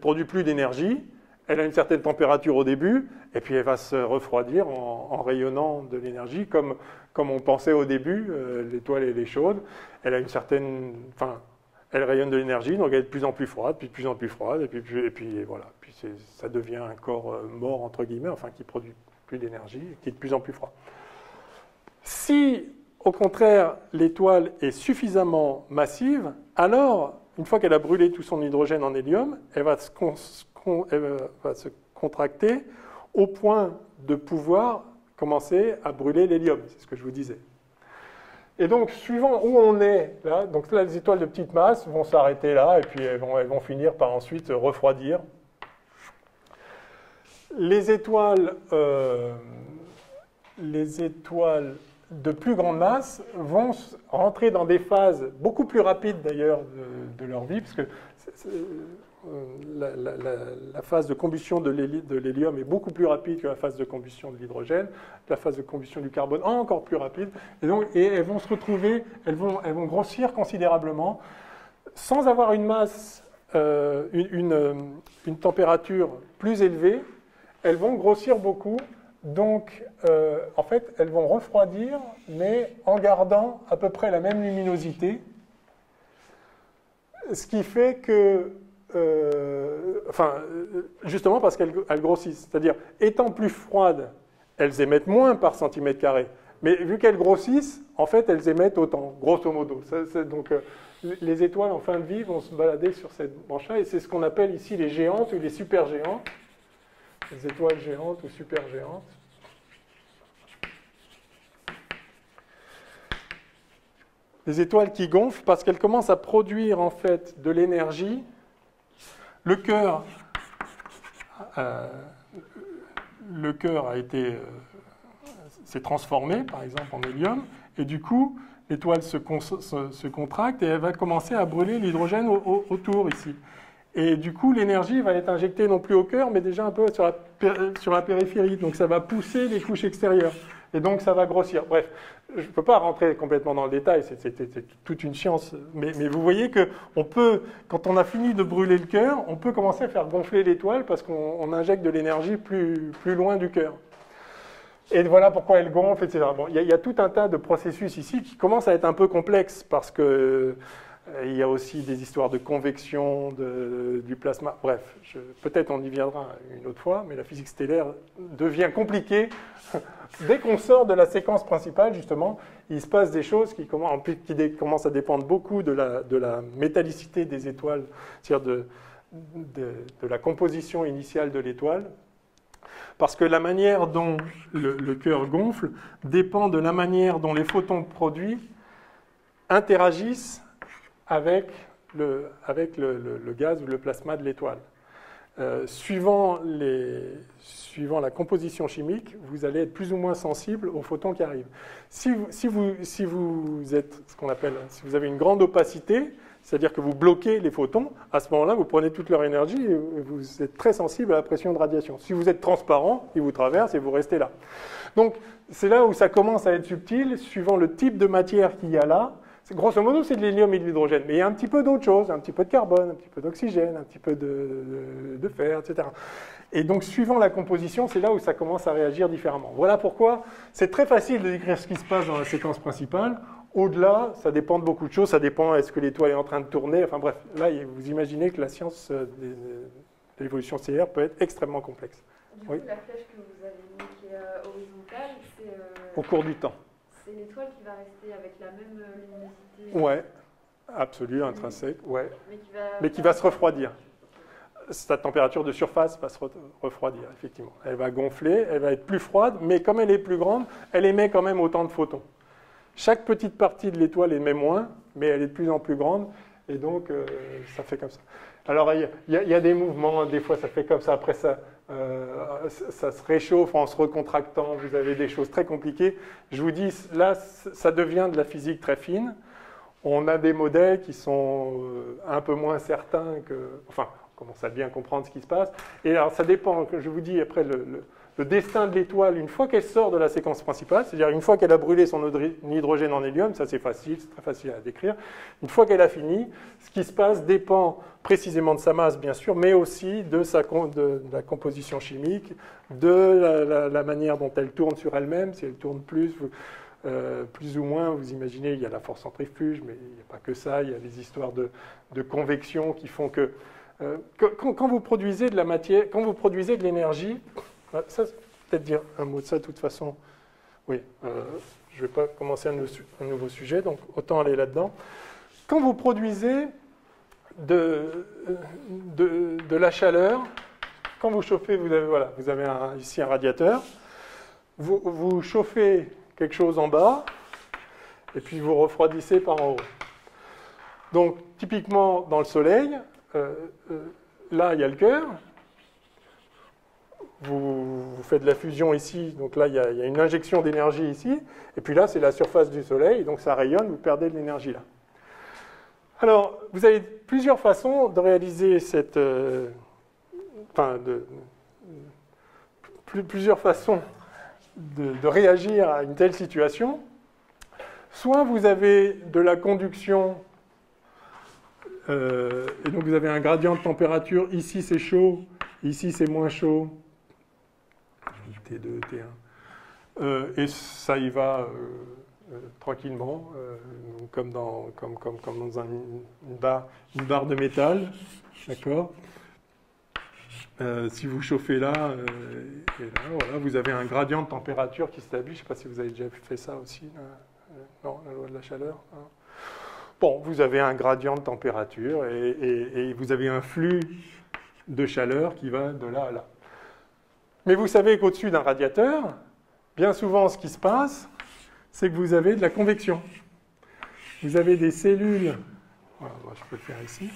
produit plus d'énergie. Elle a une certaine température au début, et puis elle va se refroidir en rayonnant de l'énergie, comme on pensait au début. L'étoile, elle est chaude. Elle a une certaine... Enfin, elle rayonne de l'énergie, donc elle est de plus en plus froide, puis de plus en plus froide, et puis voilà. Puis ça devient un corps mort, entre guillemets, enfin, qui ne produit plus d'énergie, qui est de plus en plus froid. Si, au contraire, l'étoile est suffisamment massive, alors, une fois qu'elle a brûlé tout son hydrogène en hélium, elle va se contracter au point de pouvoir commencer à brûler l'hélium. C'est ce que je vous disais. Et donc, suivant où on est, là, donc là, les étoiles de petite masse vont s'arrêter là, et puis elles vont finir par ensuite refroidir. Les étoiles de plus grande masse vont rentrer dans des phases beaucoup plus rapides d'ailleurs de leur vie, parce que la phase de combustion de l'hélium est beaucoup plus rapide que la phase de combustion de l'hydrogène, la phase de combustion du carbone encore plus rapide, et elles vont se retrouver, elles vont grossir considérablement, sans avoir une masse, une température plus élevée, elles vont grossir beaucoup, donc en fait elles vont refroidir, mais en gardant à peu près la même luminosité, ce qui fait que justement parce qu'elles grossissent. C'est-à-dire, étant plus froides, elles émettent moins par centimètre carré. Mais vu qu'elles grossissent, en fait, elles émettent autant, grosso modo. Donc, les étoiles en fin de vie vont se balader sur cette branche-là, et c'est ce qu'on appelle ici les géantes ou les supergéantes. Les étoiles géantes ou supergéantes. Les étoiles qui gonflent parce qu'elles commencent à produire, en fait, de l'énergie. Le cœur, le cœur a été, s'est transformé, par exemple, en hélium, et du coup, l'étoile se contracte et elle va commencer à brûler l'hydrogène autour, ici. Et du coup, l'énergie va être injectée non plus au cœur, mais déjà un peu sur la périphérie. Donc, ça va pousser les couches extérieures. Et donc, ça va grossir. Bref, je ne peux pas rentrer complètement dans le détail. C'est toute une science. Mais vous voyez que on peut, quand on a fini de brûler le cœur, on peut commencer à faire gonfler l'étoile parce qu'on injecte de l'énergie plus loin du cœur. Et voilà pourquoi elle gonfle, etc. Bon, il y a tout un tas de processus ici qui commencent à être un peu complexes parce que... Il y a aussi des histoires de convection, du plasma. Bref, peut-être on y viendra une autre fois, mais la physique stellaire devient compliquée. Dès qu'on sort de la séquence principale, justement, il se passe des choses qui commencent à dépendre beaucoup de la métallicité des étoiles, c'est-à-dire de la composition initiale de l'étoile. Parce que la manière dont le cœur gonfle dépend de la manière dont les photons produits interagissent avec le gaz ou le plasma de l'étoile. Suivant la composition chimique, vous allez être plus ou moins sensible aux photons qui arrivent. Si vous êtes ce qu'on appelle, si vous avez une grande opacité, c'est-à-dire que vous bloquez les photons, à ce moment-là, vous prenez toute leur énergie et vous êtes très sensible à la pression de radiation. Si vous êtes transparent, ils vous traversent et vous restez là. Donc, c'est là où ça commence à être subtil, suivant le type de matière qu'il y a là. Grosso modo, c'est de l'hélium et de l'hydrogène. Mais il y a un petit peu d'autres choses, un petit peu de carbone, un petit peu d'oxygène, un petit peu de fer, etc. Et donc, suivant la composition, c'est là où ça commence à réagir différemment. Voilà pourquoi c'est très facile de décrire ce qui se passe dans la séquence principale. Au-delà, ça dépend de beaucoup de choses. Ça dépend, est-ce que l'étoile est en train de tourner? Enfin bref, là, vous imaginez que la science de l'évolution stellaire peut être extrêmement complexe. Du coup, la flèche que vous avez mise qui est horizontale, c'est... Au cours du temps. C'est l'étoile qui va rester avec la même luminosité. Ouais, absolue, intrinsèque, ouais. Mais qui va se refroidir. Sa température de surface va se refroidir, effectivement. Elle va gonfler, elle va être plus froide, mais comme elle est plus grande, elle émet quand même autant de photons. Chaque petite partie de l'étoile émet moins, mais elle est de plus en plus grande, et donc ça fait comme ça. Alors, il y a des mouvements, des fois ça fait comme ça, après ça... ça se réchauffe en se recontractant, vous avez des choses très compliquées. Je vous dis, là, ça devient de la physique très fine. On a des modèles qui sont un peu moins certains que... Enfin, on commence à bien comprendre ce qui se passe. Et alors, ça dépend, je vous dis, après, le destin de l'étoile, une fois qu'elle sort de la séquence principale, c'est-à-dire une fois qu'elle a brûlé son hydrogène en hélium, ça c'est facile, c'est très facile à décrire. Une fois qu'elle a fini, ce qui se passe dépend précisément de sa masse, bien sûr, mais aussi de la composition chimique, de la manière dont elle tourne sur elle-même, si elle tourne plus ou moins, vous imaginez, il y a la force centrifuge, mais il n'y a pas que ça, il y a les histoires de convection qui font que... Quand vous produisez de la matière, quand vous produisez de l'énergie... Ça, peut-être dire un mot de ça, de toute façon. Oui, je ne vais pas commencer un nouveau sujet, donc autant aller là-dedans. Quand vous produisez de la chaleur, quand vous chauffez, vous avez ici un radiateur, vous chauffez quelque chose en bas, et puis vous refroidissez par en haut. Donc, typiquement, dans le soleil, là, il y a le cœur. Vous faites de la fusion ici, donc là, il y a une injection d'énergie ici. Et puis là, c'est la surface du Soleil, donc ça rayonne, vous perdez de l'énergie là. Alors, vous avez plusieurs façons de réaliser cette... plusieurs façons de réagir à une telle situation. Soit vous avez de la conduction, et donc vous avez un gradient de température, ici c'est chaud, ici c'est moins chaud. T2, T1. Et ça y va tranquillement, comme dans une barre de métal. D'accord. Si vous chauffez là, et là voilà, vous avez un gradient de température qui s'établit. Je ne sais pas si vous avez déjà fait ça aussi. Non, la loi de la chaleur. Hein. Bon, vous avez un gradient de température et vous avez un flux de chaleur qui va de là à là. Mais vous savez qu'au-dessus d'un radiateur, bien souvent ce qui se passe, c'est que vous avez de la convection. Vous avez des cellules, voilà, je peux le faire ici.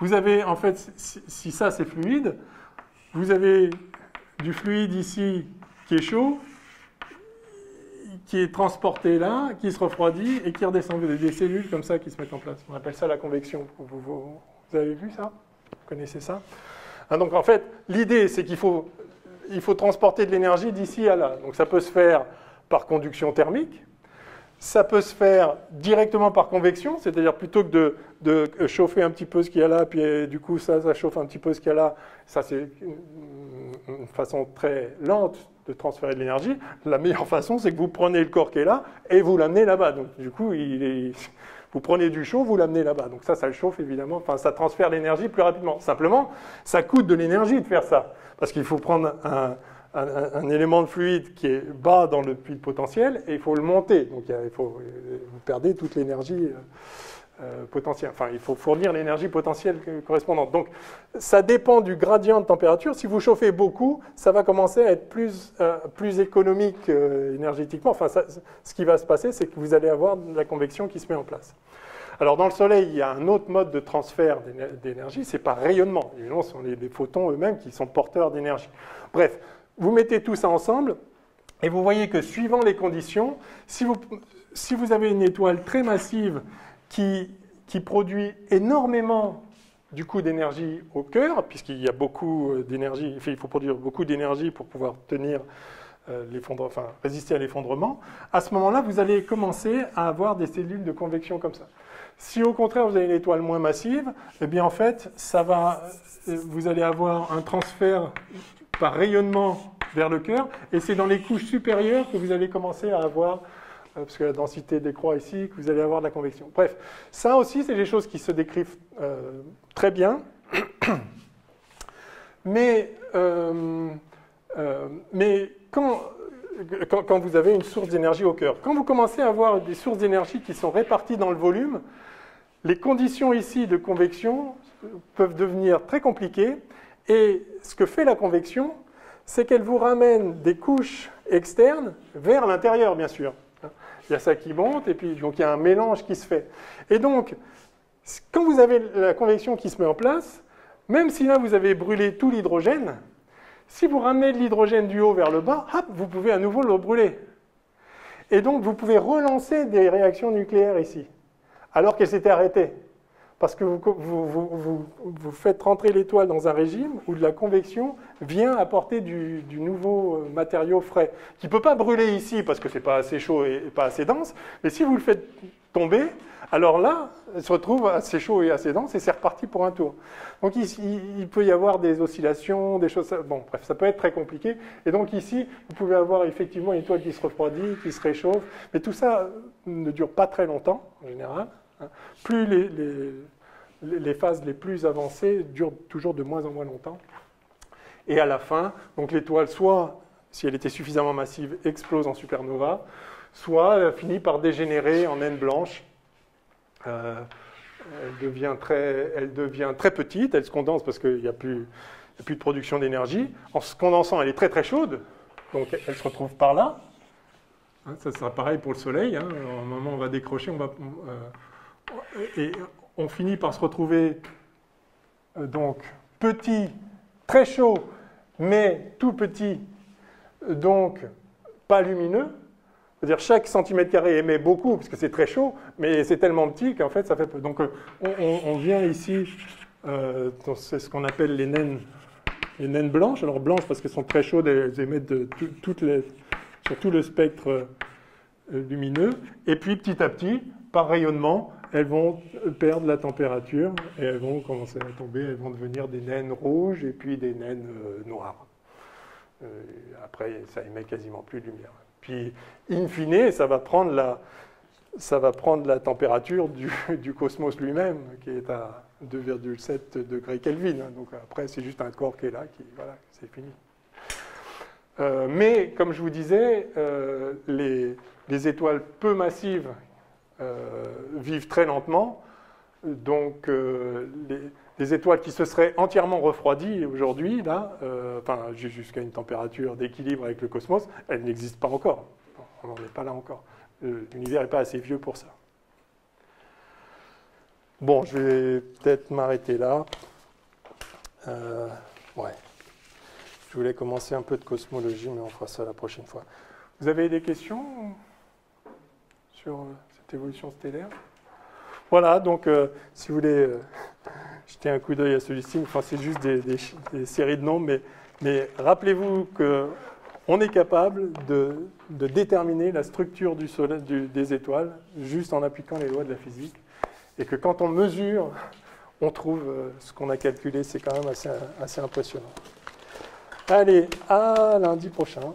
Vous avez, en fait, si ça c'est fluide, vous avez du fluide ici qui est chaud, qui est transporté là, qui se refroidit et qui redescend. Vous avez des cellules comme ça qui se mettent en place. On appelle ça la convection. Vous avez vu ça? Vous connaissez ça? Donc en fait, l'idée, c'est qu'il faut transporter de l'énergie d'ici à là. Donc ça peut se faire par conduction thermique, ça peut se faire directement par convection, c'est-à-dire plutôt que de chauffer un petit peu ce qu'il y a là, puis du coup ça chauffe un petit peu ce qu'il y a là, ça c'est une façon très lente de transférer de l'énergie. La meilleure façon, c'est que vous prenez le corps qui est là et vous l'amenez là-bas. Donc du coup, vous prenez du chaud, vous l'amenez là-bas. Donc ça le chauffe évidemment, enfin ça transfère l'énergie plus rapidement. Simplement, ça coûte de l'énergie de faire ça, parce qu'il faut prendre un élément de fluide qui est bas dans le puits de potentiel et il faut le monter. Donc vous perdez toute l'énergie potentielle. Enfin, il faut fournir l'énergie potentielle correspondante. Donc ça dépend du gradient de température. Si vous chauffez beaucoup, ça va commencer à être plus économique énergétiquement. Enfin, ce qui va se passer, c'est que vous allez avoir de la convection qui se met en place. Alors dans le Soleil, il y a un autre mode de transfert d'énergie, c'est par rayonnement. Évidemment, ce sont les photons eux-mêmes qui sont porteurs d'énergie. Bref, vous mettez tout ça ensemble et vous voyez que suivant les conditions, si vous avez une étoile très massive qui produit énormément du coup d'énergie au cœur, puisqu'il y a beaucoup d'énergie, il faut produire beaucoup d'énergie pour pouvoir tenir résister à l'effondrement, à ce moment-là, vous allez commencer à avoir des cellules de convection comme ça. Si au contraire vous avez une étoile moins massive, eh bien en fait, vous allez avoir un transfert par rayonnement vers le cœur, et c'est dans les couches supérieures que vous allez commencer à avoir, parce que la densité décroît ici, que vous allez avoir de la convection. Bref, ça aussi, c'est des choses qui se décrivent très bien, mais quand vous avez une source d'énergie au cœur, quand vous commencez à avoir des sources d'énergie qui sont réparties dans le volume, les conditions ici de convection peuvent devenir très compliquées. Et ce que fait la convection, c'est qu'elle vous ramène des couches externes vers l'intérieur, bien sûr. Il y a ça qui monte, et puis donc, il y a un mélange qui se fait. Et donc, quand vous avez la convection qui se met en place, même si là vous avez brûlé tout l'hydrogène, si vous ramenez de l'hydrogène du haut vers le bas, hop, vous pouvez à nouveau le brûler. Et donc, vous pouvez relancer des réactions nucléaires ici, alors qu'elles s'étaient arrêtées. Parce que vous faites rentrer l'étoile dans un régime où la convection vient apporter du nouveau matériau frais, qui ne peut pas brûler ici parce que ce n'est pas assez chaud et pas assez dense, mais si vous le faites tomber, alors là, elle se retrouve assez chaud et assez dense et c'est reparti pour un tour. Donc ici, il peut y avoir des oscillations, des choses... Bon, bref, ça peut être très compliqué. Et donc ici, vous pouvez avoir effectivement une étoile qui se refroidit, qui se réchauffe, mais tout ça ne dure pas très longtemps en général. Plus les phases les plus avancées durent toujours de moins en moins longtemps. Et à la fin, donc l'étoile, soit, si elle était suffisamment massive, explose en supernova, soit elle finit par dégénérer en naine blanche. Elle devient très petite, elle se condense parce qu'il n'y a plus de production d'énergie. En se condensant, elle est très très chaude, donc elle se retrouve par là. Ça sera pareil pour le Soleil, hein. Au moment où on va décrocher, et on finit par se retrouver donc petit, très chaud, mais tout petit, donc pas lumineux. C'est-à-dire chaque centimètre carré émet beaucoup, parce que c'est très chaud, mais c'est tellement petit qu'en fait ça fait peu. Donc on vient ici, c'est ce qu'on appelle les naines blanches. Alors blanches parce qu'elles sont très chaudes, elles émettent sur tout le spectre lumineux. Et puis petit à petit, par rayonnement, elles vont perdre la température et elles vont commencer à tomber, elles vont devenir des naines rouges et puis des naines noires. Après, ça émet quasiment plus de lumière. Puis, in fine, ça va prendre la température du cosmos lui-même, qui est à 2,7 degrés Kelvin. Donc après, c'est juste un corps qui est là, voilà, c'est fini. Mais, comme je vous disais, les étoiles peu massives vivent très lentement, donc les étoiles qui se seraient entièrement refroidies aujourd'hui, là, enfin, jusqu'à une température d'équilibre avec le cosmos, elles n'existent pas encore. On n'en est pas là encore. L'univers n'est pas assez vieux pour ça. Bon, je vais peut-être m'arrêter là. Ouais. Je voulais commencer un peu de cosmologie, mais on fera ça la prochaine fois. Vous avez des questions sur cette évolution stellaire? Voilà, donc si vous voulez jeter un coup d'œil à celui-ci, enfin, c'est juste des séries de nombres, mais rappelez-vous qu'on est capable de déterminer la structure du soleil, des étoiles juste en appliquant les lois de la physique, et que quand on mesure, on trouve ce qu'on a calculé, c'est quand même assez impressionnant. Allez, à lundi prochain.